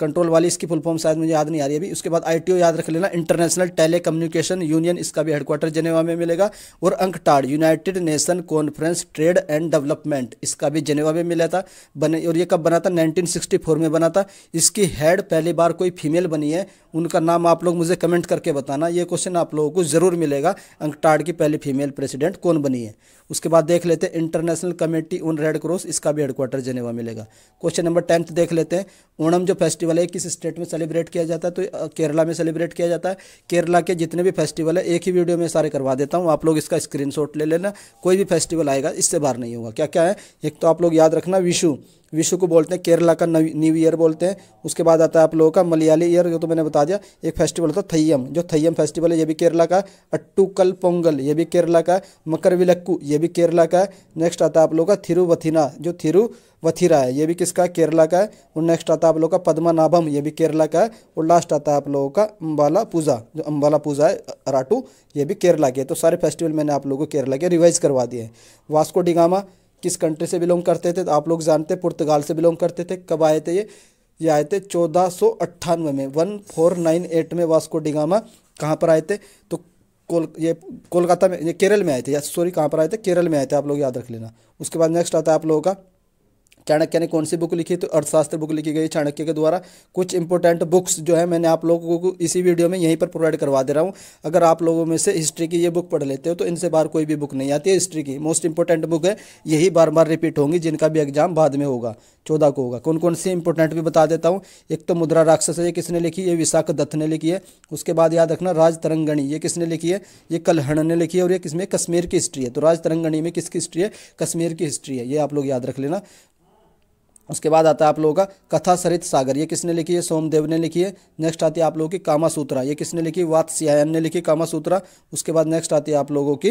कंट्रोल वाली, इसकी फुल फॉर्म शायद मुझे याद नहीं आ रही है अभी। उसके बाद आईटीओ याद रख लेना, इंटरनेशनल टेलीकम्युनिकेशन यूनियन, इसका भी हेडक्वार्टर जेनेवा में मिलेगा। और UNCTAD United Nation conference trade and development, इसका भी जेनेवा में मिला था बने। और ये कब बना था? नाइनटीन सिक्सटी फोर में बना था। इसकी हेड पहली बार कोई फीमेल बनी है, उनका नाम आप लोग मुझे कमेंट करके बताना, ये क्वेश्चन आप लोगों को जरूर मिलेगा, अंकटाड की पहली फीमेल प्रेसिडेंट कौन बनी है। उसके बाद देख लेते हैं international committee on red cross, इसका भी हेडक्वार्टर जेनेवा मिलेगा। क्वेश्चन नंबर टेंथ देख लेते हैं, ओणम जो फेस्टिवल है किस स्टेट में सेलिब्रेट किया जाता है? तो केरला में सेलिब्रेट किया जाता है। केरला के जितने भी फेस्टिवल है एक ही वीडियो में सारे करवा देता हूँ, आप लोग इसका स्क्रीनशॉट ले लेना, कोई भी फेस्टिवल आएगा इससे बाहर नहीं होगा। क्या क्या है? एक तो आप लोग याद रखना विशु, विशु को बोलते हैं केरला का न्यू ईयर बोलते हैं। उसके बाद आता है आप लोगों का मलयाली ईयर, जो तो मैंने बता दिया। एक फेस्टिवल होता है थय्यम, जो थय्यम फेस्टिवल है ये भी केरला का। अट्टुकल पोंगल ये भी केरला का। मकरविलक्कू ये भी केरला का। नेक्स्ट आता है आप लोगों का थिरुवथिना, जो थिरुवथिरा है ये भी किसका? केरला का है। और नेक्स्ट आता है आप लोगों का पद्मनाभम, ये भी केरला का है। और लास्ट आता है आप लोगों का अम्बाला पूजा, जो अम्बाला पूजा है अराटू, ये भी केरला के। तो सारे फेस्टिवल मैंने आप लोगों को केरला के रिवाइज करवा दिए। वास्को डिगामा किस कंट्री से बिलोंग करते थे? तो आप लोग जानते हैं पुर्तगाल से बिलोंग करते थे। कब आए थे ये? ये आए थे चौदह सौ अट्ठानवे में, वन फोर नाइन एट में वास्को डिगामा कहाँ पर आए थे? तो कोल ये कोलकाता में, ये केरल में आए थे, या सॉरी कहाँ पर आए थे? केरल में आए थे, आप लोग याद रख लेना। उसके बाद नेक्स्ट आता है आप लोगों का चाणक्य ने कौन सी बुक लिखी? तो अर्थशास्त्र बुक लिखी गई चाणक्य के द्वारा। कुछ इंपॉर्टेंट बुक्स जो है मैंने आप लोगों को इसी वीडियो में यहीं पर प्रोवाइड करवा दे रहा हूं। अगर आप लोगों में से हिस्ट्री की ये बुक पढ़ लेते हो तो इनसे बाहर कोई भी बुक नहीं आती है। हिस्ट्री की मोस्ट इंपॉर्टेंट बुक है, यही बार बार रिपीट होंगी, जिनका भी एग्जाम बाद में होगा चौदह को होगा। कौन कौन सी इंपॉर्टेंट भी बता देता हूँ। एक तो मुद्रा राक्षस है, ये किसने लिखी? ये विशाख दत्त ने लिखी है। उसके बाद याद रखना राज तरंगणी, ये किसने लिखी है? ये कलहण ने लिखी है। और ये किसमें? कश्मीर की हिस्ट्री है। तो राज तरंगणी में किसकी हिस्ट्री है? कश्मीर की हिस्ट्री है, ये आप लोग याद रख लेना। उसके बाद आता है आप लोगों का कथा सरित सागर, ये किसने लिखी है? सोमदेव ने लिखी है। नेक्स्ट आती है आप लोगों की कामासूत्रा, ये किसने लिखी? वात्स्यायन ने लिखी कामासूत्रा। उसके बाद नेक्स्ट आती है आप लोगों की,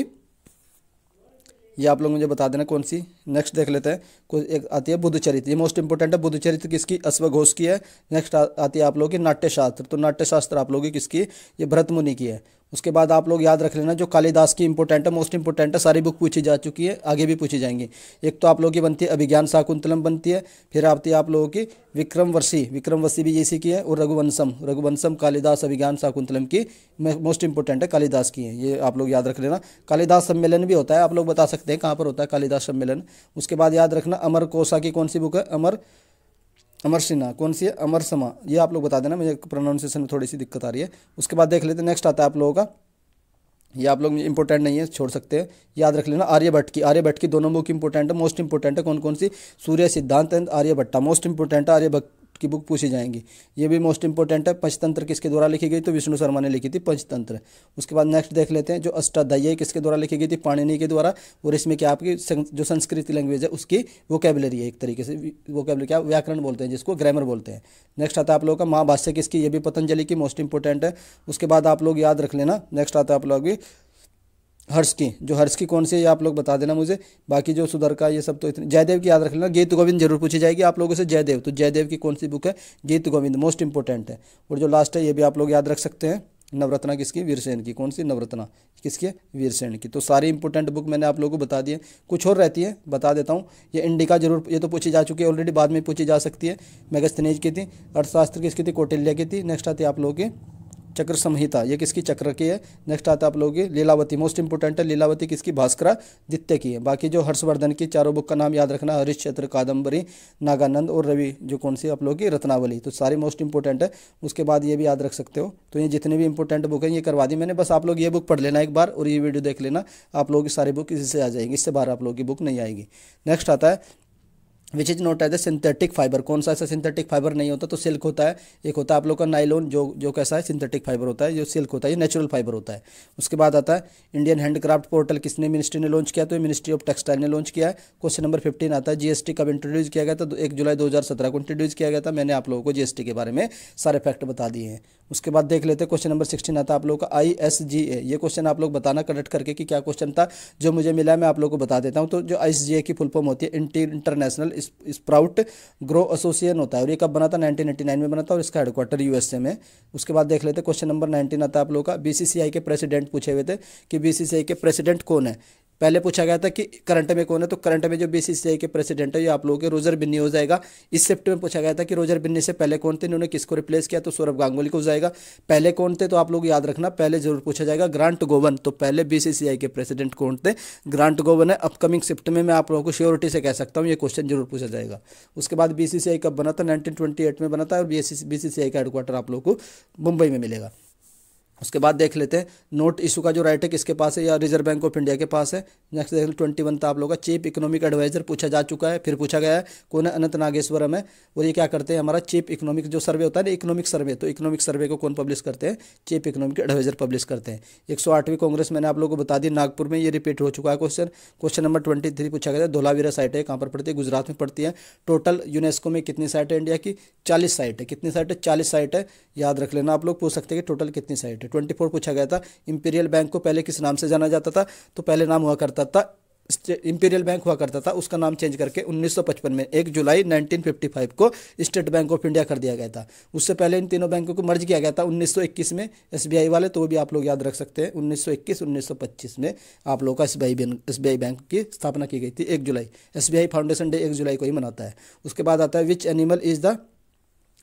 ये आप लोग मुझे बता देना कौन सी। नेक्स्ट देख लेते हैं, कोई एक आती है बुद्धचरित्र, ये मोस्ट इंपॉर्टेंट है। बुद्धचरित्र किसकी? अश्वघोष की है। नेक्स्ट आती है आप लोगों की नाट्यशास्त्र, तो नाट्यशास्त्र आप लोगों की किसकी? ये भरत मुनि की है। उसके बाद आप लोग याद रख लेना जो कालिदास की इंपॉर्टेंट है, मोस्ट इंपॉर्टेंट है, सारी बुक पूछी जा चुकी है, आगे भी पूछी जाएंगी। एक तो आप लोगों की बनती है अभिज्ञान शाकुंतलम बनती है। फिर आती है आप लोगों की विक्रमवर्षी, विक्रमवर्षी भी इसी की है। और रघुवंशम, रघुवंशम कालिदास अभिज्ञान शाकुंतलम की मोस्ट इंपॉर्टेंट है, कालिदास की है, ये आप लोग याद रख लेना। कालिदास सम्मेलन भी होता है, आप लोग बता सकते हैं कहाँ पर होता है कालिदास सम्मेलन। उसके बाद याद रखना अमर कोशा की कौन सी बुक है? अमर अमर सिन्हा, कौन सी है? अमर समा, ये आप लोग बता देना, मुझे प्रोनाउंसिएशन में थोड़ी सी दिक्कत आ रही है। उसके बाद देख लेते हैं नेक्स्ट आता है आप लोगों का, ये आप लोग इंपॉर्टेंट नहीं है, छोड़ सकते हैं, याद रख लेना आर्यभट्ट की। आर्यभट्ट की दोनों बुक इंपॉर्टेंट है, मोस्ट इंपॉर्टेंट है। कौन कौन सी? सूर्य सिद्धांत एंड आर्यभट्टा, मोस्ट इंपॉर्टेंट है आर्यभट्ट की बुक पूछी जाएंगी। ये भी मोस्ट इंपॉर्टेंट है। पंचतंत्र किसके द्वारा लिखी गई? तो विष्णु शर्मा ने लिखी थी पंचतंत्र। उसके बाद नेक्स्ट देख लेते हैं जो अष्टाध्यायी किसके द्वारा लिखी गई थी? पाणिनि के द्वारा। और इसमें क्या आपकी जो संस्कृत लैंग्वेज है उसकी वोकैबुलरी है, एक तरीके से वोकैबुलरी क्या व्याकरण बोलते हैं जिसको, ग्रामर बोलते हैं। नेक्स्ट आता है आप लोगों का महाभाष्य किसकी? ये भी पतंजलि की, मोस्ट इंपॉर्टेंट है। उसके बाद आप लोग याद रख लेना। नेक्स्ट आता है आप लोग भी हर्ष की, जो हर्ष की कौन सी है ये आप लोग बता देना मुझे। बाकी जो सुधर का ये सब तो इतने, जयदेव की याद रख लेना। गीत गोविंद जरूर पूछी जाएगी आप लोगों से। जयदेव, तो जयदेव की कौन सी बुक है? गीत गोविंद, मोस्ट इंपॉर्टेंट है। और जो लास्ट है ये भी आप लोग याद रख सकते हैं। नवरत्ना किसकी? वीरसेन की। कौन सी? नवरत्ना किसकी है? वीरसेन की। तो सारी इंपॉर्टेंट बुक मैंने आप लोगों को बता दी है। कुछ और रहती है बता देता हूँ। ये इंडिका जरूर, ये तो पूछी जा चुकी है ऑलरेडी, बाद में पूछी जा सकती है। मेगस्थनीज की थी। अर्थशास्त्र किसकी थी? कौटिल्य की थी। नेक्स्ट आती है आप लोगों की चक्र संहिता, ये किसकी? चक्र की है। नेक्स्ट आता है आप लोगों की लीलावती, मोस्ट इंपोर्टेंट है। लीलावती किसकी? भास्करादित्य की है। बाकी जो हर्षवर्धन की चारों बुक का नाम याद रखना, हरिश्चंद्र, कादम्बरी, नागानंद और रवि, जो कौन सी आप लोगों की? रत्नावली। तो सारी मोस्ट इंपोर्टेंट है। उसके बाद ये भी याद रख सकते हो। तो ये जितने भी इंपॉर्टेंट बुक हैं ये करवा दी मैंने। बस आप लोग ये बुक पढ़ लेना एक बार और ये वीडियो देख लेना। आप लोगों की सारी बुक इसी से आ जाएगी, इससे बाहर आप लोगों की बुक नहीं आएगी। नेक्स्ट आता है which is not as a synthetic fibre. कौन सा ऐसा सिंथेटिक फाइबर नहीं होता? तो सिल्क होता है। एक होता है आप लोग का नाइलॉन, जो जो कैसा है? सिंथेटिक फाइबर होता है। जो सिल्क होता है ये नेचुरल फाइबर होता है। उसके बाद आता है इंडियन हैंडक्राफ्ट पोर्टल किसने? मिनिस्ट्री ने लॉन्च किया। तो मिनिस्ट्री ऑफ टेक्सटाइल ने लॉन्च किया है। क्वेश्चन नंबर फिफ्टीन आता है जीएसटी कब इंट्रोड्यूस किया गया था? तो एक जुलाई दो हज़ार सत्रह को इंट्रोड्यूस किया गया था। मैंने आप लोगों को जीएसटी के बारे में सारे फैक्ट बता दिए हैं। उसके बाद देख लेते हैं क्वेश्चन नंबर सिक्सटीन आता है आप लोग का आई एस जी ए। ये क्वेश्चन आप लोग बताना करेक्ट करके कि क्या क्वेश्चन था। जो मुझे मिला है मैं आप लोग को बता देता हूँ। तो जो आई एस जी ए की फुल फॉर्म होती है इंटरनेशनल स्प्राउट ग्रो एसोसिएशन होता है। और ये कब बना था? नाइनटीन एटी नाइन में बना था और इसका हेडक्वार्टर यूएसए में। उसके बाद देख लेते हैं क्वेश्चन नंबर नाइनटीन आता है आप लोग का बीसीसीआई के प्रेसिडेंट पूछे हुए थे कि बीसीसीआई के प्रेसिडेंट कौन है। पहले पूछा गया था कि करंट में कौन है। तो करंट में जो बीसीसीआई के प्रेसिडेंट है ये आप लोगों के रोजर बिन्नी हो जाएगा। इस शिफ्ट में पूछा गया था कि रोजर बिन्नी से पहले कौन थे, इन्होंने किसको रिप्लेस किया? तो सौरव गांगुली को हो जाएगा। पहले कौन थे तो आप लोग याद रखना, पहले जरूर पूछा जाएगा ग्रांट गोवन। तो पहले बीसीसीआई के प्रेसिडेंट कौन थे? ग्रांट गोवन है। अपकमिंग शिफ्ट में मैं आप लोगों को श्योरिटी से कह सकता हूँ ये क्वेश्चन जरूर पूछा जाएगा। उसके बाद बीसीसीआई कब बना था? नाइनटीन ट्वेंटी एट में बना था और बीसीसीआई का हेडक्वार्टर आप लोगों को मुंबई में मिलेगा। उसके बाद देख लेते हैं नोट इशू का जो राइट है किसके पास है? या रिजर्व बैंक ऑफ इंडिया के पास है। नेक्स्ट देख ट्वेंटी वन था आप लोग का चीफ इकोनॉमिक एडवाइजर पूछा जा चुका है। फिर पूछा गया है कौन है? अनंत नागेश्वरम है। और ये क्या करते हैं? हमारा चीफ इकोनॉमिक जो सर्वे होता है ना, इकोनॉमिक सर्वे, तो इकोनॉमिक सर्वे को कौन पब्लिश करते हैं? चीफ इकोनॉमिक एडवाइजर पब्लिश करते हैं। एक सौ आठवीं कांग्रेस मैंने आप लोग को बता दी नागपुर में, ये रिपीट हो चुका है question. Question number twenty three पूछा गया था धोलावीरा साइट है, कहाँ पर पड़ती है? गुजरात में पड़ती है। टोटल यूनेस्को में कितनी साइट है? इंडिया की चालीस साइट है। कितनी साइट है? चालीस साइट है। याद रख लेना आप लोग, पूछ सकते हैं कि टोटल कितनी साइट है। चौबीस पूछा गया था इंपीरियल बैंक को पहले किस नाम से जाना जाता था? तो पहले नाम हुआ करता था इंपीरियल बैंक हुआ करता था। उसका नाम चेंज करके उन्नीस सौ पचपन में एक जुलाई नाइनटीन फिफ्टी फाइव को स्टेट बैंक ऑफ इंडिया कर दिया गया था। उससे पहले इन तीनों बैंकों को मर्ज किया गया था उन्नीस सौ इक्कीस में एसबीआई वाले। तो वो भी आप लोग याद रख सकते हैं, उन्नीस सौ इक्कीस उन्नीस सौ पच्चीस में आप लोगों का एसबीआई एसबीआई बैंक की स्थापना की गई थी एक जुलाई। एसबीआई फाउंडेशन डे एक जुलाई को ही मनाता है। उसके बाद आता है विच एनिमल इज द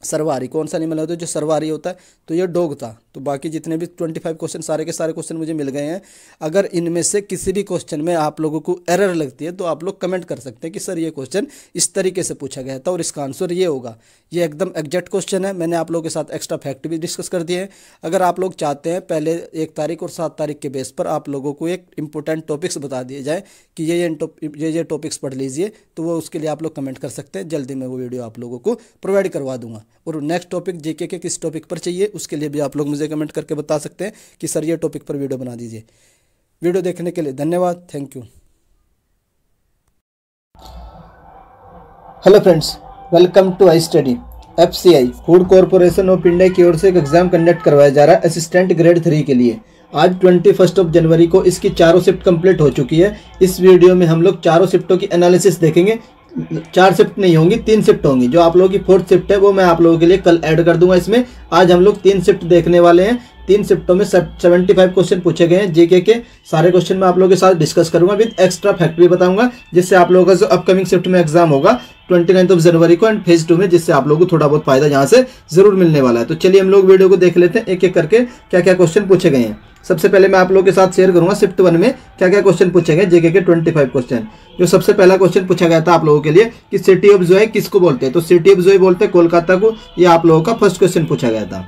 सर्वाहारी। कौन सा एनिमल होता है जो सर्वाहारी होता है? तो ये डॉग था। तो बाकी जितने भी पच्चीस क्वेश्चन, सारे के सारे क्वेश्चन मुझे मिल गए हैं। अगर इनमें से किसी भी क्वेश्चन में आप लोगों को एरर लगती है तो आप लोग कमेंट कर सकते हैं कि सर ये क्वेश्चन इस तरीके से पूछा गया था और इसका आंसर ये होगा। ये एकदम एग्जैक्ट क्वेश्चन है। मैंने आप लोगों के साथ एक्स्ट्रा फैक्ट भी डिस्कस कर दिए हैं। अगर आप लोग चाहते हैं पहले एक तारीख और सात तारीख के बेस पर आप लोगों को एक इंपॉर्टेंट टॉपिक्स बता दिए जाए कि ये ये ये टॉपिक्स पढ़ लीजिए, तो वो उसके लिए आप लोग कमेंट कर सकते हैं। जल्दी मैं वो वीडियो आप लोगों को प्रोवाइड करवा दूंगा। और नेक्स्ट टॉपिक जीके के किस टॉपिक पर चाहिए उसके लिए भी आप लोग मुझे कमेंट करके बता सकते हैं कि सर ये टॉपिक पर वीडियो बना दीजिए। वीडियो देखने के लिए धन्यवाद, thank you. Hello friends, welcome to I study. FCI food corporation of India की ओर से एक एग्जाम कंडक्ट करवाया जा रहा है असिस्टेंट ग्रेड थ्री के लिए। आज ट्वेंटी फर्स्ट ऑफ जनवरी को इसकी चारों शिफ्ट कंप्लीट हो चुकी है। इस वीडियो में हम लोग चारों शिफ्टों की एनालिसिस देखेंगे। चार शिफ्ट नहीं होंगी, तीन शिफ्ट होंगी। जो आप लोगों की फोर्थ शिफ्ट है वो मैं आप लोगों के लिए कल ऐड कर दूंगा इसमें। आज हम लोग तीन शिफ्ट देखने वाले हैं। तीन शिफ्टों में सेवेंटी फाइव क्वेश्चन पूछे गए हैं जीके के। सारे क्वेश्चन मैं आप लोगों के साथ डिस्कस करूंगा, विद एक्स्ट्रा फैक्ट भी बताऊंगा, जिससे आप लोगों का जो अपकमिंग शिफ्ट में एग्जाम होगा ट्वेंटी नाइन्थ ऑफ जनवरी को एंड फेज टू में, जिससे आप लोगों को थोड़ा बहुत फायदा यहाँ से जरूर मिलने वाला है। तो चलिए हम लोग वीडियो को देख लेते हैं एक एक करके क्या क्या क्वेश्चन पूछे गए हैं। सबसे पहले मैं आप लोगों के साथ शेयर करूंगा शिफ्ट वन में क्या क्या क्वेश्चन पूछे गए जेके के पच्चीस क्वेश्चन। जो सबसे पहला क्वेश्चन पूछा गया था आप लोगों के लिए कि सिटी ऑफ जॉय किसको बोलते हैं? तो सिटी ऑफ जॉय बोलते हैं कोलकाता को। ये आप लोगों का फर्स्ट क्वेश्चन पूछा गया था।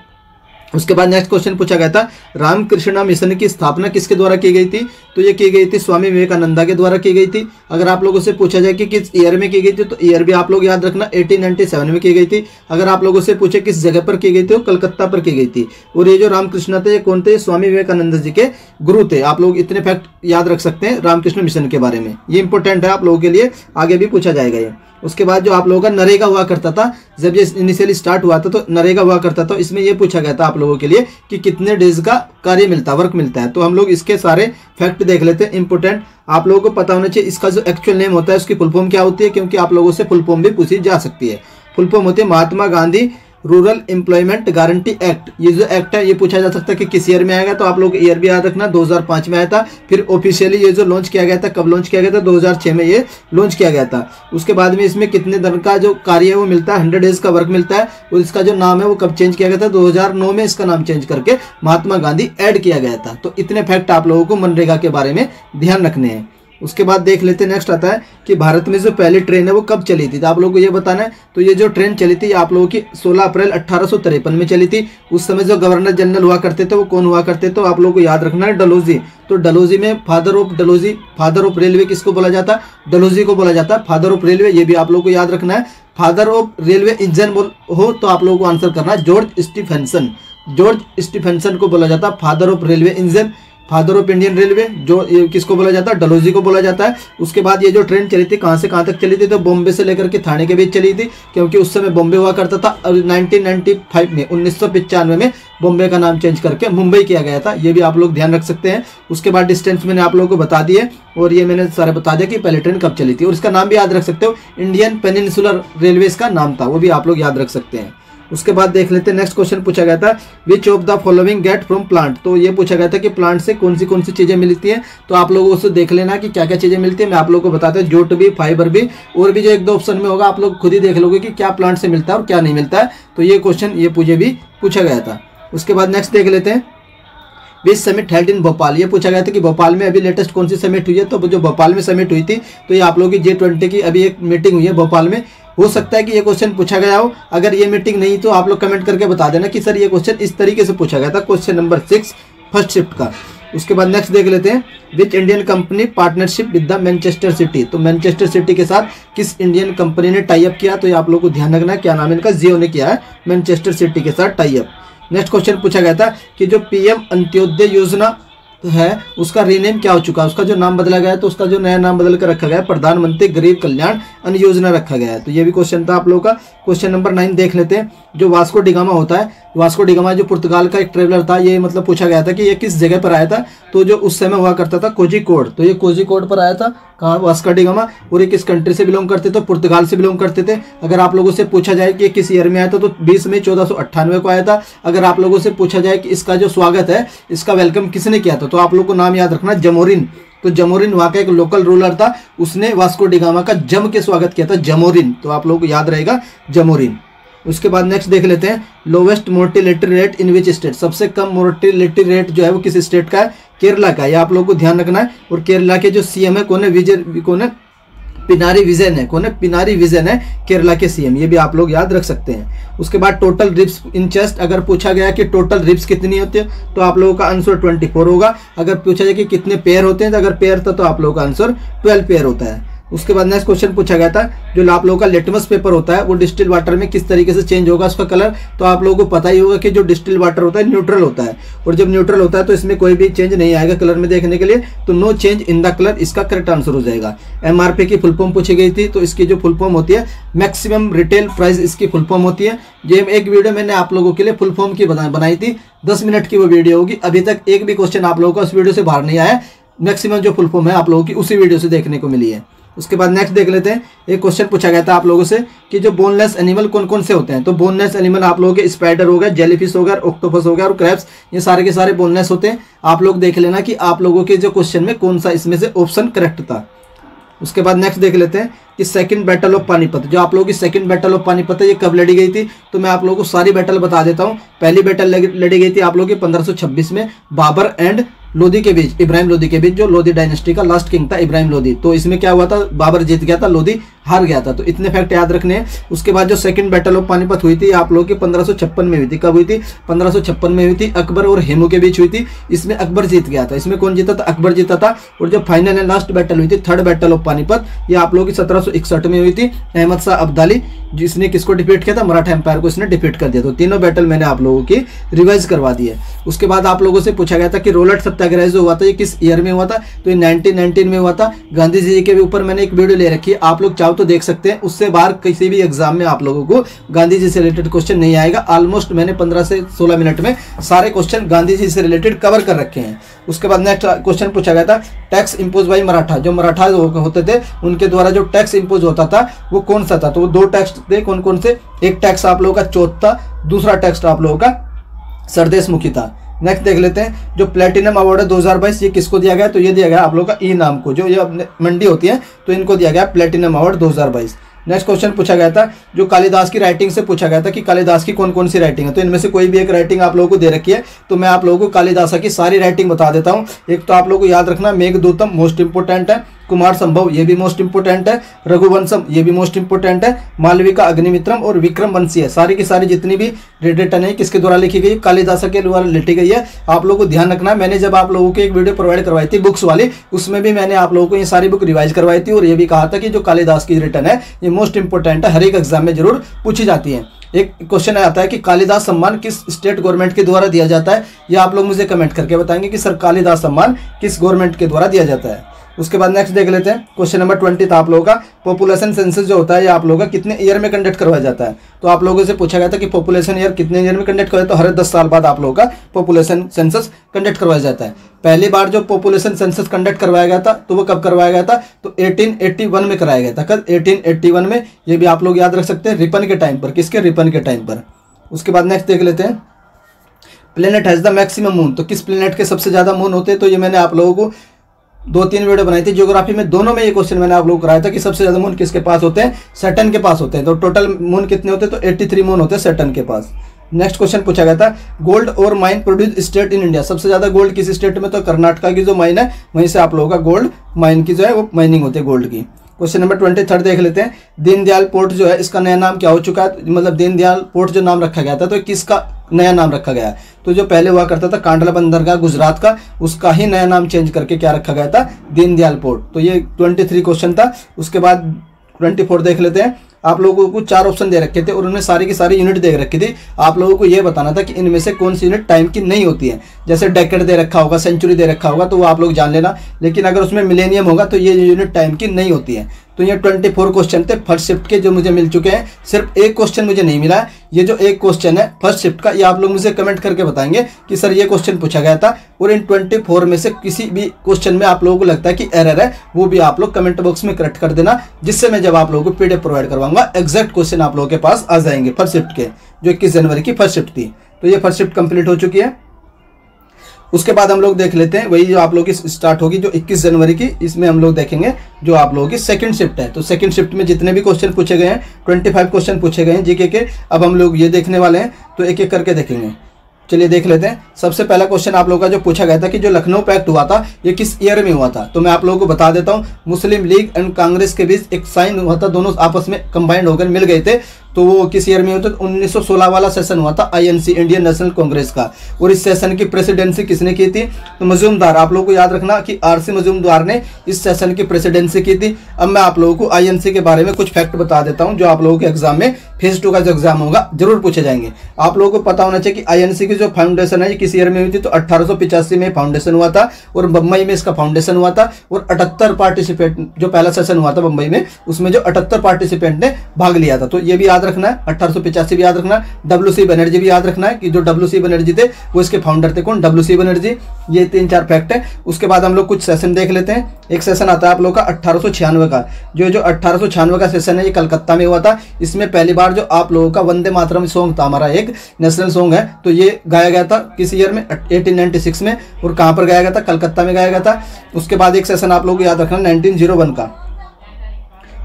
उसके बाद नेक्स्ट क्वेश्चन पूछा गया था रामकृष्ण मिशन की स्थापना किसके द्वारा की गई थी, तो ये की गई थी स्वामी विवेकानंदा के द्वारा की गई थी। अगर आप लोगों से पूछा जाए कि किस ईयर में की गई थी, तो ईयर भी आप लोग याद रखना अठारह सौ सत्तानवे में की गई थी। अगर आप लोगों से पूछे किस जगह पर की गई थी, तो कलकत्ता पर की गई थी। और ये जो रामकृष्ण थे ये कौन थे, स्वामी विवेकानंद जी के गुरु थे। आप लोग इतने फैक्ट याद रख सकते हैं रामकृष्ण मिशन के बारे में, ये इंपॉर्टेंट है आप लोगों के लिए, आगे भी पूछा जाएगा ये। उसके बाद जो आप लोगों का नरेगा हुआ करता था, जब ये इनिशियली स्टार्ट हुआ था तो नरेगा हुआ करता था, इसमें ये पूछा गया था आप लोगों के लिए कि कितने डेज का कार्य मिलता वर्क मिलता है। तो हम लोग इसके सारे फैक्ट देख लेते हैं, इंपॉर्टेंट आप लोगों को पता होना चाहिए। इसका जो एक्चुअल नेम होता है उसकी फुल फॉर्म क्या होती है, क्योंकि आप लोगों से फुल फॉर्म भी पूछी जा सकती है। फुल फॉर्म होती है Mahatma Gandhi rural employment guarantee act. ये जो एक्ट है ये पूछा जा सकता है कि किस ईयर में आएगा, तो आप लोग ईयर भी याद रखना दो हज़ार पाँच में आया था। फिर ऑफिशियली ये जो लॉन्च किया गया था कब लॉन्च किया गया था, दो हज़ार छह में ये लॉन्च किया गया था। उसके बाद में इसमें कितने दिन का जो कार्य है वो मिलता है, हंड्रेड डेज का वर्क मिलता है। और इसका जो नाम है वो कब चेंज किया गया था, दो हज़ार नौ में इसका नाम चेंज करके महात्मा गांधी ऐड किया गया था। तो इतने फैक्ट आप लोगों को मनरेगा के बारे में ध्यान रखने हैं। उसके बाद देख लेते हैं नेक्स्ट आता है कि भारत में जो पहली ट्रेन है वो कब चली थी, तो आप लोगों को ये बताना है। तो ये जो ट्रेन चली थी आप लोगों की सोलह अप्रैल अठारह सौ तिरपन में चली थी। उस समय जो गवर्नर जनरल हुआ करते थे वो कौन हुआ करते थे, तो आप लोगों को याद रखना है डलहौजी। तो डलहौजी में father of Dalhousie, father of railway किसको बोला जाता है, डलहौजी को बोला जाता है फादर ऑफ रेलवे। ये भी आप लोगों को याद रखना है। फादर ऑफ रेलवे इंजन हो तो आप लोगों को आंसर करना है जॉर्ज स्टीफेंसन। जॉर्ज स्टीफेंसन को बोला जाता है father of railway engine, father of Indian railway. जो किसको बोला जाता है, डलहौजी को बोला जाता है। उसके बाद ये जो ट्रेन चली थी कहाँ से कहाँ तक चली थी, तो बॉम्बे से लेकर के थाने के बीच चली थी, क्योंकि उस समय बॉम्बे हुआ करता था। और नाइनटीन नाइंटी फाइव में उन्नीस सौ पचानवे में बॉम्बे का नाम चेंज करके मुंबई किया गया था। ये भी आप लोग ध्यान रख सकते हैं। उसके बाद डिस्टेंस मैंने आप लोगों को बता दिए और ये मैंने सारे बता दिया कि पहले ट्रेन कब चली थी। और इसका नाम भी याद रख सकते हो, इंडियन पेनिनसुलर रेलवे इसका नाम था, वो भी आप लोग याद रख सकते हैं। उसके बाद देख लेते हैं नेक्स्ट क्वेश्चन पूछा गया था which of the following get from plant. तो ये पूछा गया था कि प्लांट से कौन सी कौन सी चीज़ें मिलती हैं। तो आप लोगों से देख लेना कि क्या क्या चीज़ें मिलती हैं। मैं आप लोगों को बताता हूँ जूट भी, फाइबर भी, और भी जो एक दो ऑप्शन में होगा आप लोग खुद ही देख लोगे कि क्या प्लांट से मिलता है और क्या नहीं मिलता है। तो ये क्वेश्चन ये पूछे भी पूछा गया था। उसके बाद नेक्स्ट देख लेते हैं बीस समिट हेल्ड इन भोपाल। ये पूछा गया था कि भोपाल में अभी लेटेस्ट कौन सी समिट हुई है। तो जो भोपाल में समिट हुई थी तो ये आप लोगों की जे ट्वेंटी की अभी एक मीटिंग हुई है भोपाल में। हो सकता है कि ये क्वेश्चन पूछा गया हो। अगर ये मीटिंग नहीं तो आप लोग कमेंट करके बता देना कि सर ये क्वेश्चन इस तरीके से पूछा गया था, question number six first shift का। उसके बाद नेक्स्ट देख लेते हैं which Indian company partnership with the Manchester city. तो मैनचेस्टर सिटी के साथ किस इंडियन कंपनी ने टाई अप किया। तो ये आप लोग को ध्यान रखना है, क्या नाम इनका, जियो ने किया है मैनचेस्टर सिटी के साथ टाई अप। नेक्स्ट क्वेश्चन पूछा गया था कि जो पीएम अंत्योदय योजना है उसका रीनेम क्या हो चुका है, उसका जो नाम बदला गया है। तो उसका जो नया नाम बदल कर रखा गया है प्रधानमंत्री गरीब कल्याण अन्न योजना रखा गया है। तो ये भी क्वेश्चन था आप लोगों का। क्वेश्चन नंबर नाइन देख लेते हैं जो वास्को डिगामा होता है। वास्को डिगामा जो पुर्तगाल का एक ट्रेवलर था, ये मतलब पूछा गया था कि ये किस जगह पर आया था। तो जो उस समय हुआ करता था कोझिकोड, तो ये कोझिकोड पर आया था कहाँ, वास्को डिगामा। और ये किस कंट्री से बिलोंग करते थे, तो पुर्तगाल से बिलोंग करते थे। अगर आप लोगों से पूछा जाए कि किस ईयर में आया था, तो बीस मई चौदह सौ अट्ठानवे को आया था। अगर आप लोगों से पूछा जाए कि इसका जो स्वागत है, इसका वेलकम किसने किया था, तो आप लोगों को नाम याद रखना जमोरिन। तो जमोरिन वहाँ का एक लोकल रूलर था, उसने वास्को डिगामा का जम के स्वागत किया था, जमोरिन। तो आप लोगों को याद रहेगा जमोरिन। उसके बाद नेक्स्ट देख लेते हैं lowest mortality rate in which state. सबसे कम मोर्टिलिटी रेट जो है वो किस स्टेट का है, केरला का। ये आप लोगों को ध्यान रखना है। और केरला के जो सीएम है कौन है, विजय कौन है, पिनारी विजयन है। कौन है, पिनारी विजयन है केरला के सीएम। ये भी आप लोग याद रख सकते हैं। उसके बाद टोटल रिप्स इन चेस्ट, अगर पूछा गया कि टोटल रिप्स कितनी होती है, तो आप लोगों का आंसर चौबीस होगा। अगर पूछा जाए कि कितने पेयर होते हैं, तो अगर पेयर था तो आप लोगों का आंसर बारह पेयर होता है। उसके बाद नेक्स्ट क्वेश्चन पूछा गया था जो आप लोगों का लेटमस पेपर होता है वो डिस्टिल वाटर में किस तरीके से चेंज होगा उसका कलर। तो आप लोगों को पता ही होगा कि जो डिस्टिल वाटर होता है न्यूट्रल होता है, और जब न्यूट्रल होता है तो इसमें कोई भी चेंज नहीं आएगा कलर में देखने के लिए। तो no change in the colour इसका करेक्ट आंसर हो जाएगा। एमआरपी की फुल फॉर्म पूछी गई थी, तो इसकी जो फुल फॉर्म होती है मैक्सिमम रिटेल प्राइस, इसकी फुल फॉर्म होती है। ये एक वीडियो मैंने आप लोगों के लिए फुल फॉर्म की बनाई थी, दस मिनट की वो वीडियो होगी। अभी तक एक भी क्वेश्चन आप लोगों का उस वीडियो से बाहर नहीं आया। मैक्सिमम जो फुल फॉर्म है आप लोगों की उसी वीडियो से देखने को मिली है। उसके बाद नेक्स्ट देख लेते हैं एक क्वेश्चन पूछा गया था आप लोगों से कि जो बोनलेस एनिमल कौन कौन से होते हैं। तो बोनलेस एनिमल आप लोगों के स्पाइडर हो गया, जेलीफिश हो गया, ऑक्टोपस हो गया और क्रैब्स, ये सारे के सारे बोनलेस होते हैं। आप लोग देख लेना कि आप लोगों के जो क्वेश्चन में कौन सा इसमें से ऑप्शन करेक्ट था। उसके बाद नेक्स्ट देख लेते हैं कि सेकंड बैटल ऑफ पानीपत, जो आप लोगों की सेकंड बैटल ऑफ पानीपत है ये कब लड़ी गई थी। तो मैं आप लोगों को सारी बैटल बता देता हूँ। पहली बैटल लड़ी गई थी आप लोगों की पंद्रह सौ छब्बीस में बाबर एंड लोधी के बीच, इब्राहिम लोधी के बीच, जो लोधी डायनेस्टी का लास्ट किंग था इब्राहिम लोधी। तो इसमें क्या हुआ था, बाबर जीत गया था, लोधी हार गया था। तो इतने फैक्ट याद रखने हैं। उसके बाद जो सेकंड बैटल ऑफ पानीपत हुई थी आप लोगों की पंद्रह सौ छप्पन में हुई थी। कब हुई थी? पंद्रह सौ छप्पन में हुई थी, अकबर और हेमू के बीच हुई थी। इसमें अकबर जीत गया था। इसमें कौन जीता था? अकबर जीता था। और जो फाइनल एंड लास्ट बैटल हुई थी थर्ड बैटल ऑफ पानीपत, ये आप लोगों की सत्रह सौ इकसठ में हुई थी। अहमद शाह अब्दाली जिसने किसको डिफीट किया था? मराठा एम्पायर को इसने डिफीट कर दिया। तो तीनों बैटल मैंने आप लोगों की रिवाइज करवा दी है। उसके बाद आप लोगों से पूछा गया था कि रोलट सत्याग्रह जो हुआ था ये किस ईयर में हुआ था? तो ये नाइनटीन नाइनटीन में हुआ था। गांधी जी के भी ऊपर मैंने एक वीडियो ले रखी है, आप लोग चाहो तो देख सकते हैं। उससे बाहर किसी भी एग्जाम में आप लोगों को गांधी जी से रिलेटेड क्वेश्चन नहीं आएगा। ऑलमोस्ट मैंने पंद्रह से सोलह मिनट में सारे क्वेश्चन गांधी जी से रिलेटेड कवर कर रखे हैं। उसके बाद नेक्स्ट क्वेश्चन पूछा गया था टैक्स इंपोज बाई मराठा, जो मराठा होते थे उनके द्वारा जो टैक्स इंपोज होता था वो कौन सा था? तो वो दो टैक्स थे। कौन कौन से? एक टैक्स आप लोगों का चोथ था, दूसरा टैक्स आप लोगों का सरदेशमुखी था। नेक्स्ट देख लेते हैं जो प्लेटिनम अवार्ड है दो हज़ार बाईस, ये किसको दिया गया? तो ये दिया गया आप लोगों का ई नाम को, जो ये मंडी होती है तो इनको दिया गया प्लेटिनम अवार्ड दो हज़ार बाईस। नेक्स्ट क्वेश्चन पूछा गया था जो कालिदास की राइटिंग से पूछा गया था कि कालिदास की कौन कौन सी राइटिंग है। तो इनमें से कोई भी एक राइटिंग आप लोगों को दे रखी है, तो मैं आप लोगों को कालिदास की सारी राइटिंग बता देता हूँ। एक तो आप लोगों को याद रखना मेघदूतम मोस्ट इंपोर्टेंट है, कुमार संभव ये भी मोस्ट इंपोर्टेंट है, रघुवंशम ये भी मोस्ट इंपोर्टेंट है, मालविका अग्निमित्रम और विक्रमवंशी है। सारी की सारी जितनी भी रिलेटेड है किसके द्वारा लिखी गई? कालिदास के द्वारा लिखी गई है। आप लोगों को ध्यान रखना, मैंने जब आप लोगों को एक वीडियो प्रोवाइड करवाई थी बुक्स वाली, उसमें भी मैंने आप लोगों को ये सारी बुक रिवाइज करवाई थी और ये भी कहा था कि जो कालिदास की रिटर्न है ये मोस्ट इंपोर्टेंट है, हर एक एग्जाम में जरूर पूछी जाती है। एक क्वेश्चन आता है कि कालिदास सम्मान किस स्टेट गवर्नमेंट के द्वारा दिया जाता है? या आप लोग मुझे कमेंट करके बताएंगे कि सर कालिदास सम्मान किस गवर्नमेंट के द्वारा दिया जाता है। उसके बाद नेक्स्ट देख लेते हैं क्वेश्चन नंबर ट्वेंटी था आप लोगों का पॉपुलेशन सेंसस जो होता है ये आप लोगों का कितने ईयर में कंडक्ट करवाया जाता है? तो आप लोगों से पूछा गया था कि पॉपुलेशन ईयर कितने ईयर में कंडक्ट करवाया, तो हर दस साल बाद आप लोगों का पॉपुलेशन सेंसस कंडक्ट करवाया जाता है। पहली बार जो पॉपुलेशन सेंसस कंडक्ट करवाया गया था तो वो कब करवाया गया था? तो अठारह सौ इक्यासी में कराया गया था। कब? अठारह सौ इक्यासी में। ये भी आप लोग याद रख सकते हैं रिपन के टाइम पर, किसके? रिपन के टाइम पर। उसके बाद नेक्स्ट देख लेते हैं planet has the maximum moon, तो किस प्लेनेट के सबसे ज्यादा मून होते हैं? तो ये मैंने आप लोगों को दो तीन वीडियो बनाई थी ज्योग्राफी में, दोनों में ये क्वेश्चन मैंने आप लोगों को कराया था कि सबसे ज्यादा मून किसके पास होते हैं? सैटर्न के पास होते हैं। तो टोटल मून कितने होते हैं? तो तिरासी मून होते हैं सैटर्न के पास। नेक्स्ट क्वेश्चन पूछा गया था गोल्ड और mine produce state in India, सबसे ज्यादा गोल्ड किस स्टेट में? तो कर्नाटका की जो माइन है वहीं से आप लोगों का गोल्ड माइन की जो है वो माइनिंग होती है गोल्ड की। क्वेश्चन नंबर ट्वेंटी थर्ड देख लेते हैं दीनदयाल पोर्ट जो है इसका नया नाम क्या हो चुका है? मतलब दीनदयाल पोर्ट जो नाम रखा गया था तो किसका नया नाम रखा गया? तो जो पहले हुआ करता था कांडला बंदरगाह गुजरात का, उसका ही नया नाम चेंज करके क्या रखा गया था? दीनदयाल पोर्ट। तो ये ट्वेंटी थ्री क्वेश्चन था। उसके बाद ट्वेंटी फोर देख लेते हैं, आप लोगों को चार ऑप्शन दे रखे थे और उन्होंने सारी की सारी यूनिट दे रखी थी। आप लोगों को यह बताना था कि इनमें से कौन सी यूनिट टाइम की नहीं होती है। जैसे डेकेड दे रखा होगा, सेंचुरी दे रखा होगा तो वो आप लोग जान लेना, लेकिन अगर उसमें मिलेनियम होगा तो ये यूनिट टाइम की नहीं होती है। तो ये चौबीस क्वेश्चन थे फर्स्ट शिफ्ट के जो मुझे मिल चुके हैं। सिर्फ एक क्वेश्चन मुझे नहीं मिला है, ये जो एक क्वेश्चन है फर्स्ट शिफ्ट का, ये आप लोग मुझे कमेंट करके बताएंगे कि सर ये क्वेश्चन पूछा गया था। और इन चौबीस में से किसी भी क्वेश्चन में आप लोगों को लगता है कि एरर है वो भी आप लोग कमेंट बॉक्स में करेक्ट कर देना, जिससे मैं जब आप लोगों को पीडीएफ प्रोवाइड करवाऊंगा एक्जैक्ट क्वेश्चन आप लोगों के पास आ जाएंगे फर्स्ट शिफ्ट के, जो इक्कीस जनवरी की फर्स्ट शिफ्ट थी। तो ये फर्स्ट शिफ्ट कंप्लीट हो चुकी है। उसके बाद हम लोग देख लेते हैं वही जो आप लोग की स्टार्ट होगी जो इक्कीस जनवरी की, इसमें हम लोग देखेंगे जो आप लोगों की सेकंड शिफ्ट है। तो सेकंड शिफ्ट में जितने भी क्वेश्चन पूछे गए हैं पच्चीस क्वेश्चन पूछे गए हैं जीके के, अब हम लोग ये देखने वाले हैं तो एक एक करके देखेंगे। चलिए देख लेते हैं। सबसे पहला क्वेश्चन आप लोगों का जो पूछा गया था कि जो लखनऊ पैक्ट हुआ था ये किस ईयर में हुआ था? तो मैं आप लोगों को बता देता हूँ मुस्लिम लीग एंड कांग्रेस के बीच एक साइन हुआ था, दोनों आपस में कंबाइंड होकर मिल गए थे। तो वो किस ईयर में हुआ था? उन्नीस सौ सोलह वाला सेशन हुआ था आईएनसी इंडियन नेशनल कांग्रेस का। और इस सेशन की प्रेसिडेंसी किसने की थी? तो मजूमदार, आप लोगों को याद रखना कि आरसी मजूमदार ने इस सेशन की प्रेसिडेंसी की थी। अब मैं आप लोगों को आईएनसी के बारे में कुछ फैक्ट बता देता हूं जो आप लोगों के एग्जाम में फेज टू का जो एग्जाम होगा जरूर पूछे जाएंगे। आप लोगों को पता होना चाहिए कि आईएनसी की जो फाउंडेशन है ये किस ईयर में हुई थी? तो अट्ठारह सौ पिचासी में फाउंडेशन हुआ था और बम्बई में इसका फाउंडेशन हुआ था। और अठहत्तर पार्टिसिपेंट, जो पहला सेशन हुआ था बम्बई में, उसमें जो अठहत्तर पार्टिसिपेंट ने भाग लिया था। तो ये भी रखना है, अठारह सौ पिचासी भी याद रखना है, डब्ल्यू सी बनर्जी भी याद रखना है कि जो डब्ल्यू सी बनर्जी थे वो इसके फाउंडर थे। कौन? W C Banerjee. ये तीन चार फैक्ट है। उसके बाद हम लोग कुछ सेशन देख लेते हैं। एक सेशन आता है आप लोग का अठारह सौ छियानवे का, जो जो अठारह सौ छियानवे का सेशन है ये कलकत्ता में हुआ था। इसमें पहली बार जो आप लोगों का वंदे मातरम सॉन्ग था, हमारा एक नेशनल सॉन्ग है, तो ये गाया गया था किस ईयर में? एटीन नाइनटी सिक्स में। और कहाँ पर गाया गया था? कलकत्ता में गाया गया था। उसके बाद एक सेशन आप लोग याद रखना नाइनटीन जीरो वन का।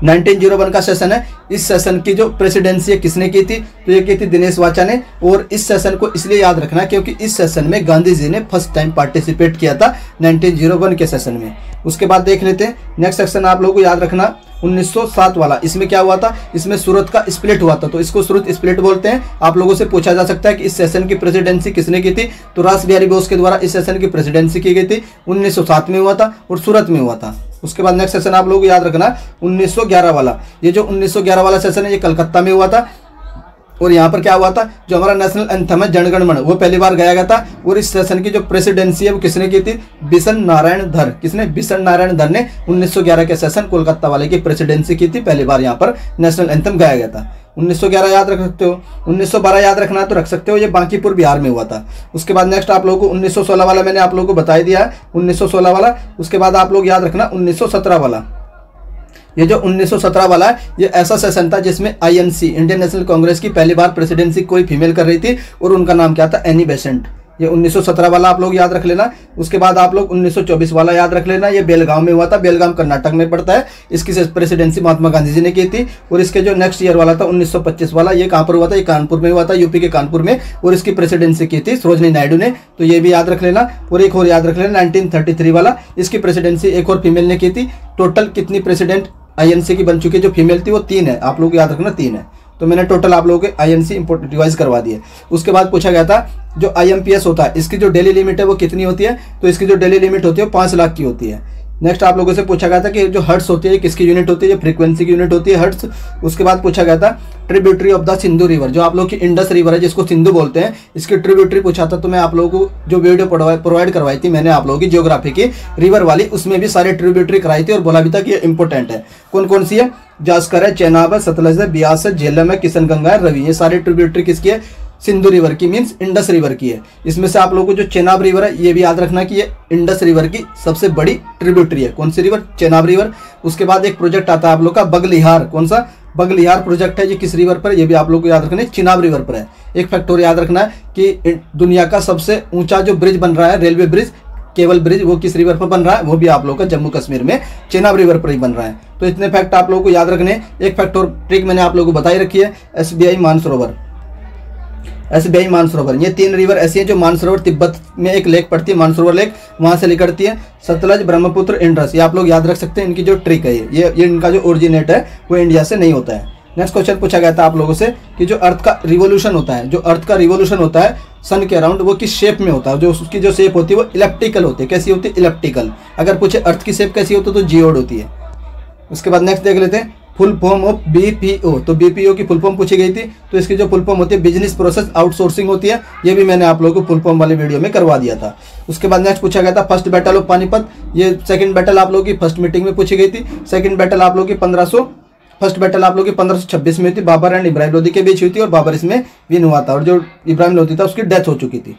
नाइनटीन ओ वन का सेशन है। इस सेशन की जो प्रेसिडेंसी किसने की थी, तो ये की थी दिनेश वाचा ने। और इस सेशन को इसलिए याद रखना क्योंकि इस सेशन में गांधी जी ने फर्स्ट टाइम पार्टिसिपेट किया था नाइनटीन ओ वन के सेशन में। उसके बाद देख लेते हैं नेक्स्ट सेक्शन, आप लोगों को याद रखना उन्नीस सौ सात वाला। इसमें क्या हुआ था, इसमें सूरत का स्प्लिट हुआ था, तो इसको सूरत स्प्लिट बोलते हैं। आप लोगों से पूछा जा सकता है कि इस सेशन की प्रेसिडेंसी किसने की थी, तो रास बिहारी बोस के द्वारा इस सेशन की प्रेसिडेंसी की गई थी। उन्नीस सौ सात में हुआ था और सूरत में हुआ था। उसके बाद नेक्स्ट सेशन आप लोगों को याद रखना उन्नीस सौ ग्यारह वाला। ये जो उन्नीस सौ ग्यारह वाला सेशन है ये कलकत्ता में हुआ था। और यहाँ पर क्या हुआ था, जो हमारा नेशनल एंथम है जन गण मन, वो पहली बार गाया गया था। और इस सेशन की जो प्रेसिडेंसी है वो किसने की थी, बिशन नारायण धर। किसने, बिशन नारायण धर ने उन्नीस सौ ग्यारह के सेशन कोलकाता वाले की प्रेसिडेंसी की थी। पहली बार यहाँ पर नेशनल एंथम गाया गया था। उन्नीस सौ ग्यारह याद रख सकते हो, उन्नीस सौ बारह याद रखना तो रख सकते हो, ये बांकीपुर बिहार में हुआ था। उसके बाद नेक्स्ट आप लोगों को उन्नीस सौ सोलह वाला मैंने आप लोगों को बता दिया है, उन्नीस सौ सोलह वाला। उसके बाद आप लोग याद रखना उन्नीस सौ सत्रह वाला। ये जो उन्नीस सौ सत्रह वाला है ये ऐसा सेशन था जिसमें I N C Indian National Congress की पहली बार प्रेसिडेंसी कोई फीमेल कर रही थी और उनका नाम क्या था, एनी बेसेंट। ये उन्नीस सौ सत्रह वाला आप लोग याद रख लेना। उसके बाद आप लोग उन्नीस सौ चौबीस वाला याद रख लेना। ये बेलगांव में हुआ था, बेलगांव कर्नाटक में पड़ता है। इसकी प्रेसिडेंसी महात्मा गांधी जी ने की थी। और इसके जो नेक्स्ट ईयर वाला था उन्नीस सौ पच्चीस वाला, ये कहाँ पर हुआ था, ये कानपुर में हुआ था, यूपी के कानपुर में। और इसकी प्रेसिडेंसी की थी सरोजनी नायडू ने, तो ये भी याद रख लेना। और एक और याद रख लेना नाइनटीन थर्टी थ्री वाला, इसकी प्रेसिडेंसी एक और फीमेल ने की थी। टोटल कितनी प्रेसिडेंट आई एन सी की बन चुकी है जो फीमेल थी, वो तीन है। आप लोग याद रखना तीन है। तो मैंने टोटल आप लोगों के I N C important revise करवा दिए। उसके बाद पूछा गया था जो आई एम पी एस होता है इसकी जो डेली लिमिट है वो कितनी होती है, तो इसकी जो डेली लिमिट होती है पाँच लाख की होती है। नेक्स्ट आप लोगों से पूछा गया था कि जो हर्ट्स होती है किसकी यूनिट होती है, ये फ्रीक्वेंसी की यूनिट होती है हर्ट्स। उसके बाद पूछा गया था tributary of the Sindhu river, जो आप लोग की इंडस रिवर है जिसको सिंधु बोलते हैं, इसकी ट्रिब्यूटरी पूछा था। तो मैं आप लोगों को जो वीडियो प्रोवाइड करवाई थी मैंने आप लोगों की ज्योग्राफी की रिवर वाली, उसमें भी सारे ट्रिब्यूटरी कराई थी और बोला भी था कि ये इंपॉर्टेंट है। कौन कौन सी है, जास्कर है, चेनाब है, सतलज है, ब्यास है, झेलम है, किशनगंगा है, रवि, ये सारे ट्रिब्यूटरी किसकी है, सिंधु रिवर की, मीन्स इंडस रिवर की है। इसमें से आप लोगों को जो चेनाब रिवर है ये भी याद रखना कि ये इंडस रिवर की सबसे बड़ी ट्रिब्यूटरी है। कौन सी रिवर, चेनाब रिवर। उसके बाद एक प्रोजेक्ट आता है आप लोग का बगलिहार, कौन सा बगलिहार प्रोजेक्ट है, ये किस रिवर पर, ये भी आप लोग को याद रखना है चेनाब रिवर पर है। एक फैक्टर याद रखना है कि दुनिया का सबसे ऊंचा जो ब्रिज बन रहा है रेलवे ब्रिज, केबल ब्रिज, वो किस रिवर पर बन रहा है, वो भी आप लोग का जम्मू कश्मीर में चेनाब रिवर पर ही बन रहा है। तो इतने फैक्ट आप लोगों को याद रखने। एक फैक्टर ट्रिक मैंने आप लोगों को बताई रखी है, S B I Mansarovar, S B I Mansarovar, ये तीन रिवर ऐसी हैं जो मानसरोवर, तिब्बत में एक लेक पड़ती है मानसरोवर लेक, वहां से निकलती है। सतलज, ब्रह्मपुत्र, इंडस, ये आप लोग याद रख सकते हैं। इनकी जो ट्रिक है ये ये इनका जो ओरिजिनेट है वो इंडिया से नहीं होता है। नेक्स्ट क्वेश्चन पूछा गया था आप लोगों से कि जो अर्थ का रिवोल्यूशन होता है, जो अर्थ का रिवोल्यूशन होता है सन के अराउंड, वो किस शेप में होता है, जो उसकी जो शेप होती है वो इलेप्टिकल होती है। कैसी होती है, इलेप्टिकल। अगर पूछे अर्थ की शेप कैसी होती है तो जियोड होती है। उसके बाद नेक्स्ट देख लेते हैं full form of B P O, तो बी पी ओ की फुल फॉर्म पूछी गई थी। तो इसकी जो फुल फॉर्म होती है बिजनेस प्रोसेस आउटसोर्सिंग होती है, ये भी मैंने आप लोगों को फुल फॉर्म वाले वीडियो में करवा दिया था। उसके बाद नेक्स्ट पूछा गया था फर्स्ट बैटल ऑफ पानीपत, ये सेकंड बैटल आप लोगों की फर्स्ट मीटिंग में पूछी गई थी। सेकंड बैटल आप लोगों की पंद्रह सौ फर्स्ट बैटल आप लोग की पंद्रह सौ छब्बीस में हुई थी, बाबर एंड इब्राहिम लोदी के बीच हुई थी और बाबर इसमें विन हुआ था और जो इब्राहिम लोदी था उसकी डेथ हो चुकी थी।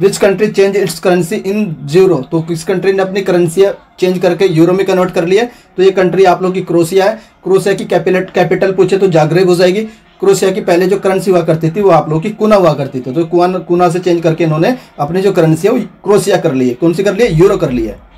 Which country change its currency in euro, तो किस कंट्री ने अपनी करेंसी चेंज करके यूरो में कन्वर्ट कर लिया, तो ये कंट्री आप लोग की क्रोशिया है। क्रोशिया की कैपिटल कैपिटल पूछे तो जागरेब हो जाएगी। क्रोशिया की पहले जो करेंसी हुआ करती थी वो आप लोग की कुना हुआ करती थी, तो कुना कुना से चेंज करके इन्होंने अपनी जो करेंसी है वो क्रोशिया कर ली है। कौन सी कर ली है, यूरो कर ली है।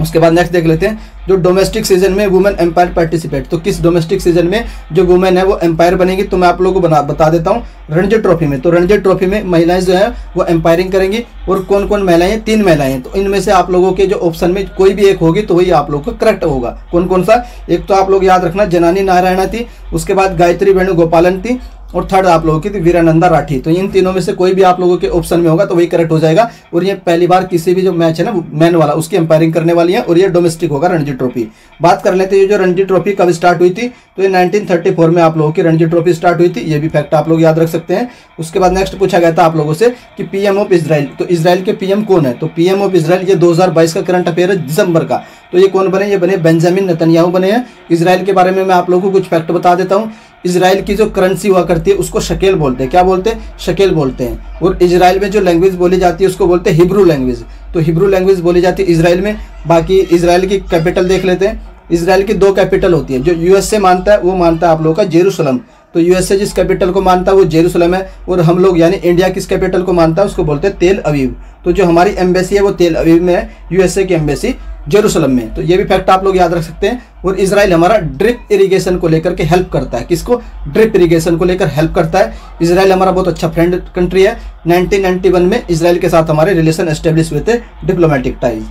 उसके बाद नेक्स्ट देख लेते हैं जो डोमेस्टिक सीजन में वुमेन एम्पायर पार्टिसिपेट, तो किस डोमेस्टिक सीजन में जो वुमेन है वो एम्पायर बनेगी, तो मैं आप लोगों को बना बता देता हूँ रणजी ट्रॉफी में। तो रणजी ट्रॉफी में महिलाएं जो है वो एम्पायरिंग करेंगी। और कौन कौन महिलाएं हैं, तीन महिलाएं हैं। तो इनमें से आप लोगों के जो ऑप्शन में कोई भी एक होगी तो वही आप लोग का करेक्ट होगा। कौन कौन सा, एक तो आप लोग याद रखना जनानी नारायण थी, उसके बाद गायत्री वेणुगोपालन थी और थर्ड आप लोगों की थी वीरानंदा राठी। तो इन तीनों में से कोई भी आप लोगों के ऑप्शन में होगा तो वही करेक्ट हो जाएगा। और ये पहली बार किसी भी जो मैच है ना मैन वाला उसकी एम्पायरिंग करने वाली है और ये डोमेस्टिक होगा रणजी ट्रॉफी। बात कर लेते हैं ये जो रणजी ट्रॉफी कब स्टार्ट हुई थी, तो ये नाइनटीन थर्टी फोर में आप लोगों की रणजी ट्रॉफी स्टार्ट हुई थी। ये भी फैक्ट आप लोग याद रख सकते हैं। उसके बाद नेक्स्ट पूछा गया था आप लोगों से कि पी एम ऑफ इजराइल, तो इजराइल के पी एम कौन है, तो पी एम ऑफ इजराइल ये दो हज़ार बाईस का करंट अफेयर है दिसंबर का। तो ये कौन बने, ये बने बेंजामिन नेतन्याहू बने हैं। इजराइल के बारे में मैं आप लोगों को कुछ फैक्ट बता देता हूँ। इजराइल की जो करेंसी हुआ करती है उसको शकेल बोलते हैं, क्या बोलते हैं, शकेल बोलते हैं। और इजराइल में जो लैंग्वेज बोली जाती है उसको बोलते हैं हिब्रू लैंग्वेज, तो हिब्रू लैंग्वेज बोली जाती है इजराइल में। बाकी इजराइल की कैपिटल देख लेते हैं। इजराइल की दो कैपिटल होती है, जो यू एस ए मानता है वो मानता है आप लोगों का जेरूसलम, तो यू एस ए जिस कैपिटल को मानता है वो जेरूसलम है। और हम लोग यानी इंडिया किस कैपिटल को मानता है उसको बोलते हैं तेल अवीव, तो जो हमारी एम्बेसी है वो तेल अवीव में है, यू एस ए की एम्बेसी। जेरूसलम में। तो ये भी फैक्ट आप लोग याद रख सकते हैं। और इसराइल हमारा ड्रिप इरिगेशन को लेकर के हेल्प करता है। किसको? ड्रिप इरिगेशन को लेकर हेल्प करता है। इसराइल हमारा बहुत अच्छा फ्रेंड कंट्री है। नाइनटीन नाइंटी वन में इसराइल के साथ हमारे रिलेशन एस्टेब्लिश हुए थे, डिप्लोमेटिक टाइज।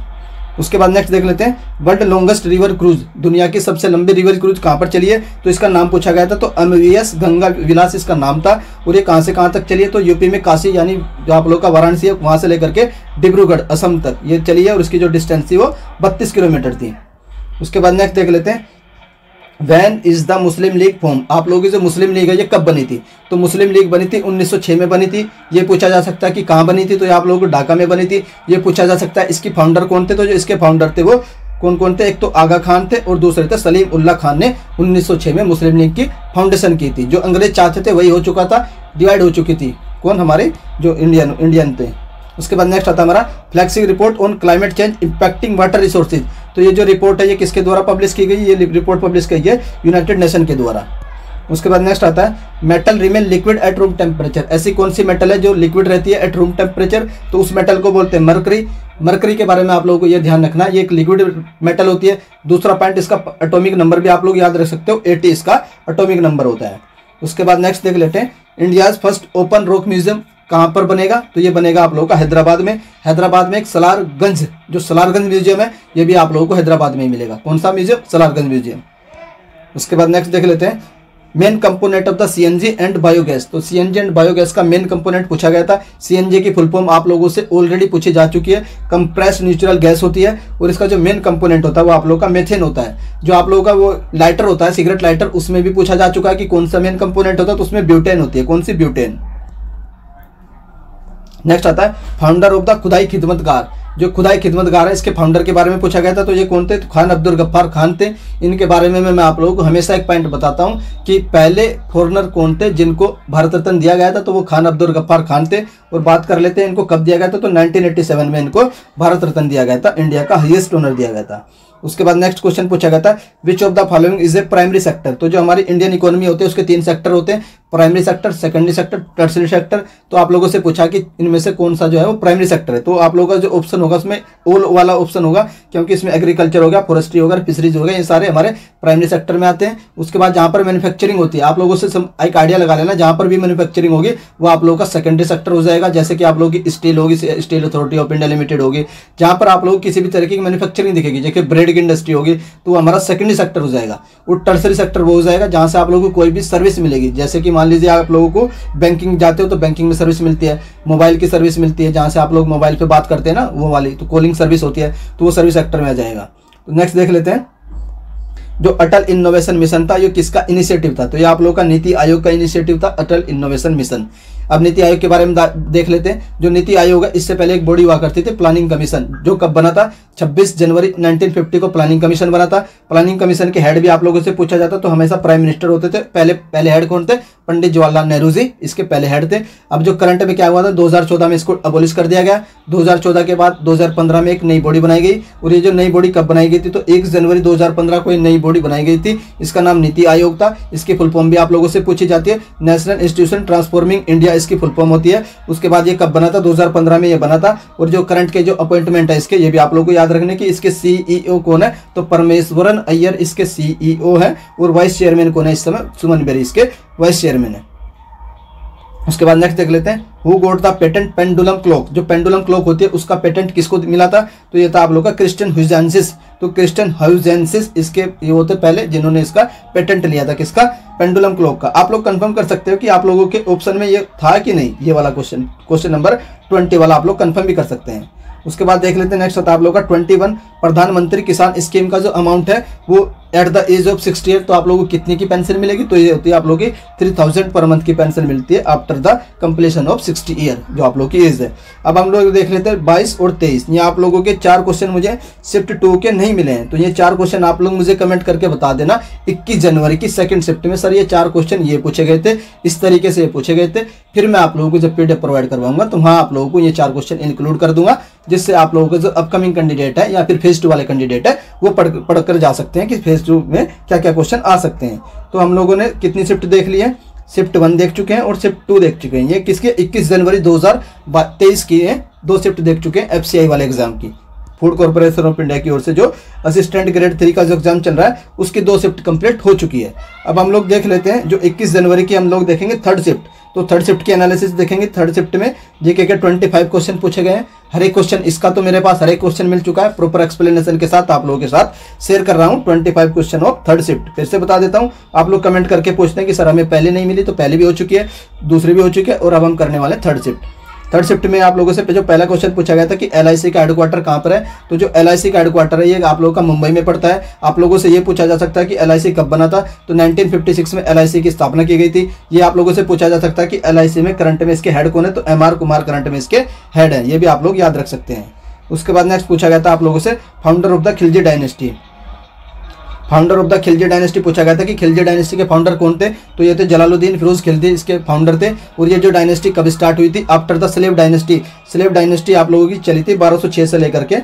उसके बाद नेक्स्ट देख लेते हैं, वर्ल्ड लॉन्गेस्ट रिवर क्रूज, दुनिया की सबसे लंबी रिवर क्रूज कहाँ पर चली है? तो इसका नाम पूछा गया था, तो M V S Ganga Vilas इसका नाम था। और ये कहाँ से कहाँ तक चली है? तो यूपी में काशी यानी जो आप लोग का वाराणसी है वहाँ से लेकर के डिब्रूगढ़ असम तक ये चली है। और उसकी जो डिस्टेंस थी वो बत्तीस किलोमीटर थी। उसके बाद नेक्स्ट देख लेते हैं, when is the Muslim League form, आप लोगों की जो मुस्लिम लीग है ये कब बनी थी? तो मुस्लिम लीग बनी थी उन्नीस सौ छह में बनी थी। ये पूछा जा सकता है कि कहाँ बनी थी? तो ये आप लोगों को ढाका में बनी थी। ये पूछा जा सकता है इसकी फाउंडर कौन थे? तो जो इसके फाउंडर थे वो कौन कौन थे? एक तो आगा खान थे और दूसरे थे सलीम उल्लाह खान ने उन्नीस सौ छह में मुस्लिम लीग की फाउंडेशन की थी। जो अंग्रेज चाहते थे वही हो चुका था, डिवाइड हो चुकी थी। कौन? हमारे जो इंडियन इंडियन थे। उसके बाद नेक्स्ट आता हमारा flagship report on climate change impacting water resources. तो ये जो रिपोर्ट है ये किसके द्वारा पब्लिश की गई? ये रिपोर्ट पब्लिश की गई है यूनाइटेड नेशन के द्वारा। उसके बाद नेक्स्ट आता है, metal remain liquid at room temperature, ऐसी कौन सी मेटल है जो लिक्विड रहती है एट रूम टेम्परेचर? तो उस मेटल को बोलते हैं मरकरी। मरकरी के बारे में आप लोगों को ये ध्यान रखना, ये एक लिक्विड मेटल होती है। दूसरा पॉइंट, इसका एटॉमिक नंबर भी आप लोग याद रख सकते हो, एटी इसका एटॉमिक नंबर होता है। उसके बाद नेक्स्ट देख लेते हैं, India's first open rock museum कहाँ पर बनेगा? तो ये बनेगा आप लोगों का हैदराबाद में। हैदराबाद में एक सलारगंज, जो सलारगंज म्यूजियम है ये भी आप लोगों को हैदराबाद में ही मिलेगा। कौन सा म्यूजियम? सलारगंज म्यूजियम। उसके बाद नेक्स्ट देख लेते हैं, main component of the C N G and biogas. तो C N G and biogas का मेन कंपोनेंट पूछा गया था। सी एन जी की फुल फॉर्म आप लोगों से ऑलरेडी पूछी जा चुकी है, कंप्रेस्ड नेचुरल गैस होती है। और इसका जो मेन कंपोनेंट होता है वो आप लोगों का मेथेन होता है। जो आप लोगों का वो लाइटर होता है, सिगरेट लाइटर, उसमें भी पूछा जा चुका है कि कौन सा मेन कंपोनेंट होता है। तो उसमें ब्यूटेन होती है। कौन सी? ब्यूटेन। नेक्स्ट आता है, फाउंडर ऑफ द खुदाई खिदमतगार, जो खुदाई खिदमतगार है इसके फाउंडर के बारे में पूछा गया था। तो ये कौन थे? तो खान अब्दुल गफ्फार खान थे। इनके बारे में मैं आप लोगों को हमेशा एक पॉइंट बताता हूँ कि पहले फॉरनर कौन थे जिनको भारत रत्न दिया गया था, तो वो खान अब्दुल गफ्फार खान थे। और बात कर लेते हैं इनको कब दिया गया था, तो नाइनटीन एट्टी सेवन में इनको भारत रत्न दिया गया था, इंडिया का हाइएस्ट ऑनर दिया गया था। उसके बाद नेक्स्ट क्वेश्चन पूछा गया था, which of the following is a primary sector. तो जो हमारी इंडियन इकोनॉमी होती है उसके तीन सेक्टर होते हैं, primary sector, secondary sector, tertiary sector. तो आप लोगों से पूछा कि इनमें से कौन सा जो है वो प्राइमरी सेक्टर है। तो आप लोगों का जो ऑप्शन होगा उसमें ऑल वाला ऑप्शन होगा, क्योंकि इसमें एग्रीकल्चर होगा, फॉरेस्ट्री होगा, फिशरीज होगा, ये सारे हमारे प्राइमरी सेक्टर में आते हैं। उसके बाद जहाँ पर मैन्युफैक्चरिंग होती है, आप लोगों से एक आइडिया लगा लेना, जहाँ पर भी मैन्युफैक्चरिंग होगी वो आप लोगों का सेकेंडरी सेक्टर हो जाएगा। जैसे कि आप लोगों की स्टील होगी, steel authority of India limited होगी, जहाँ पर आप लोग किसी भी तरह की मैन्युफैक्चरिंग दिखेगी, जैसे ब्रेड इंडस्ट्री होगी, तो हमारा सेकेंडरी सेक्टर हो जाएगा। और टर्सरी सेक्टर वो हो जाएगा जहां से आप लोगों को कोई भी सर्विस मिलेगी। जैसे कि मान लीजिए आप लोगों को बैंकिंग जाते हो तो बैंकिंग में सर्विस मिलती है, मोबाइल की सर्विस मिलती है, जहां से आप लोग मोबाइल पे बात करते हैं ना वो वाली, तो कॉलिंग सर्विस होती है, तो वो सर्विस सेक्टर में आ जाएगा। तो नेक्स्ट देख लेते हैं, जो अटल इनोवेशन मिशन था ये किसका इनिशिएटिव था? तो ये आप लोगों का नीति आयोग का इनिशिएटिव था, अटल इनोवेशन मिशन। अब नीति आयोग के बारे में देख लेते हैं। जो नीति आयोग है इससे पहले एक बॉडी हुआ करती थी, प्लानिंग कमीशन, जो कब बना था? छब्बीस जनवरी उन्नीस सौ पचास को प्लानिंग कमीशन बना था। प्लानिंग कमीशन के हेड भी आप लोगों से पूछा जाता, तो हमेशा प्राइम मिनिस्टर होते थे। पहले पहले हेड कौन थे? पंडित जवाहरलाल नेहरू जी इसके पहले हेड थे। अब जो करंट में क्या हुआ था, दो हज़ार चौदह में इसको अबोलिश कर दिया गया। दो हज़ार चौदह के बाद दो हज़ार पंद्रह में एक नई बॉडी बनाई गई। और ये जो नई बॉडी कब बनाई गई थी? तो एक जनवरी दो हज़ार पंद्रह को ये नई बॉडी बनाई गई थी। इसका नाम नीति आयोग था। इसकी फुल फॉर्म भी आप लोगों से पूछी जाती है, नेशनल इंस्टीट्यूशन ट्रांसफॉर्मिंग इंडिया इसकी फुल फॉर्म होती है। उसके बाद ये कब बना था? दो हज़ार पंद्रह में ये बना था। और जो करंट के जो अपॉइंटमेंट है इसके, ये भी आप लोगों को याद रखने की इसके सीईओ कौन है? तो परमेश्वरन अय्यर इसके सीईओ है। और वाइस चेयरमैन कौन है इस समय? सुमन बेरी इसके वाइस चेयरमैन है। उसके बाद नेक्स्ट देख लेते हैं, who got the patent pendulum clock. जो पेंडुलम क्लॉक होती है उसका पेटेंट किसको मिला था? तो ये था आप लोग का क्रिस्टियन ह्यूजेंसिस। तो क्रिस्टियन ह्यूजेंसिस इसके ये होते पहले जिन्होंने इसका पेटेंट लिया था। किसका? पेंडुलम क्लॉक का। आप लोग कंफर्म कर सकते हो कि आप लोगों के ऑप्शन में ये था कि नहीं। ये वाला क्वेश्चन क्वेश्चन नंबर ट्वेंटी वाला आप लोग कंफर्म भी कर सकते हैं। उसके बाद देख लेते हैं नेक्स्ट आप लोग का ट्वेंटी वन, प्रधानमंत्री किसान स्कीम का जो अमाउंट है वो at the age of sixty eight, तो आप लोगों को कितने की पेंशन मिलेगी? तो ये होती है आप लोगों की थ्री थाउजेंड पर मंथ की पेंशन मिलती है after the completion of sixty year, जो आप लोगों की एज है। अब हम लोग देख लेते हैं बाईस और तेईस। ये आप लोगों के चार क्वेश्चन मुझे शिफ्ट टू के नहीं मिले हैं, तो ये चार क्वेश्चन आप लोग मुझे कमेंट करके बता देना इक्कीस जनवरी की सेकंड शिफ्ट में, सर ये चार क्वेश्चन ये पूछे गए थे, इस तरीके से ये पूछे गए थे। फिर मैं आप लोगों को जब पीडीएफ प्रोवाइड करवाऊंगा तो वहाँ आप लोगों को ये चार क्वेश्चन इंक्लूड कर दूंगा, जिससे आप लोगों के जो अपकमिंग कैंडिडेट है या फिर फेज टू वाले कैंडिडेट है वो पढ़ पढ़ कर जा सकते हैं कि फेज टू में क्या क्या क्वेश्चन आ सकते हैं। तो हम लोगों ने कितनी शिफ्ट देख ली है? शिफ्ट वन देख चुके हैं और शिफ्ट टू देख चुके हैं। ये किसके? इक्कीस जनवरी दो हज़ार तेईस की है। दो शिफ्ट देख चुके हैं एफ सी आई वाले एग्जाम की। फूड कॉर्पोरेशन ऑफ इंडिया की ओर से जो असिस्टेंट ग्रेड थ्री का जो एग्जाम चल रहा है उसकी दो शिफ्ट कंप्लीट हो चुकी है। अब हम लोग देख लेते हैं जो इक्कीस जनवरी की हम लोग देखेंगे थर्ड शिफ्ट, तो थर्ड शिफ्ट की एनालिसिस देखेंगे। थर्ड शिफ्ट में जीके के पच्चीस क्वेश्चन पूछे गए हैं। हर एक क्वेश्चन, इसका तो मेरे पास हर एक क्वेश्चन मिल चुका है, प्रॉपर एक्सप्लेनेशन के साथ आप लोगों के साथ शेयर कर रहा हूँ। पच्चीस क्वेश्चन ऑफ थर्ड शिफ्ट, फिर से बता देता हूँ, आप लोग कमेंट करके पूछते हैं कि सर हमें पहले नहीं मिली, तो पहले भी हो चुकी है, दूसरी भी हो चुकी है, और अब हम करने वाले थर्ड शिफ्ट। थर्ड शिफ्ट में आप लोगों से जो पहला क्वेश्चन पूछा गया था कि एल आई सी का हेडक्वार्टर कहाँ पर है, तो जो एल आई सी का हेडक्वार्टर है ये आप लोगों का मुंबई में पड़ता है। आप लोगों से ये पूछा जा सकता है कि एल आई सी कब बना था, तो उन्नीस सौ छप्पन में एल आई सी की स्थापना की गई थी। ये आप लोगों से पूछा जा सकता है कि एल आई सी में करंट में इसके हेड कौन है, तो एम आर कुमार करंट में इसके हेड है, ये भी आप लोग याद रख सकते हैं। उसके बाद नेक्स्ट पूछा गया था आप लोगों से founder of the Khilji dynasty, founder of the Khilji dynasty पूछा गया था कि खिलजी डायनेस्टी के फाउंडर कौन थे, तो ये थे जलालुद्दीन फिरोज खिलजी, इसके फाउंडर थे। और ये जो डायनेस्टी कब स्टार्ट हुई थी, after the slave dynasty, slave dynasty आप लोगों की चली थी बारह सौ छह से लेकर के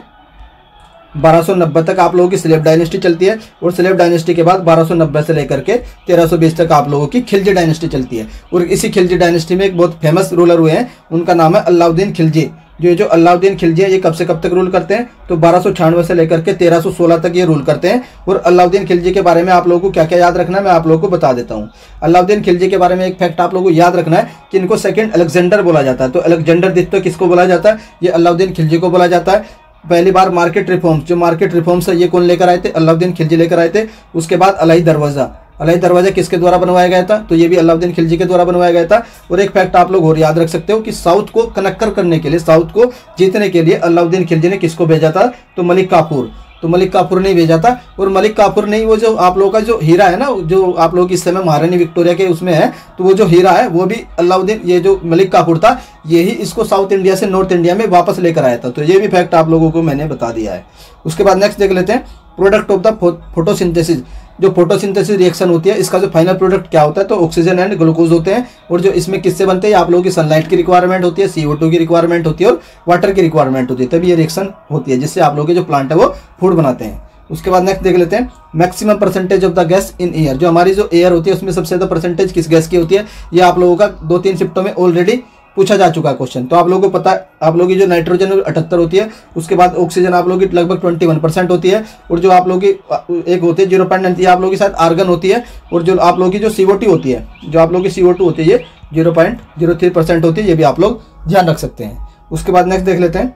बारह सौ नब्बे तक आप लोगों की स्लेव डायनेस्टी चलती है, और स्लेव डायनेस्टी के बाद बारह सौ नब्बे से लेकर के तेरह सौ बीस तक आप लोगों की खिलजी डायनेस्टी चलती है। और इसी खिलजी डायनेस्टी में एक बहुत फेमस रूलर हुए हैं, उनका नाम है अलाउद्दीन खिलजी। जो जो अलाउद्दीन खिलजी है ये कब से कब तक रूल करते हैं, तो बारह सौ छियानवे से लेकर के तेरह सौ सोलह तक ये रूल करते हैं। और अलाउद्दीन खिलजी के बारे में आप लोगों को क्या क्या याद रखना है मैं आप लोगों को बता देता हूँ। अलाउद्दीन खिलजी के बारे में एक फैक्ट आप लोगों को याद रखना है कि इनको सेकंड अलेक्जेंडर बोला जाता है। तो अलेक्जेंडर द्वितीय किसको बोला जाता है, ये अलाउद्दीन खिलजी को बोला जाता है। पहली बार मार्केट रिफॉर्म्स, जो मार्केट रिफॉर्म्स है ये कौन लेकर आए थे, अलाउद्दीन खिलजी लेकर आए थे। उसके बाद अलाई दरवाजा, अलाई दरवाजा किसके द्वारा बनवाया गया था, तो ये भी अलाउद्दीन खिलजी के द्वारा बनवाया गया था। और एक फैक्ट आप लोग और याद रख सकते हो कि साउथ को कनक्कर करने के लिए, साउथ को जीतने के लिए अलाउद्दीन खिलजी ने किसको भेजा था, तो मलिक काफूर, तो मलिक काफूर ने भेजा था। और मलिक काफूर ने वो जो आप लोगों का जो हीरा है ना, जो आप लोग इस समय महारानी विक्टोरिया के उसमें है, तो वो जो हीरा है वो भी अलाउद्दीन, ये जो मलिक काफूर था यही इसको साउथ इंडिया से नॉर्थ इंडिया में वापस लेकर आया था। तो ये भी फैक्ट आप लोगों को मैंने बता दिया है। उसके बाद नेक्स्ट देख लेते हैं प्रोडक्ट ऑफ द फोटोसिंथेसिस, जो फोटोसिंथेसिस रिएक्शन होती है इसका जो फाइनल प्रोडक्ट क्या होता है, तो ऑक्सीजन एंड ग्लूकोज होते हैं। और जो इसमें किससे बनते हैं, आप लोगों की सनलाइट की रिक्वायरमेंट होती है, सी ओ टू की रिक्वायरमेंट होती है, और वाटर की रिक्वायरमेंट होती है, तभी ये रिएक्शन होती है जिससे आप लोगों के जो प्लांट है वो फूड बनाते हैं। उसके बाद नेक्स्ट देख लेते हैं maximum percentage of the gas in air, जो हमारी जो एयर होती है उसमें सबसे ज़्यादा परसेंटेज किस गैस की होती है, ये आप लोगों का दो तीन शिफ्टों में ऑलरेडी पूछा जा चुका है क्वेश्चन। तो आप लोगों को पता है, आप लोगों की जो नाइट्रोजन अठहत्तर होती है, उसके बाद ऑक्सीजन आप लोगों की लगभग इक्कीस परसेंट होती है, और जो आप लोगों की एक होती है जीरो पॉइंट नाइन आप लोगों के साथ आर्गन होती है, और जो आप लोगों की जो सीओ टू होती है, जो आप लोगों की सीओ टू होती है ये zero point zero three percent होती है, ये भी आप लोग ध्यान रख सकते हैं। उसके बाद नेक्स्ट देख लेते हैं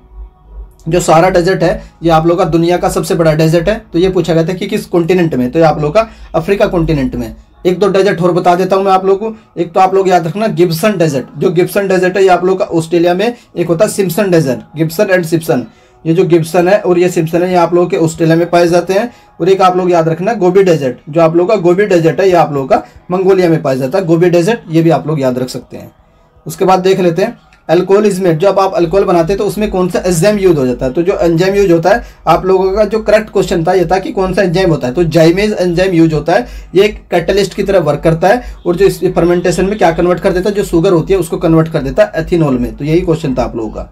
जो सारा डेजर्ट है ये आप लोगों का दुनिया का सबसे बड़ा डेजर्ट है। तो ये पूछा गया था कि किस कॉन्टिनेंट में, तो ये आप लोगों का अफ्रीका कॉन्टिनेंट में। एक दो डेजर्ट और बता देता हूं मैं आप लोगों को, एक तो आप लोग याद रखना गिब्सन डेजर्ट, जो गिब्सन डेजर्ट है ये आप लोग का ऑस्ट्रेलिया में, एक होता है Simpson desert, Gibson and Simpson, ये जो गिब्सन है और ये सिम्पसन है ये आप लोगों के ऑस्ट्रेलिया में पाए जाते हैं। और एक आप लोग याद रखना गोबी डेजर्ट, जो आप लोग का गोबी डेजर्ट है ये आप लोगों का मंगोलिया में पाया जाता है, गोबी डेजर्ट, ये भी आप लोग याद रख सकते हैं। उसके बाद देख लेते हैं अल्कोहल इजमेट, जब आप अल्कोहल बनाते हैं तो उसमें कौन सा एंजाइम यूज हो जाता है, तो जो एंजाइम यूज होता है आप लोगों का जो करेक्ट क्वेश्चन था ये था कि कौन सा एंजाइम होता है, तो जाइमेज एंजाइम यूज होता है, ये एक कैटलिस्ट की तरह वर्क करता है, और जो इस फर्मेंटेशन में क्या कन्वर्ट कर देता है, जो शुगर होती है उसको कन्वर्ट कर देता है एथिनॉल में। तो यही क्वेश्चन था आप लोगों का।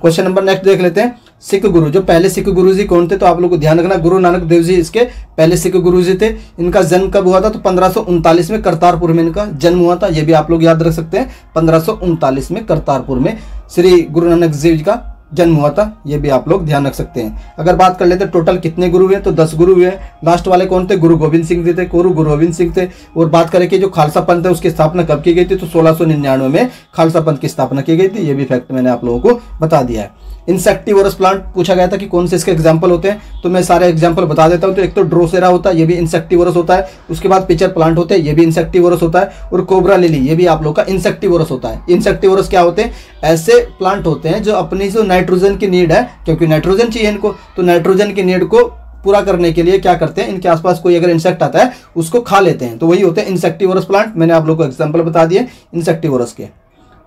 क्वेश्चन नंबर नेक्स्ट देख लेते हैं सिख गुरु, जो पहले सिख गुरुजी कौन थे, तो आप लोग को ध्यान रखना गुरु नानक देव जी इसके पहले सिख गुरुजी थे। इनका जन्म कब हुआ था, तो पंद्रह सौ उनतालीस में करतारपुर में इनका जन्म हुआ था, यह भी आप लोग याद रख सकते हैं। पंद्रह सौ उनतालीस में करतारपुर में श्री गुरु नानक देव जी का जन्म हुआ था, यह भी आप लोग ध्यान रख सकते हैं। अगर बात कर लेते हैं टोटल कितने गुरु हुए, तो दस गुरु हुए। लास्ट वाले कौन थे, गुरु गोविंद सिंह जी थे, गुरु गुरु गोविंद सिंह थे। और बात करें कि जो खालसा पंथ है उसकी स्थापना कब की गई थी, तो सोलह सौ निन्यानवे में खालसा पंथ की स्थापना की गई थी, ये भी फैक्ट मैंने आप लोगों को बता दिया है। इंसेक्टिवोरस प्लांट पूछा गया था कि कौन से इसके एग्जाम्पल होते हैं, तो मैं सारे एग्जाम्पल बता देता हूँ। तो एक तो ड्रोसेरा होता है, ये भी इंसेक्टिवोरस होता है। उसके बाद पिचर प्लांट होते हैं, ये भी इंसेक्टिवोरस होता है। और कोबरा लिली, ये भी आप लोग का इंसेक्टिवोरस होता है। इंसेक्टिवोरस क्या होते हैं, ऐसे प्लांट होते हैं जो अपनी जो नाइट्रोजन की नीड है, क्योंकि नाइट्रोजन चाहिए इनको, तो नाइट्रोजन की नीड को पूरा करने के लिए क्या करते हैं, इनके आसपास कोई अगर इंसेक्ट आता है उसको खा लेते हैं, तो वही होते हैं इंसेक्टिवोरस प्लांट। मैंने आप लोग को एग्जाम्पल बता दिए इंसेक्टिवोरस के।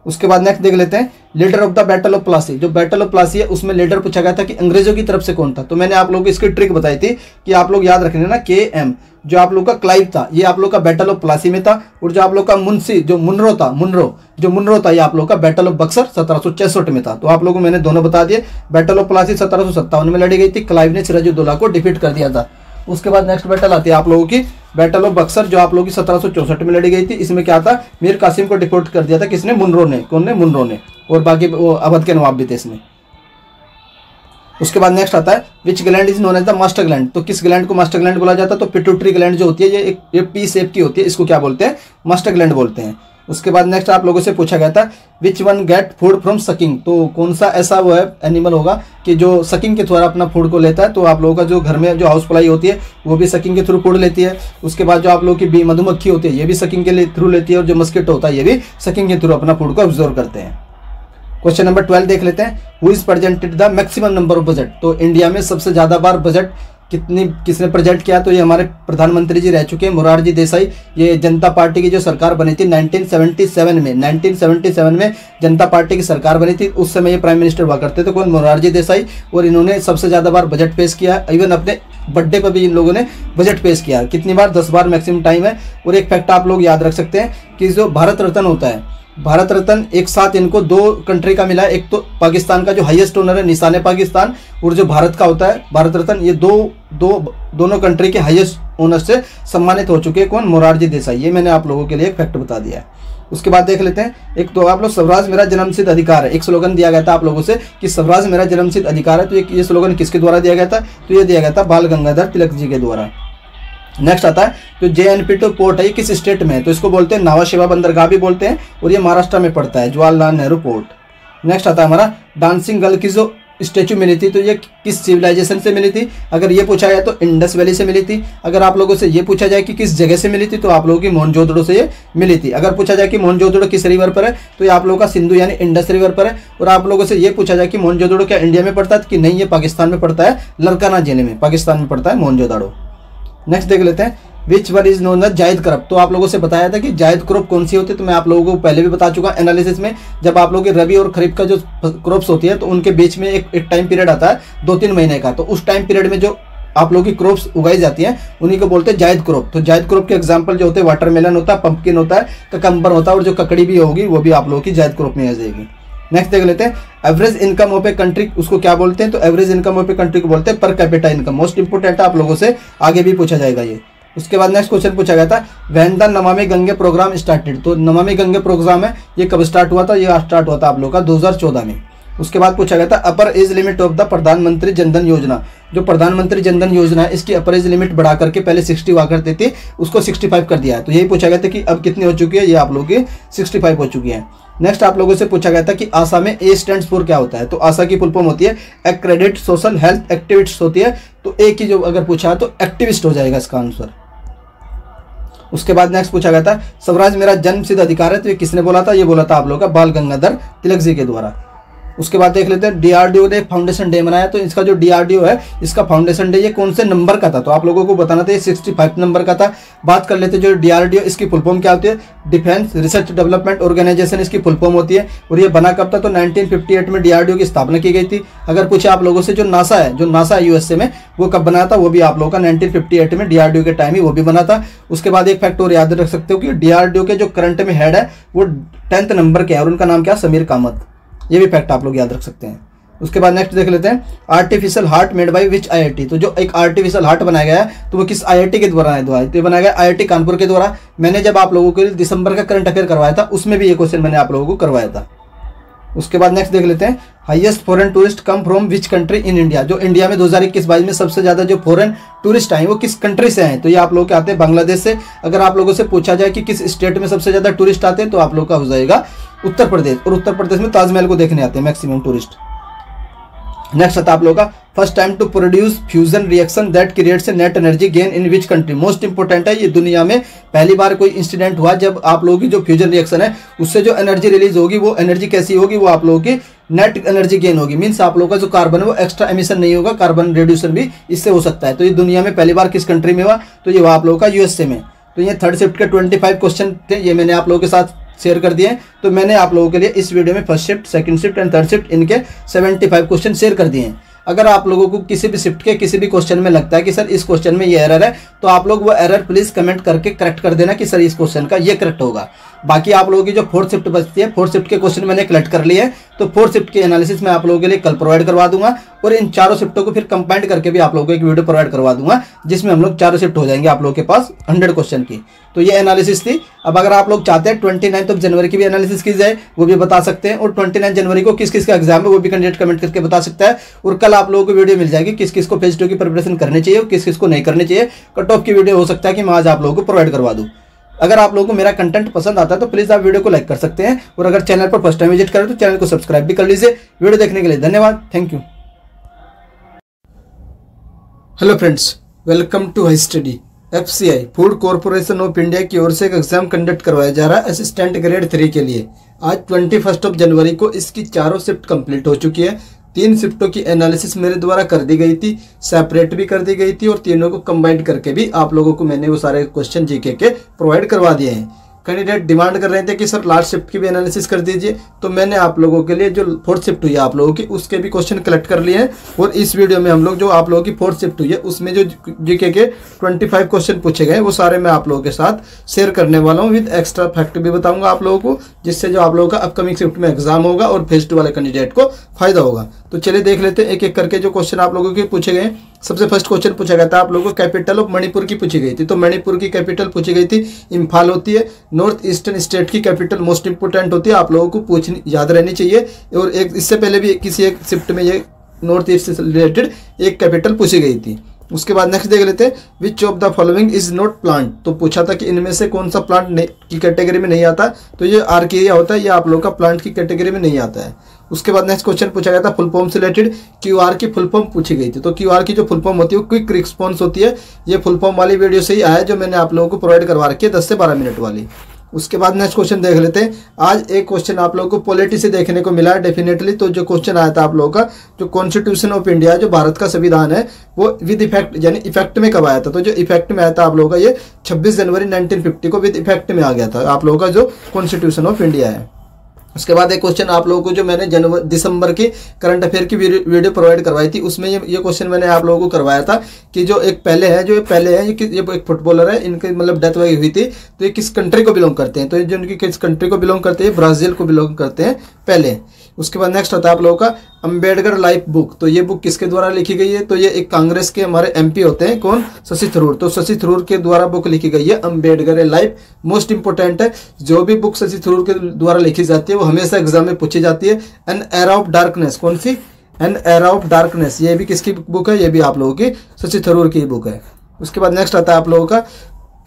उसके बाद नेक्स्ट देख लेते हैं leader of the battle of Plassey, जो बैटल ऑफ प्लासी है उसमें लीडर पूछा गया था कि अंग्रेजों की तरफ से कौन था, तो मैंने आप लोगों को इसकी ट्रिक बताई थी कि आप लोग याद रखना ना, के एम जो आप लोग का क्लाइव था ये आप लोग का बैटल ऑफ प्लासी में था। और जो आप लोग का मुंशी जो मुनरो था मुनरो जो मुनरो था ये आप लोग का बैटल ऑफ बक्सर सत्रह सौ चौसठ में था। तो आप लोगों को मैंने दोनों बता दिए। बैटल ऑफ प्लासी सत्रह सौ सत्तावन में लड़ी गई थी, क्लाइव ने सिराजुद्दौला को डिफीट कर दिया था। उसके बाद नेक्स्ट बैटल आती है आप लोगों की बैटल ऑफ बक्सर, जो आप लोगों की सत्रह सौ चौसठ में लड़ी गई थी। इसमें क्या था, मीर कासिम को डिपोर्ट कर दिया था, किसने, मुनरो ने, कौन ने, मुनरो ने। और बाकी वो अवध के नवाब भी थे इसमें। उसके बाद नेक्स्ट आता है which gland is known as the master gland. तो किस ग्लैंड को मास्टर ग्लैंड बोला जाता है? तो पिट्यूटरी ग्लैंड जो होती है ये एक ये पी शेप की होती है, इसको क्या बोलते हैं? मास्टर ग्लैंड बोलते हैं। उसके बाद नेक्स्ट आप लोगों से पूछा गया था which one get food from sucking. तो कौन सा ऐसा वो है एनिमल होगा कि जो सकिंग के द्वारा अपना फूड को लेता है। तो आप लोगों का जो घर में जो हाउस फ्लाई होती है वो भी सकिंग के थ्रू फूड लेती है। उसके बाद जो आप लोगों की मधुमक्खी होती है ये भी सकिंग के थ्रू लेती है, और जो मस्किटो होता है ये भी सकिंग के थ्रू अपना फूड को ऑब्जर्व करते हैं। क्वेश्चन नंबर ट्वेल्व देख लेते हैं, who is presented the maximum number of budget. तो इंडिया में सबसे ज्यादा बार बजट कितनी किसने प्रेजेंट किया? तो ये हमारे प्रधानमंत्री जी रह चुके हैं मोरारजी देसाई। ये जनता पार्टी की जो सरकार बनी थी नाइनटीन सेवेंटी सेवन में, नाइनटीन सेवेंटी सेवन में जनता पार्टी की सरकार बनी थी, उस समय ये प्राइम मिनिस्टर हुआ करते थे कौन? मोरारजी देसाई। और इन्होंने सबसे ज्यादा बार बजट पेश किया, इवन अपने बर्थडे पर भी इन लोगों ने बजट पेश किया। कितनी बार? दस बार मैक्सिमम टाइम है। और एक फैक्ट आप लोग याद रख सकते हैं कि जो भारत रत्न होता है, भारत रत्न एक साथ इनको दो कंट्री का मिला है, एक तो पाकिस्तान का जो हाईएस्ट ऑनर है निशान पाकिस्तान, और जो भारत का होता है भारत रत्न, ये दो दो दोनों कंट्री के हाईएस्ट ऑनर से सम्मानित हो चुके हैं कौन? मोरारजी देसाई। ये मैंने आप लोगों के लिए एक फैक्ट बता दिया। उसके बाद देख लेते हैं एक तो आप लोग स्वराज मेरा जन्मसिद्ध अधिकार है, एक स्लोगन दिया गया था आप लोगों से कि स्वराज मेरा जन्मसिद्ध अधिकार है। तो ये स्लोगन किसके द्वारा दिया गया था? तो ये दिया गया था बाल गंगाधर तिलक जी के द्वारा। नेक्स्ट आता है जो J N P T port है ये किस स्टेट में है? तो इसको बोलते हैं नावा शेवा बंदरगाह भी बोलते हैं, और ये महाराष्ट्र में पड़ता है, जवाहरलाल नेहरू पोर्ट। नेक्स्ट आता है हमारा डांसिंग गर्ल की जो स्टैचू मिली थी, तो ये किस सिविलाइजेशन से मिली थी? अगर ये पूछा जाए तो इंडस वैली से मिली थी। अगर आप लोगों से ये पूछा जाए कि किस जगह से मिली थी, तो आप लोगों की मोहनजोदड़ो से ये मिली थी। अगर पूछा जाए कि मोहनजोदड़ो किस रिवर पर है, तो ये आप लोगों का सिंधु यानी इंडस रिवर पर है। और आप लोगों से ये पूछा जाए कि मोहनजोदड़ो क्या इंडिया में पड़ता है? कि नहीं, ये पाकिस्तान में पड़ता है, लड़काना जिले में पाकिस्तान में पड़ता है मोहनजोदड़ो। नेक्स्ट देख लेते हैं which one is known as जायद क्रॉप। तो आप लोगों से बताया था कि जायद क्रॉप कौन सी होती है, तो मैं आप लोगों को पहले भी बता चुका एनालिसिस में, जब आप लोगों के रबी और खरीफ का जो क्रॉप्स होती है तो उनके बीच में एक एक टाइम पीरियड आता है दो तीन महीने का, तो उस टाइम पीरियड में जो आप लोगों की क्रॉप्स उगाई जाती हैं उन्हीं को बोलते हैं जायद क्रॉप। तो जायद क्रॉप के एग्जाम्पल जो होते हैं वाटरमेलन होता है, पंपकिन होता है, ककम्बर होता है, और जो ककड़ी भी होगी वो भी आप लोगों की जायद क्रॉप में आ जाएगी। नेक्स्ट देख लेते हैं average income of a country, उसको क्या बोलते हैं? तो average income of a country को बोलते हैं per capita income. Most important है आप लोगों से, आगे भी पूछा जाएगा ये। उसके बाद नेक्स्ट क्वेश्चन पूछा गया था when the Namami Gange programme started. तो नमामि गंगे प्रोग्राम है ये कब स्टार्ट हुआ था? ये स्टार्ट हुआ था आप लोग का दो हज़ार चौदह में। उसके बाद पूछा गया था upper age limit of the प्रधानमंत्री जनधन योजना। जो प्रधानमंत्री जनधन योजना है इसकी अपर एज लिमिट बढ़ा करके पहले साठ हुआ करती थी, उसको पैंसठ कर दिया है। तो यही पूछा गया था कि अब कितनी हो चुकी है, ये आप लोग की पैंसठ हो चुकी है। नेक्स्ट आप लोगों से पूछा गया था कि आशा में ए स्टैंड्स फॉर क्या होता है? तो आशा की फुल फॉर्म होती है एक्रेडिट सोशल हेल्थ एक्टिविस्ट होती है। तो ए की जो अगर पूछा है तो एक्टिविस्ट हो जाएगा इसका आंसर। उसके बाद नेक्स्ट पूछा गया था स्वराज मेरा जन्मसिद्ध अधिकार है, तो ये किसने बोला था? ये बोला था आप लोगों का बाल गंगाधर तिलक जी के द्वारा। उसके बाद देख लेते हैं डीआरडीओ ने फाउंडेशन डे मनाया। तो इसका जो डीआरडीओ है इसका फाउंडेशन डे ये कौन से नंबर का था? तो आप लोगों को बताना था ये पैंसठ नंबर का था। बात कर लेते हैं जो डीआरडीओ इसकी फुल फॉर्म क्या होती है? डिफेंस रिसर्च डेवलपमेंट ऑर्गेनाइजेशन इसकी फुल फॉर्म होती है। और ये बना कब था? तो नाइनटीन फिफ्टी एट में डीआरडीओ की स्थापना की गई थी। अगर पूछे आप लोगों से जो नासा है, जो नासा यूएसए में वो कब बना था, वो भी आप लोगों का नाइनटीन फिफ्टी एट में डीआरडीओ के टाइम ही वो भी बना था। उसके बाद एक फैक्ट और याद रख सकते हो कि डीआरडीओ के जो करंट में हेड है वो टेंथ नंबर के है, और उनका नाम क्या? समीर कामत। ये भी फैक्ट आप लोग याद रख सकते हैं। उसके बाद नेक्स्ट देख लेते हैं artificial heart made by which IIT. तो जो एक आर्टिफिशियल हार्ट बनाया गया है तो वो किस आईआईटी के द्वारा है? तो बनाया गया आईआईटी कानपुर के द्वारा। मैंने जब आप लोगों के लिए दिसंबर का करंट अफेयर करवाया था उसमें भी ये क्वेश्चन मैंने आप लोगों को करवाया था। उसके बाद नेक्स्ट देख लेते हैं highest foreign tourist come from which country in India. जो इंडिया में दो हज़ार इक्कीस बाईस में सबसे ज्यादा जो फॉरेन टूरिस्ट आए वो किस कंट्री से आए? तो ये आप लोग के आते हैं बांग्लादेश से। अगर आप लोगों से पूछा जाए कि किस स्टेट में सबसे ज्यादा टूरिस्ट आते हैं तो आप लोग का हो जाएगा उत्तर प्रदेश, और उत्तर प्रदेश में ताजमहल को देखने आते हैं मैक्सिमम टूरिस्ट। नेक्स्ट आता है आप लोग का first time to produce fusion reaction that creates net energy gain in which country. Most important है, ये दुनिया में पहली बार कोई इंसिडेंट हुआ जब आप लोगों की जो फ्यूजन रिएक्शन है उससे जो एनर्जी रिलीज होगी वो एनर्जी कैसी होगी? वो आप लोगों की नेट एनर्जी गेन होगी। मीन्स आप लोगों का जो कार्बन है वो एक्स्ट्रा एमिशन नहीं होगा, कार्बन रिड्यूशन भी इससे हो सकता है। तो ये दुनिया में पहली बार किस कंट्री में हुआ? तो ये हुआ आप लोगों का यूएसए में। तो ये थर्ड शिफ्ट के ट्वेंटी फाइव क्वेश्चन थे, ये मैंने आप लोगों के साथ शेयर कर दिए। तो मैंने आप लोगों के लिए इस वीडियो में first shift second shift and third shift इनके पचहत्तर क्वेश्चन शेयर कर दिए हैं। अगर आप लोगों को किसी भी शिफ्ट के किसी भी क्वेश्चन में लगता है कि सर इस क्वेश्चन में ये एरर है, तो आप लोग वो एरर प्लीज कमेंट करके करेक्ट कर देना कि सर इस क्वेश्चन का ये करेक्ट होगा। बाकी आप लोगों की जो फोर्थ शिफ्ट बचती है, फोर्थ शिफ्ट के क्वेश्चन मैंने कलेक्ट कर लिए हैं, तो फोर्थ शिफ्ट के एनालिसिस मैं आप लोगों के लिए कल प्रोवाइड करवा दूंगा और इन चारों शिफ्टों को फिर कंबाइंड करके भी आप लोगों को एक वीडियो प्रोवाइड करवा दूंगा जिसमें हम लोग चारों शिफ्ट हो जाएंगे आप लोगों के पास हंड्रेड क्वेश्चन की। तो ये एनालिसिस थी। अब अगर आप लोग चाहते हैं ट्वेंटी नाइन्थ ऑफ जनवरी की भी एनालिसिस की जाए वो भी बता सकते हैं, और ट्वेंटी नाइन जनवरी को किस किस का एग्जाम है वो भी कैंडिडेट कमेंट करके बता सकता है। और कल आप लोगों को वीडियो मिल जाएगी किस किस को फेज टू की प्रिपरेशन करनी चाहिए और किस किस को नहीं करनी चाहिए, कट ऑफ की वीडियो हो सकता है कि मैं आज आप लोगों को प्रोवाइड करवा दूँ। अगर आप लोगों को मेरा कंटेंट पसंद आता है तो प्लीज़ आप वीडियो को लाइक कर सकते हैं, और अगर चैनल पर फर्स्ट टाइम विजिट करें तो चैनल को सब्सक्राइब भी कर लीजिए। वीडियो देखने के लिए धन्यवाद, thank you. Hello friends, welcome to high study. F C I Food corporation of India की ओर से एक एग्जाम कंडक्ट करवाया जा रहा है असिस्टेंट ग्रेड थ्री के लिए। आज ट्वेंटी फर्स्ट ऑफ जनवरी को इसकी चारों शिफ्ट कंप्लीट हो चुकी है। तीन शिफ्टों की एनालिसिस मेरे द्वारा कर दी गई थी, सेपरेट भी कर दी गई थी, और तीनों को कंबाइंड करके भी आप लोगों को मैंने वो सारे क्वेश्चन जीके के प्रोवाइड करवा दिए हैं। कैंडिडेट डिमांड कर रहे थे कि सर लास्ट शिफ्ट की भी एनालिसिस कर दीजिए, तो मैंने आप लोगों के लिए जो फोर्थ शिफ्ट हुई है आप लोगों की उसके भी क्वेश्चन कलेक्ट कर लिए हैं, और इस वीडियो में हम लोग जो आप लोगों की फोर्थ शिफ्ट हुई है उसमें जो जीके के ट्वेंटी फाइव क्वेश्चन पूछे गए वो सारे मैं आप लोगों के साथ शेयर करने वाला हूँ। विद एक्स्ट्रा फैक्ट भी बताऊँगा आप लोगों को, जिससे जो आप लोगों का अपकमिंग शिफ्ट में एग्जाम होगा और फेज टू वाले कैंडिडेट को फायदा होगा। तो चलिए देख लेते हैं एक एक करके जो क्वेश्चन आप लोगों के पूछे गए। सबसे फर्स्ट क्वेश्चन पूछा गया था आप लोगों को कैपिटल ऑफ मणिपुर की पूछी गई थी, तो मणिपुर की कैपिटल पूछी गई थी इम्फाल होती है। नॉर्थ ईस्टर्न स्टेट की कैपिटल मोस्ट इंपोर्टेंट होती है, आप लोगों को पूछनी याद रहनी चाहिए, और एक इससे पहले भी किसी एक शिफ्ट में ये नॉर्थ ईस्ट से रिलेटेड एक कैपिटल पूछी गई थी। उसके बाद नेक्स्ट देख लेते हैं which of the following is not plant, तो पूछा था कि इनमें से कौन सा प्लांट की कैटेगरी में नहीं आता, तो ये आर्किया होता है, ये आप लोगों का प्लांट की कैटेगरी में नहीं आता है। उसके बाद नेक्स्ट क्वेश्चन पूछा गया था फुल फॉर्म से रिलेटेड, क्यूआर की फुल फॉर्म पूछी गई थी, तो क्यूआर की जो फुल फॉर्म होती है वो क्विक रिस्पॉन्स होती है। ये फुल फॉर्म वाली वीडियो से ही आया जो मैंने आप लोगों को प्रोवाइड करवा रखी है, दस से बारह मिनट वाली। उसके बाद नेक्स्ट क्वेश्चन देख लेते हैं। आज एक क्वेश्चन आप लोगों को पॉलिटी से देखने को मिला है डेफिनेटली, तो जो क्वेश्चन आया था आप लोगों का जो कॉन्स्टिट्यूशन ऑफ इंडिया जो भारत का संविधान है वो विद इफेक्ट यानी इफेक्ट में कब आया था, तो जो इफेक्ट में आया था आप लोगों का ये छब्बीस जनवरी उन्नीस सौ पचास को विद इफेक्ट में आ गया था आप लोगों का जो कॉन्स्टिट्यूशन ऑफ इंडिया है। उसके बाद एक क्वेश्चन आप लोगों को जो मैंने जनवरी दिसंबर की करंट अफेयर की वीडियो प्रोवाइड करवाई थी उसमें ये ये क्वेश्चन मैंने आप लोगों को करवाया था कि जो एक पहले है जो पहले है ये, ये एक फुटबॉलर है, इनकी मतलब डेथ वगैरह हुई थी, तो ये किस कंट्री को बिलोंग करते हैं, तो ये जो इनकी किस कंट्री को बिलोंग करते हैं ब्राज़ील को बिलोंग करते हैं पहले। उसके बाद नेक्स्ट आता है आप लोगों का अम्बेडकर लाइफ बुक, तो ये बुक किसके द्वारा लिखी गई है, तो ये एक कांग्रेस के हमारे एमपी होते हैं कौन, शशि थरूर, तो शशि थरूर के द्वारा बुक लिखी गई है अम्बेडकर लाइफ, मोस्ट इंपोर्टेंट है। जो भी बुक शशि थरूर के द्वारा लिखी जाती है वो हमेशा एग्जाम में पूछी जाती है। एन एरा ऑफ डार्कनेस, कौन सी, एन एरा ऑफ डार्कनेस, ये भी किसकी बुक है, ये भी आप लोगों की शशि थरूर की बुक है। उसके बाद नेक्स्ट आता है आप लोगों का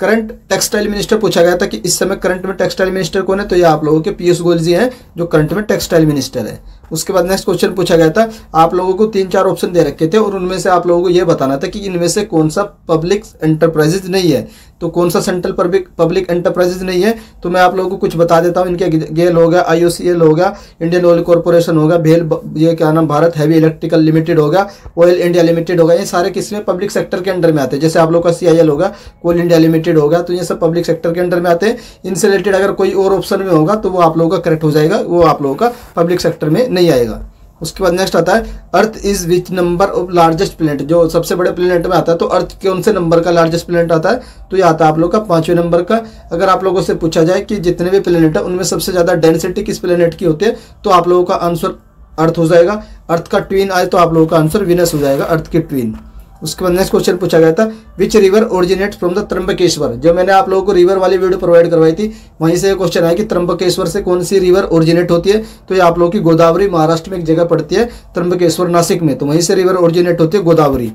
करंट टेक्सटाइल मिनिस्टर पूछा गया था कि इस समय करंट में टेक्सटाइल मिनिस्टर कौन है, तो ये आप लोगों के पीयूष गोयल जी हैं जो करंट में टेक्सटाइल मिनिस्टर है। उसके बाद नेक्स्ट क्वेश्चन पूछा गया था आप लोगों को, तीन चार ऑप्शन दे रखे थे और उनमें से आप लोगों को ये बताना था कि इनमें से कौन सा पब्लिक एंटरप्राइजेज नहीं है, तो कौन सा सेंट्रल पब्लिक पब्लिक एंटरप्राइजेज नहीं है, तो मैं आप लोगों को कुछ बता देता हूँ। इनके गेल हो गया, आई ओ सी एल हो गया, इंडियन ऑयल कॉर्पोरेशन होगा, भेल ये क्या नाम भारत हैवी इलेक्ट्रिकल लिमिटेड होगा, ऑयल इंडिया लिमिटेड होगा, ये सारे किसमें पब्लिक सेक्टर के अंडर में आते हैं, जैसे आप लोग का सी आई एल होगा, कोल इंडिया लिमिटेड होगा, तो ये सब पब्लिक सेक्टर के अंडर में आते हैं। इनसे रिलेटेड अगर कोई और ऑप्शन में होगा तो वो आप लोगों का करेक्ट हो जाएगा, वो आप लोगों का पब्लिक सेक्टर में नहीं आएगा। उसके बाद नेक्स्ट आता है अर्थ is which number of largest planet, जो सबसे बड़े प्लेनेट में आता है, तो अर्थ कौन से नंबर का लार्जेस्ट प्लेनेट आता है, तो ये आता है आप लोग का पांचवें नंबर का। अगर आप लोगों से पूछा जाए कि जितने भी प्लेनेट है उनमें सबसे ज्यादा डेंसिटी किस प्लेनेट की होती है, तो आप लोगों का आंसर अर्थ हो जाएगा। अर्थ का ट्विन आए तो आप लोगों का आंसर वीनस हो जाएगा, अर्थ की ट्विन। उसके बाद नेक्स्ट क्वेश्चन पूछा गया था which river originate from the Trimbakeshwar, जो मैंने आप लोगों को रिवर वाली वीडियो प्रोवाइड करवाई थी वहीं से क्वेश्चन आया कि त्र्यंबकेश्वर से कौन सी रिवर ओरिजिनेट होती है, तो ये आप लोगों की गोदावरी महाराष्ट्र में एक जगह पड़ती है त्र्यंबकेश्वर नासिक में, तो वहीं से रिवर ओरिजिनेट होती है गोदावरी।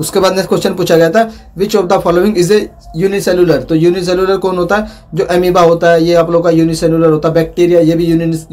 उसके बाद नेक्स्ट क्वेश्चन पूछा गया था which of the following is a unicellular, तो यूनिसेलुलर कौन होता है, जो एमीबा होता है ये आप लोगों का यूनिसेलुलर होता है, बैक्टीरिया ये भी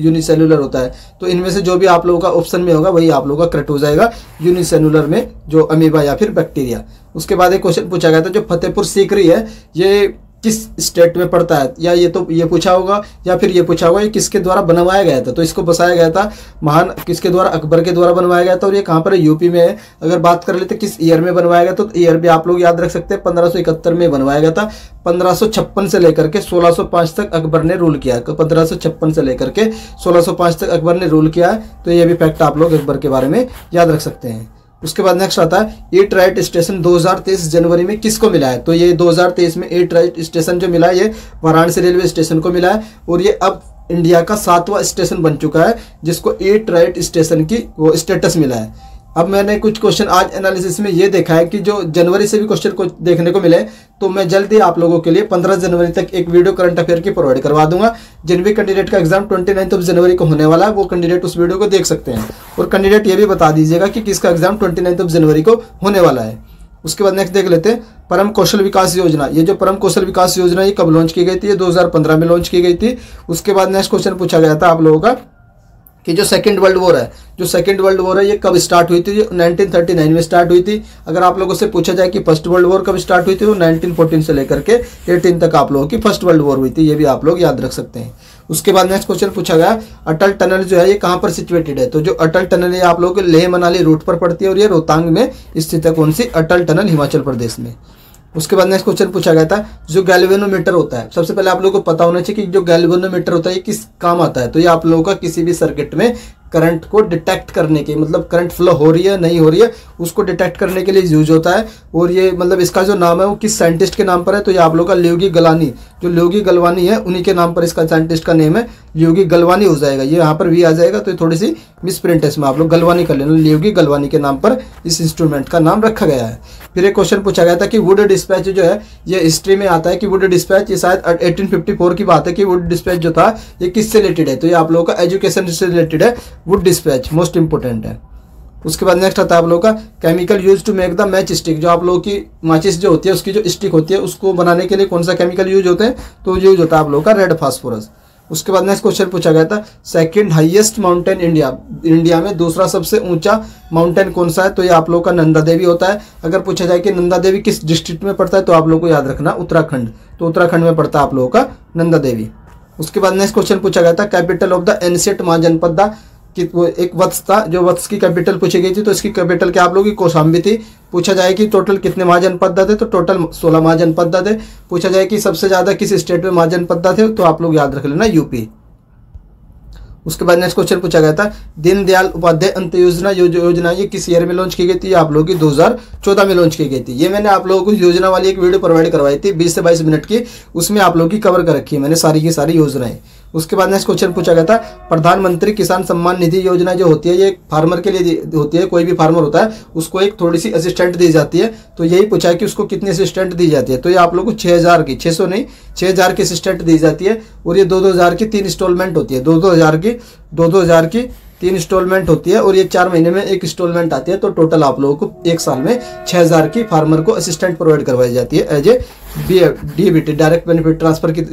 यूनिसेलुलर होता है, तो इनमें से जो भी आप लोगों का ऑप्शन में होगा वही आप लोगों का करेक्ट हो जाएगा, यूनिसेलुलर में जो अमीबा या फिर बैक्टीरिया। उसके बाद एक क्वेश्चन पूछा गया था जो फतेहपुर सीकरी है ये किस स्टेट में पड़ता है, या ये तो ये पूछा होगा या फिर ये पूछा होगा ये किसके द्वारा बनवाया गया था, तो इसको बसाया गया था महान किसके द्वारा, अकबर के द्वारा बनवाया गया था, और ये कहाँ पर है यूपी में है। अगर बात कर लेते किस ईयर में बनवाया गया तो ईयर भी आप लोग याद रख सकते हैं पंद्रह सौ इकहत्तर में बनवाया गया था। पंद्रह सौ छप्पन से लेकर के सोलह सौ पाँच तक अकबर ने रूल किया, पंद्रह सौ छप्पन से लेकर के सोलह सौ पाँच तक अकबर ने रूल किया है, तो ये भी फैक्ट आप लोग अकबर के बारे में याद रख सकते हैं। उसके बाद नेक्स्ट आता है एट राइट स्टेशन दो हज़ार तेईस जनवरी में किसको मिला है, तो ये दो हज़ार तेईस में एट राइट स्टेशन जो मिला है ये वाराणसी रेलवे स्टेशन को मिला है और ये अब इंडिया का सातवां स्टेशन बन चुका है जिसको एट राइट स्टेशन की वो स्टेटस मिला है। अब मैंने कुछ क्वेश्चन आज एनालिसिस में ये देखा है कि जो जनवरी से भी क्वेश्चन को देखने को मिले, तो मैं जल्दी आप लोगों के लिए पंद्रह जनवरी तक एक वीडियो करंट अफेयर की प्रोवाइड करवा दूंगा। जिन भी कैंडिडेट का एग्जाम उनतीस जनवरी को होने वाला है वो कैंडिडेट उस वीडियो को देख सकते हैं और कैंडिडेट ये भी बता दीजिएगा कि किसका एग्जाम उनतीस जनवरी को होने वाला है। उसके बाद नेक्स्ट देख लेते हैं परम कौशल विकास योजना। ये जो परम कौशल विकास योजना ये कब लॉन्च की गई थी, ये दो हज़ार पंद्रह में लॉन्च की गई थी। उसके बाद नेक्स्ट क्वेश्चन पूछा गया था आप लोगों का कि जो सेकंड वर्ल्ड वॉर है जो सेकंड वर्ल्ड वॉर है ये कब स्टार्ट हुई थी, ये उन्नीस सौ उनतालीस में स्टार्ट हुई थी। अगर आप लोगों से पूछा जाए कि फर्स्ट वर्ल्ड वॉर कब स्टार्ट हुई थी, वो उन्नीस सौ चौदह से लेकर के अठारह तक आप लोगों की फर्स्ट वर्ल्ड वॉर हुई थी, ये भी आप लोग याद रख सकते हैं। उसके बाद नेक्स्ट क्वेश्चन पूछा गया अटल टनल जो है ये कहाँ पर सिचुएटेड है, तो जो अटल टनल है आप लोगों के लेह मनाली रूट पर पड़ती है और ये रोहतांग में स्थित है। कौन सी? अटल टनल, हिमाचल प्रदेश में। उसके बाद नेक्स्ट क्वेश्चन पूछा गया था जो गैल्वेनोमीटर होता है, सबसे पहले आप लोगों को पता होना चाहिए कि जो गैल्वेनोमीटर होता है ये किस काम आता है, तो ये आप लोगों का किसी भी सर्किट में करंट को डिटेक्ट करने के, मतलब करंट फ्लो हो रही है नहीं हो रही है उसको डिटेक्ट करने के लिए यूज होता है। और ये मतलब इसका जो नाम है वो किस साइंटिस्ट के नाम पर है, तो ये आप लोगों का ल्यूगी गलानी, जो ल्यूगी गलवानी है उन्हीं के नाम पर इसका साइंटिस्ट का नेम है, ल्यूगी गलवानी हो जाएगा। ये यहाँ पर भी आ जाएगा तो थोड़ी सी मिसप्रिंट है इसमें, आप लोग गलवानी कर लेना। ल्यूगी गलवानी के नाम पर इस इंस्ट्रूमेंट का नाम रखा गया है। फिर एक क्वेश्चन पूछा गया था कि वुड डिस्पैच जो है ये हिस्ट्री में आता है कि वुड डिस्पैच, ये शायद एटीन फिफ्टी फोर की बात है कि वुड डिस्पैच जो था ये किससे रिलेटेड है, तो ये आप लोगों का एजुकेशन से रिलेटेड है। वुड डिस्पैच मोस्ट इंपोर्टेंट है। उसके बाद नेक्स्ट आता है आप लोगों का chemical use to make the match stick, जो आप लोगों की माचिस जो होती है उसकी जो स्टिक होती है उसको बनाने के लिए कौन सा केमिकल यूज होते हैं, तो यूज होता है आप लोगों का रेड फास्फोरस। उसके बाद नेक्स्ट क्वेश्चन पूछा गया था second highest mountain India, India में दूसरा सबसे ऊंचा माउंटेन कौन सा है, तो ये आप लोगों का नंदा देवी होता है। अगर पूछा जाए कि नंदा देवी किस डिस्ट्रिक्ट में पड़ता है, तो आप लोगों को याद रखना उत्तराखंड, तो उत्तराखंड में पड़ता है आप लोगों का नंदा देवी। उसके बाद नेक्स्ट क्वेश्चन पूछा गया था capital of the ancient mahajanapada द, कि वो एक वत्स था जो वत्स की कैपिटल पूछी गई थी, तो इसकी कैपिटल क्या आप लोगों की कौशाम्बी थी। पूछा जाए कि टोटल कितने महाजनपद थे, तो टोटल सोलह महाजनपद थे। पूछा जाए कि सबसे ज़्यादा किस स्टेट में महाजनपद थे, तो आप लोग याद रख लेना यूपी। उसके बाद नेक्स्ट क्वेश्चन पूछा गया था दीनदयाल उपाध्याय अंत्योदय योजना यो, योजना ये किस ईयर में लॉन्च की गई थी, आप लोगों की दो हज़ार चौदह में लॉन्च की गई थी। ये मैंने आप लोगों को योजना वाली एक वीडियो प्रोवाइड करवाई थी बीस से बाईस मिनट की, उसमें आप लोगों की कवर कर रखी है मैंने सारी की सारी योजनाएं। उसके बाद नेक्स्ट क्वेश्चन पूछा गया था प्रधानमंत्री किसान सम्मान निधि योजना जो होती है ये एक फार्मर के लिए होती है, कोई भी फार्मर होता है उसको एक थोड़ी सी असिस्टेंट दी जाती है, तो यही पूछा है कि उसको कितनी असिस्टेंट दी जाती है, तो ये आप लोग को छः हज़ार की छः सौ नहीं छः हज़ार की असिस्टेंट दी जाती है। और ये दो दो हज़ार की तीन इंस्टॉलमेंट होती है, दो दो हज़ार की दो दो हज़ार की तीन इंस्टॉलमेंट होती है और ये चार महीने में एक इंस्टॉलमेंट आती है, तो टोटल आप लोगों को एक साल में छः हज़ार की फार्मर को असिस्टेंट प्रोवाइड करवाई जाती है as a D B T, direct benefit transfer के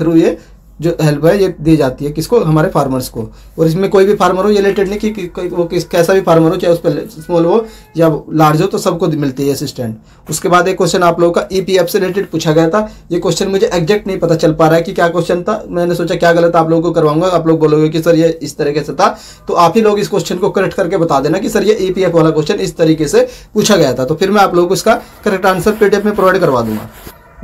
थ्रू ये जो हेल्प है ये दी जाती है किसको, हमारे फार्मर्स को। और इसमें कोई भी फार्मर हो, ये रिलेटेड नहीं कि, कि, कि वो किस कैसा भी फार्मर हो, चाहे उस पर स्मॉल हो या लार्ज हो, तो सबको मिलती है असिस्टेंट। उसके बाद एक क्वेश्चन आप लोगों का ई पी एफ से रिलेटेड पूछा गया था। ये क्वेश्चन मुझे एग्जैक्ट नहीं पता चल पा रहा है कि क्या क्वेश्चन था, मैंने सोचा क्या गलत आप लोगों को करवाऊंगा, आप लोग बोलोगे कि सर ये इस तरीके से था, तो आप ही लोग इस क्वेश्चन को करेक्ट करके बता देना कि सर ये ई पी एफ वाला क्वेश्चन इस तरीके से पूछा गया था, तो फिर मैं आप लोगों को इसका correct answer P D F में प्रोवाइड करवा दूंगा।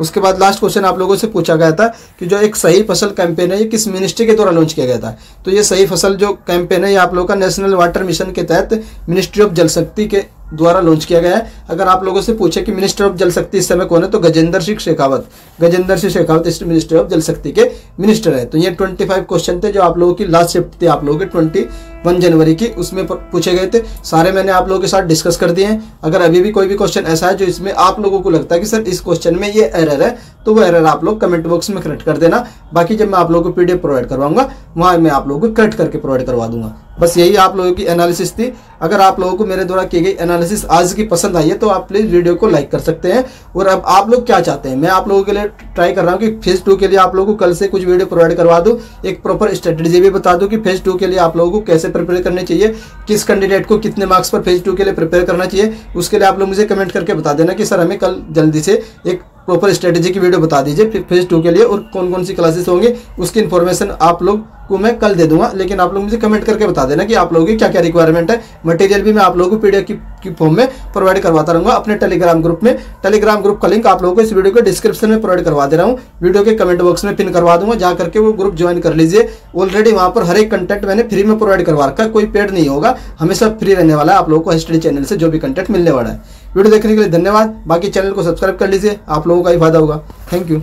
उसके बाद लास्ट क्वेश्चन आप लोगों से पूछा गया था कि जो एक सही फसल कैंपेन है ये किस मिनिस्ट्री के द्वारा लॉन्च किया गया था, तो ये सही फसल जो कैंपेन है ये आप लोगों का नेशनल वाटर मिशन के तहत मिनिस्ट्री ऑफ जल शक्ति के द्वारा लॉन्च किया गया है। अगर आप लोगों से पूछे कि मिनिस्टर ऑफ जल शक्ति इस समय कौन है, तो गजेंद्र सिंह शेखावत गजेंद्र सिंह शेखावत इस मिनिस्टर ऑफ जल शक्ति के मिनिस्टर है। तो ये पच्चीस क्वेश्चन थे जो आप लोगों की लास्ट शिफ्ट थी आप लोगों के इक्कीस जनवरी की, उसमें पूछे गए थे, सारे मैंने आप लोगों के साथ डिस्कस कर दिए हैं। अगर अभी भी कोई भी क्वेश्चन ऐसा है जो इसमें आप लोगों को लगता है कि सर इस क्वेश्चन में ये एरर है, तो वो एरर आप लोग कमेंट बॉक्स में करेक्ट कर देना, बाकी जब मैं आप लोगों को पीडीएफ प्रोवाइड करवाऊंगा वहाँ मैं आप लोगों को करेक्ट करके प्रोवाइड करवा दूंगा। बस यही आप लोगों की एनालिसिस थी। अगर आप लोगों को मेरे द्वारा की गई एनालिसिस आज की पसंद आई है, तो आप प्लीज़ वीडियो को लाइक कर सकते हैं। और अब आप लोग क्या चाहते हैं, मैं आप लोगों के लिए ट्राई कर रहा हूँ कि फेज़ टू के लिए आप लोगों को कल से कुछ वीडियो प्रोवाइड करवा दूँ, एक प्रॉपर स्ट्रेटजी भी बता दूँ कि फेज़ टू के लिए आप लोगों को कैसे प्रिपेयर करने चाहिए, किस कैंडिडेट को कितने मार्क्स पर फेज़ टू के लिए प्रिपेयर करना चाहिए। उसके लिए आप लोग मुझे कमेंट करके बता देना कि सर हमें कल जल्दी से एक प्रॉपर स्ट्रेटजी की वीडियो बता दीजिए फेज़ टू के लिए, और कौन कौन सी क्लासेस होंगे उसकी इन्फॉर्मेशन आप लोग को मैं कल दे दूंगा, लेकिन आप लोग मुझे कमेंट करके बता देना कि आप लोगों की क्या क्या रिक्वायरमेंट है। मटेरियल भी मैं आप लोगों को पीडीएफ की फॉर्म में प्रोवाइड करवाता रहूँगा अपने टेलीग्राम ग्रुप में। टेलीग्राम ग्रुप का लिंक आप लोगों को इस वीडियो के डिस्क्रिप्शन में प्रोवाइड करवा दे रहा हूँ, वीडियो के कमेंट बॉक्स में पिन करवा दूंगा, जा करके वो ग्रुप ज्वाइन कर लीजिए। ऑलरेडी वहाँ पर हर एक कंटेंट मैंने फ्री में प्रोवाइड करवा रखा है, कोई पेड नहीं होगा, हमेशा फ्री रहने वाला है। आप लोगों को हिस्ट्री चैनल से जो भी कंटेंट मिलने वाला है। वीडियो देखने के लिए धन्यवाद, बाकी चैनल को सब्सक्राइब कर लीजिए, आप लोगों का ही फायदा होगा। Thank you.